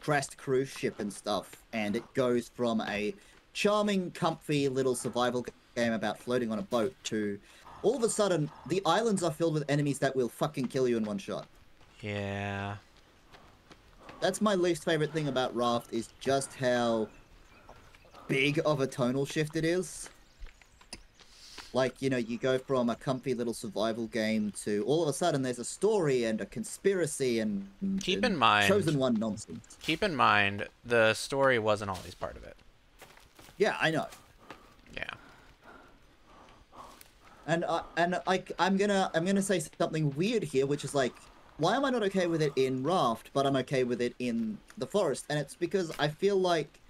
crashed cruise ship and stuff, and it goes from a charming, comfy little survival game about floating on a boat to all of a sudden the islands are filled with enemies that will fucking kill you in one shot. Yeah. That's my least favorite thing about Raft, is just how big of a tonal shift it is. Like, you know, you go from a comfy little survival game to all of a sudden there's a story and a conspiracy and, keep and in mind, chosen one nonsense. Keep in mind, the story wasn't always part of it. Yeah, I know. Yeah. And I, and I, I'm gonna I'm gonna say something weird here, which is like, why am I not okay with it in Raft, but I'm okay with it in The Forest? And it's because I feel like,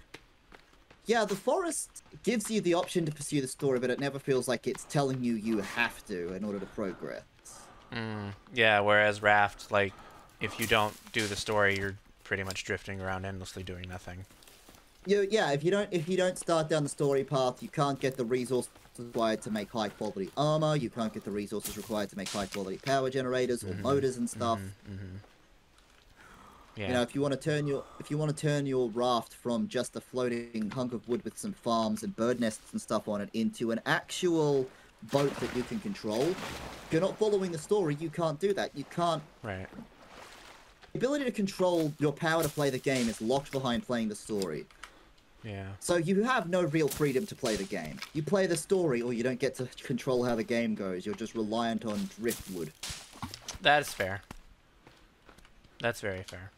yeah, The Forest gives you the option to pursue the story, but it never feels like it's telling you you have to in order to progress. Mm, yeah, whereas Raft, like, if you don't do the story, you're pretty much drifting around endlessly doing nothing. You, yeah, if you don't if you don't start down the story path, you can't get the resources required to make high-quality armor, you can't get the resources required to make high-quality power generators or mm-hmm, motors and stuff. Mm-hmm, mm-hmm. Yeah. You know, if you want to turn your if you want to turn your raft from just a floating hunk of wood with some farms and bird nests and stuff on it into an actual boat that you can control, if you're not following the story, you can't do that. You can't. Right. The ability to control your power to play the game is locked behind playing the story. Yeah. So you have no real freedom to play the game. You play the story, or you don't get to control how the game goes. You're just reliant on driftwood. That is fair. That's very fair.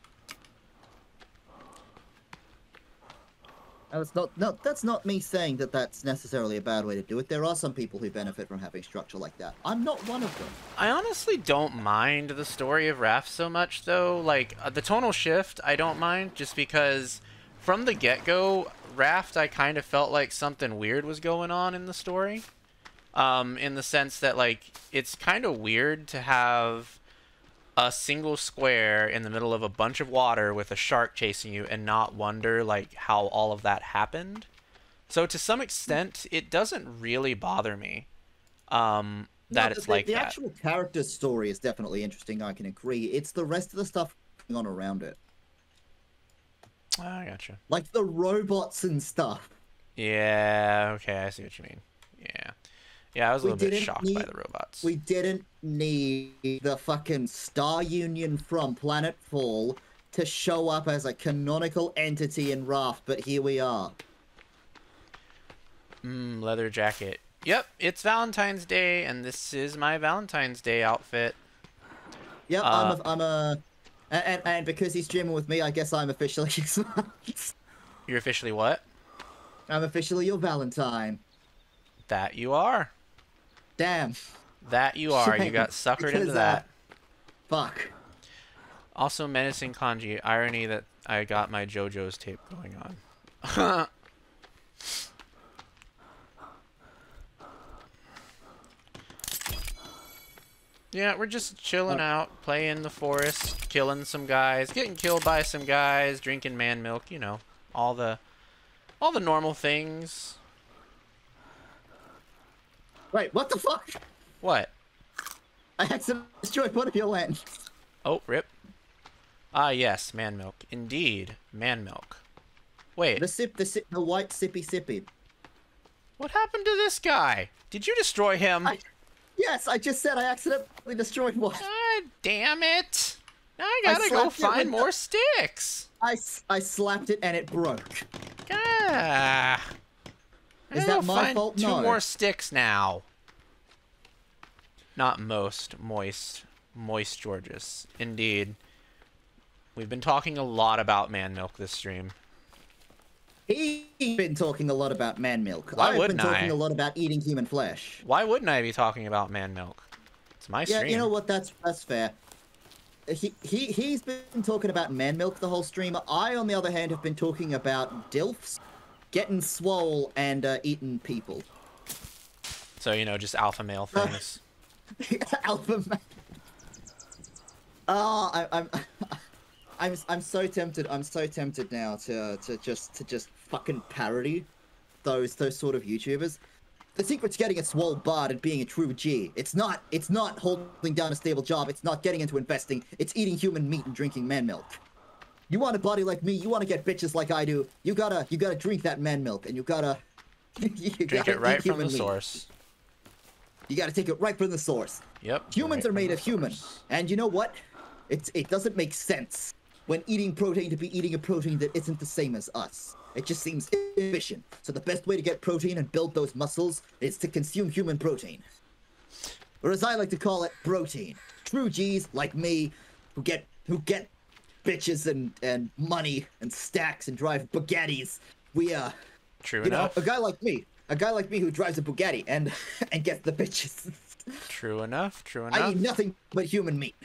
That's not, no, that's not me saying that that's necessarily a bad way to do it. There are some people who benefit from having structure like that. I'm not one of them. I honestly don't mind the story of Raft so much, though. Like, uh, the tonal shift, I don't mind, just because from the get-go, Raft, I kind of felt like something weird was going on in the story. Um, in the sense that, like, it's kind of weird to have a single square in the middle of a bunch of water with a shark chasing you and not wonder, like, how all of that happened. So to some extent, it doesn't really bother me um, that no, it's the, like the that. The actual character story is definitely interesting, I can agree. It's the rest of the stuff going on around it. Oh, I gotcha. Like the robots and stuff. Yeah, okay, I see what you mean. Yeah. Yeah, I was a little bit shocked by the robots. We didn't need the fucking Star Union from Planetfall to show up as a canonical entity in Raft, but here we are. Mmm, leather jacket. Yep, it's Valentine's Day, and this is my Valentine's Day outfit. Yep, uh, I'm a... I'm a and, and because he's streaming with me, I guess I'm officially... You're officially what? I'm officially your Valentine. That you are. Damn. That you are. Shame. You got suckered because into that. Uh, fuck. Also, menacing kanji. Irony that I got my JoJo's tape going on. Yeah, we're just chilling out, playing The Forest, killing some guys, getting killed by some guys, drinking man milk. You know, all the, all the normal things. Wait, what the fuck? What? I accidentally destroyed one of your lanterns. Oh, rip. Ah, yes, man milk. Indeed, man milk. Wait. The sip, the sip, the white sippy sippy. What happened to this guy? Did you destroy him? I, yes, I just said I accidentally destroyed one. God damn it. Now I gotta I go find more the, sticks. I, I slapped it and it broke. Ah. Is that my find fault? Two no. more sticks now. Not most. Moist. Moist Georges. Indeed. We've been talking a lot about man milk this stream. He's been talking a lot about man milk. Why I've wouldn't been talking I? a lot about eating human flesh. Why wouldn't I be talking about man milk? It's my yeah, stream. Yeah, you know what? That's, that's fair. He, he, he's been talking about man milk the whole stream. I, on the other hand, have been talking about D I L Fs. Getting swole and uh, eating people. So, you know, just alpha male things. Alpha male. Oh, I, I'm, I'm, I'm so tempted. I'm so tempted now to to just to just fucking parody those those sort of YouTubers. The secret's getting a swole bod and being a true G. It's not, it's not holding down a stable job. It's not getting into investing. It's eating human meat and drinking man milk. You want a body like me, you want to get bitches like I do, you gotta, you gotta drink that man milk, and you gotta... you drink gotta it right from the meat. source. You gotta take it right from the source. Yep. Humans right are made of humans. And you know what? It's, it doesn't make sense when eating protein to be eating a protein that isn't the same as us. It just seems inefficient. So the best way to get protein and build those muscles is to consume human protein. Or as I like to call it, protein. True G's like me, who get, who get bitches and, and money and stacks and drive Bugattis. We, uh, True you enough. know, a guy like me, a guy like me who drives a Bugatti and, and gets the bitches. True enough, true enough. I eat nothing but human meat.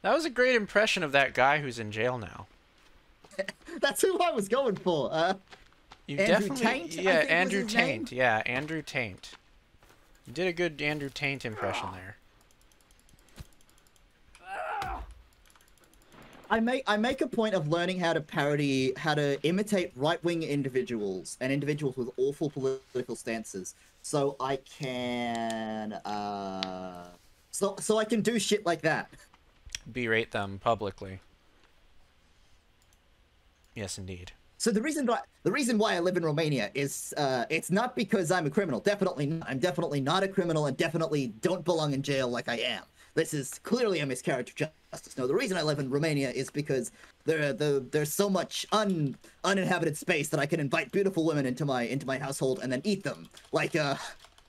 That was a great impression of that guy who's in jail now. That's who I was going for. Uh, you Andrew definitely, Taint? Yeah, Andrew Taint. Name? Yeah, Andrew Taint. You did a good Andrew Taint impression there. I make I make a point of learning how to parody, how to imitate right-wing individuals and individuals with awful political stances, so I can uh, so so I can do shit like that. Berate them publicly. Yes, indeed. So the reason why the reason why I live in Romania is uh, it's not because I'm a criminal. Definitely not. I'm definitely not a criminal, and definitely don't belong in jail like I am. This is clearly a miscarriage of justice. No, the reason I live in Romania is because there, there there's so much un, uninhabited space that I can invite beautiful women into my into my household and then eat them, like uh,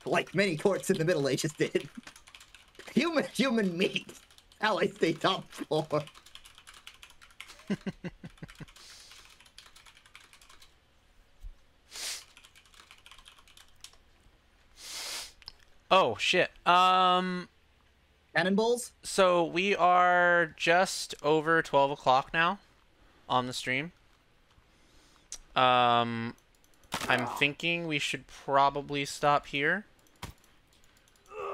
like many courts in the Middle Ages did. Human human meat. How I stay top four. Oh shit. Um. Cannonballs? So we are just over twelve o'clock now on the stream. Um, I'm thinking we should probably stop here.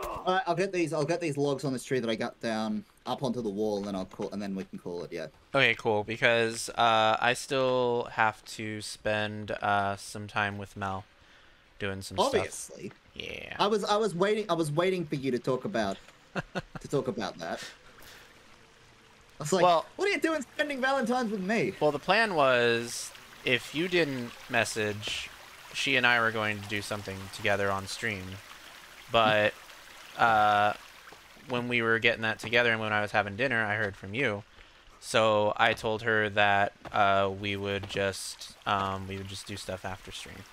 All right, I'll get these. I'll get these logs on this tree that I got down up onto the wall, and then I'll call, and then we can call it. Yeah. Okay, cool. Because uh, I still have to spend uh, some time with Mel, doing some Obviously. stuff. Obviously. Yeah. I was. I was waiting. I was waiting for you to talk about. to talk about that. I was like, well, what are you doing spending Valentine's with me? Well, the plan was, if you didn't message, she and I were going to do something together on stream. But uh, when we were getting that together and when I was having dinner, I heard from you. So I told her that uh, we would just um, we would just do stuff after stream.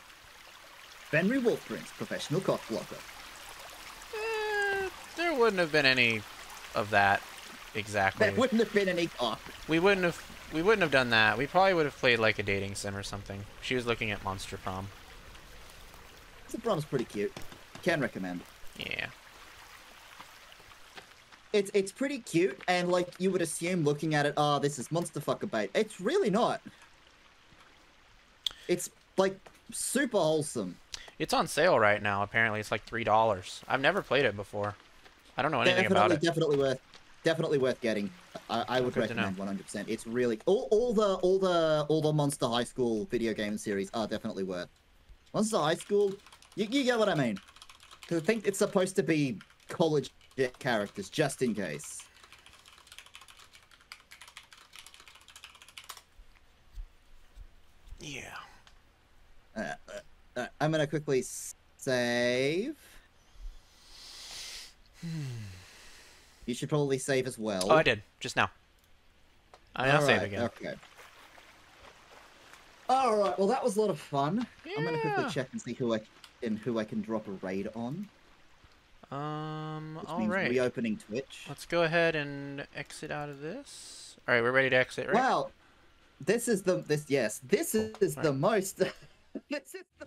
Fenri Wolfprince, professional cock blocker. There wouldn't have been any of that exactly. There wouldn't have been any cock. We wouldn't have we wouldn't have done that. We probably would have played like a dating sim or something. She was looking at Monster Prom. Monster Prom's pretty cute. Can recommend. Yeah. It's it's pretty cute, and like you would assume looking at it, oh, this is monster fucker bait. It's really not. It's like super wholesome. It's on sale right now, apparently. It's like three dollars. I've never played it before. I don't know anything definitely, about it. Definitely worth, definitely worth getting. I, I would Good recommend one hundred percent. It's really all, all the all the all the Monster High School video game series are definitely worth. Monster High School, you, you get what I mean. Because I think it's supposed to be college characters, just in case. Yeah. Uh, uh, uh, I'm gonna quickly save. You should probably save as well. Oh, I did just now. I now right, save again. Okay. All right. Well, that was a lot of fun. Yeah. I'm gonna quickly check and see who I and who I can drop a raid on. Um. Which all means right. Reopening Twitch. Let's go ahead and exit out of this. All right, we're ready to exit. Right? Wow. This is the this yes. This is, is right. the most. this is the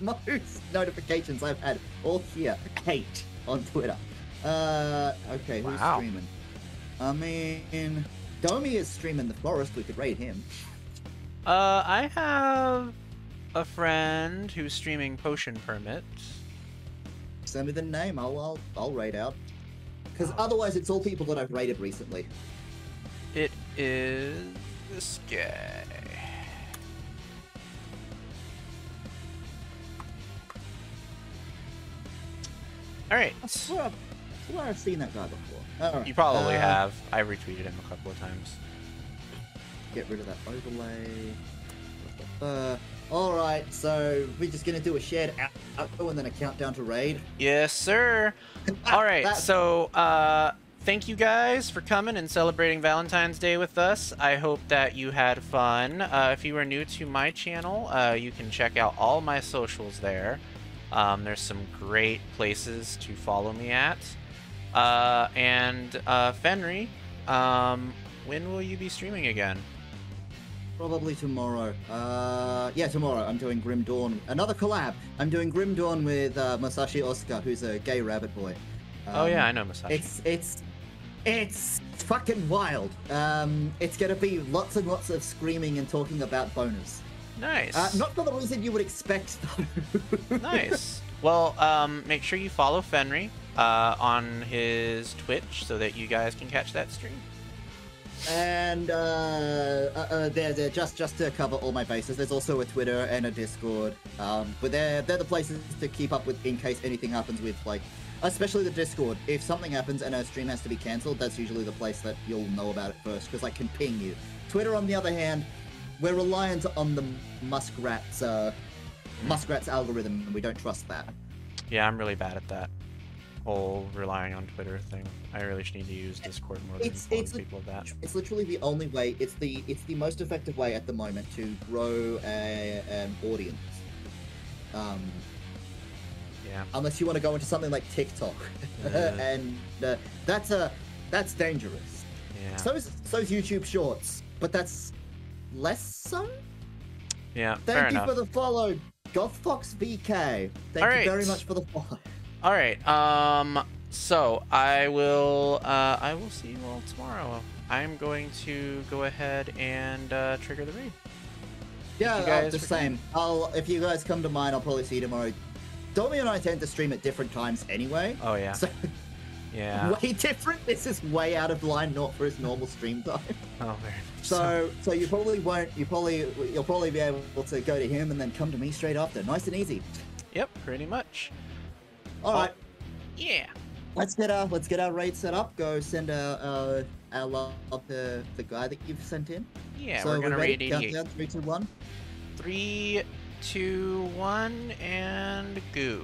most notifications I've had all year. Eight on Twitter. Uh, okay, who's wow. streaming? I mean, Domi is streaming The Forest. We could raid him. Uh, I have a friend who's streaming Potion Permit. Send me the name. I'll I'll I'll raid out. Because otherwise, it's all people that I've raided recently. It is this guy. Alright. I swear I've, I swear I've seen that guy before. All right. You probably uh, have. I retweeted him a couple of times. Get rid of that overlay. Uh, Alright, so we're just going to do a shared outro and then a countdown to raid. Yes, sir. Alright, so uh, thank you guys for coming and celebrating Valentine's Day with us. I hope that you had fun. Uh, if you are new to my channel, uh, you can check out all my socials there. Um, there's some great places to follow me at. Uh, and uh, Fenri, um, when will you be streaming again? Probably tomorrow. Uh, yeah, tomorrow I'm doing Grim Dawn. Another collab. I'm doing Grim Dawn with uh, Masashi Oscar, who's a gay rabbit boy. Um, oh yeah, I know Masashi. It's it's it's fucking wild. Um, it's gonna be lots and lots of screaming and talking about boners. Nice. Uh, not for the reason you would expect, though. Nice. Well, um, make sure you follow Fenri uh, on his Twitch so that you guys can catch that stream. And uh, uh, uh, they're, they're just just to cover all my bases. There's also a Twitter and a Discord, um, but they're they're the places to keep up with in case anything happens with, like, especially the Discord. If something happens and a stream has to be cancelled, that's usually the place that you'll know about it first because I can ping you. Twitter, on the other hand, we're reliant on the muskrat's uh, muskrat's algorithm, and we don't trust that. Yeah, I'm really bad at that. Whole relying on Twitter thing. I really just need to use Discord more than people of that. It's literally the only way. It's the it's the most effective way at the moment to grow a, an audience. Um, yeah. Unless you want to go into something like TikTok, uh, and uh, that's a that's dangerous. Yeah. So's so's YouTube Shorts, but that's less so. Yeah. Thank fair you enough. for the follow, GothFox V K. Thank All you right. very much for the follow. All right. Um. So I will. Uh. I will see you all tomorrow. I'm going to go ahead and uh, trigger the raid. Yeah. Uh, the same. I'll. If you guys come to mine, I'll probably see you tomorrow. Domi and I tend to stream at different times anyway. Oh yeah. So yeah. Way different. This is way out of line, not for his normal stream time. Oh very much. So so you probably won't. You probably you'll probably be able to go to him and then come to me straight after. Nice and easy. Yep. Pretty much. All right, oh, yeah. Let's get our let's get our raid set up. Go send our uh, our love to the guy that you've sent in. Yeah, so we're gonna raid eighty-eight. Countdown, three, two, one. Three, two, one, and go.